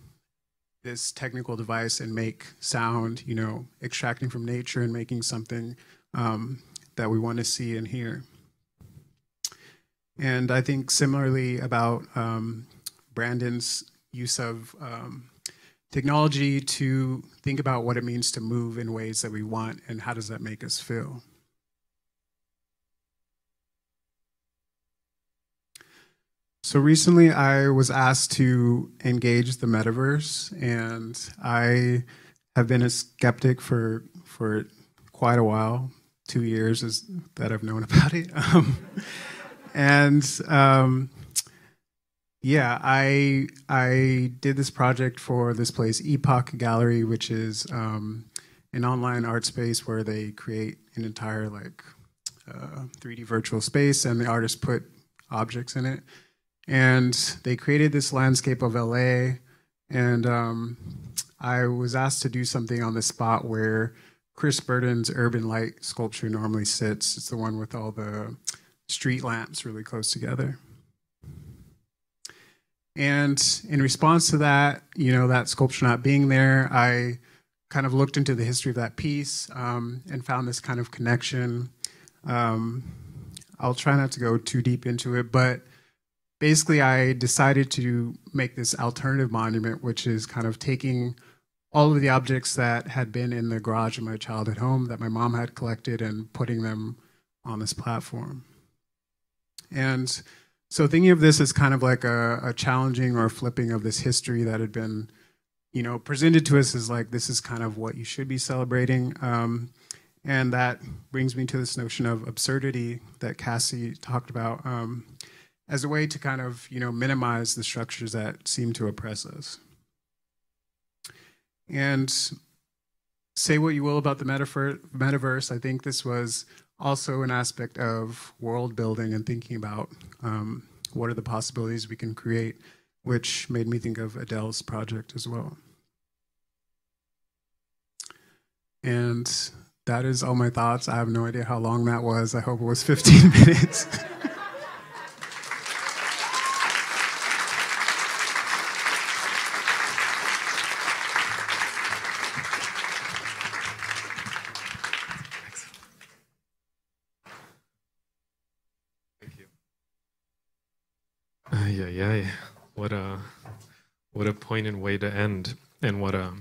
this technical device and make sound, you know, extracting from nature and making something um, that we want to see and hear. And I think similarly about um, Brandon's use of um, technology to think about what it means to move in ways that we want and how does that make us feel. So recently I was asked to engage the metaverse, and I have been a skeptic for, for quite a while, two years is that I've known about it. Um, and um, yeah, I, I did this project for this place, Epoch Gallery, which is um, an online art space where they create an entire like uh, three D virtual space and the artists put objects in it. And they created this landscape of L A, and um, I was asked to do something on the spot where Chris Burden's urban light sculpture normally sits. It's the one with all the street lamps really close together. And in response to that, you know, that sculpture not being there, I kind of looked into the history of that piece um, and found this kind of connection. Um, I'll try not to go too deep into it, but basically, I decided to make this alternative monument, which is kind of taking all of the objects that had been in the garage of my childhood home that my mom had collected and putting them on this platform. And so thinking of this as kind of like a, a challenging or flipping of this history that had been, you know, presented to us as like, this is kind of what you should be celebrating. Um, and that brings me to this notion of absurdity that Cassie talked about. Um, as a way to kind of, you know, minimize the structures that seem to oppress us. And say what you will about the metaverse, I think this was also an aspect of world building and thinking about um, what are the possibilities we can create, which made me think of Adele's project as well. And that is all my thoughts. I have no idea how long that was. I hope it was fifteen minutes. What a, what a poignant way to end, and what a,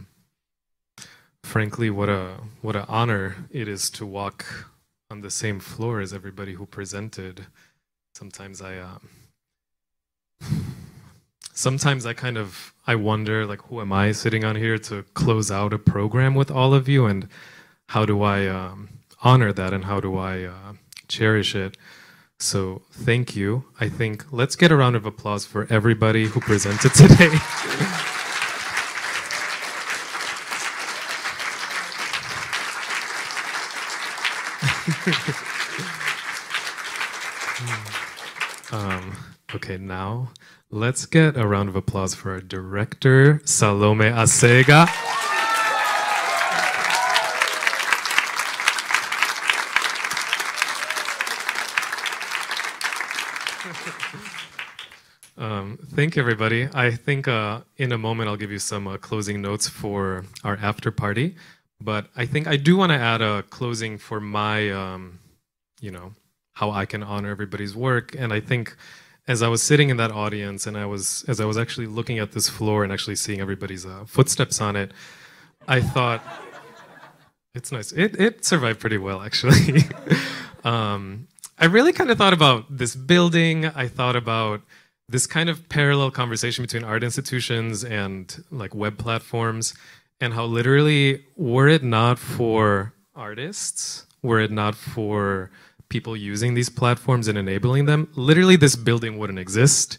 frankly, what a, what an honor it is to walk on the same floor as everybody who presented. Sometimes I, uh, sometimes I kind of, I wonder, like, who am I sitting on here to close out a program with all of you, and how do I um, honor that, and how do I uh, cherish it? So thank you. I think let's get a round of applause for everybody who presented today. um, okay, now let's get a round of applause for our director, Salome Assega. Um, thank you, everybody. I think uh, in a moment I'll give you some uh, closing notes for our after party, but I think I do want to add a closing for my, um, you know, how I can honor everybody's work. And I think as I was sitting in that audience, and I was as I was actually looking at this floor and actually seeing everybody's uh, footsteps on it, I thought it's nice. It it survived pretty well, actually. um, I really kind of thought about this building. I thought about this kind of parallel conversation between art institutions and like web platforms, and how literally, were it not for artists, were it not for people using these platforms and enabling them, literally this building wouldn't exist.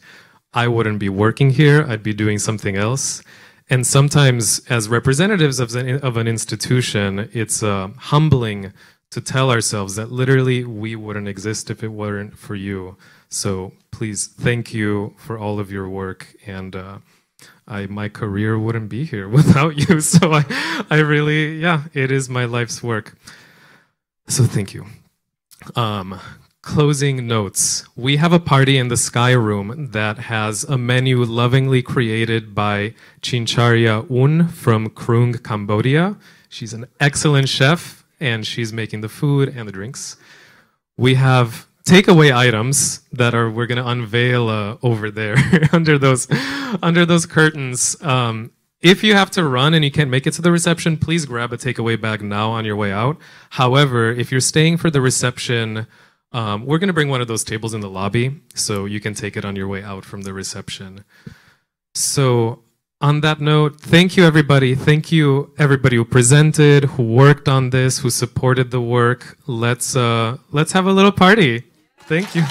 I wouldn't be working here. I'd be doing something else. And sometimes, as representatives of an, of an institution, it's uh, humbling to tell ourselves that literally we wouldn't exist if it weren't for you. So please, thank you for all of your work. And uh, I, my career wouldn't be here without you. So I, I really, yeah, it is my life's work. So thank you. Um, Closing notes. We have a party in the Sky Room that has a menu lovingly created by Chincharia Un from Krung, Cambodia. She's an excellent chef, and she's making the food and the drinks. We have takeaway items that are we're going to unveil uh, over there under those under those curtains. Um, If you have to run and you can't make it to the reception, please grab a takeaway bag now on your way out. However, if you're staying for the reception, um, we're going to bring one of those tables in the lobby, so you can take it on your way out from the reception. So on that note, thank you, everybody. Thank you, everybody who presented, who worked on this, who supported the work. Let's, uh, let's have a little party. Thank you.